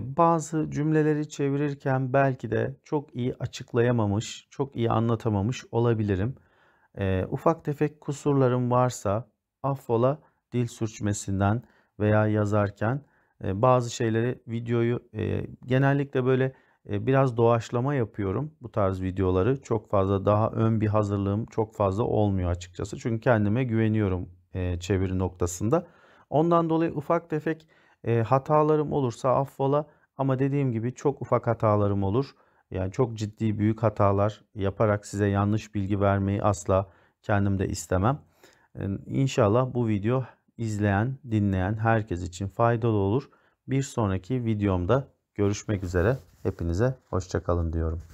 Bazı cümleleri çevirirken belki de çok iyi açıklayamamış, çok iyi anlatamamış olabilirim. Ufak tefek kusurlarım varsa affola, dil sürçmesinden veya yazarken bazı şeyleri, videoyu genellikle böyle biraz doğaçlama yapıyorum. Bu tarz videoları çok fazla, daha ön bir hazırlığım çok fazla olmuyor açıkçası. Çünkü kendime güveniyorum çeviri noktasında. Ondan dolayı ufak tefek hatalarım olursa affola, ama dediğim gibi çok ufak hatalarım olur. Yani çok ciddi büyük hatalar yaparak size yanlış bilgi vermeyi asla kendim de istemem. İnşallah bu video izleyen, dinleyen herkes için faydalı olur. Bir sonraki videomda görüşmek üzere. Hepinize hoşça kalın diyorum.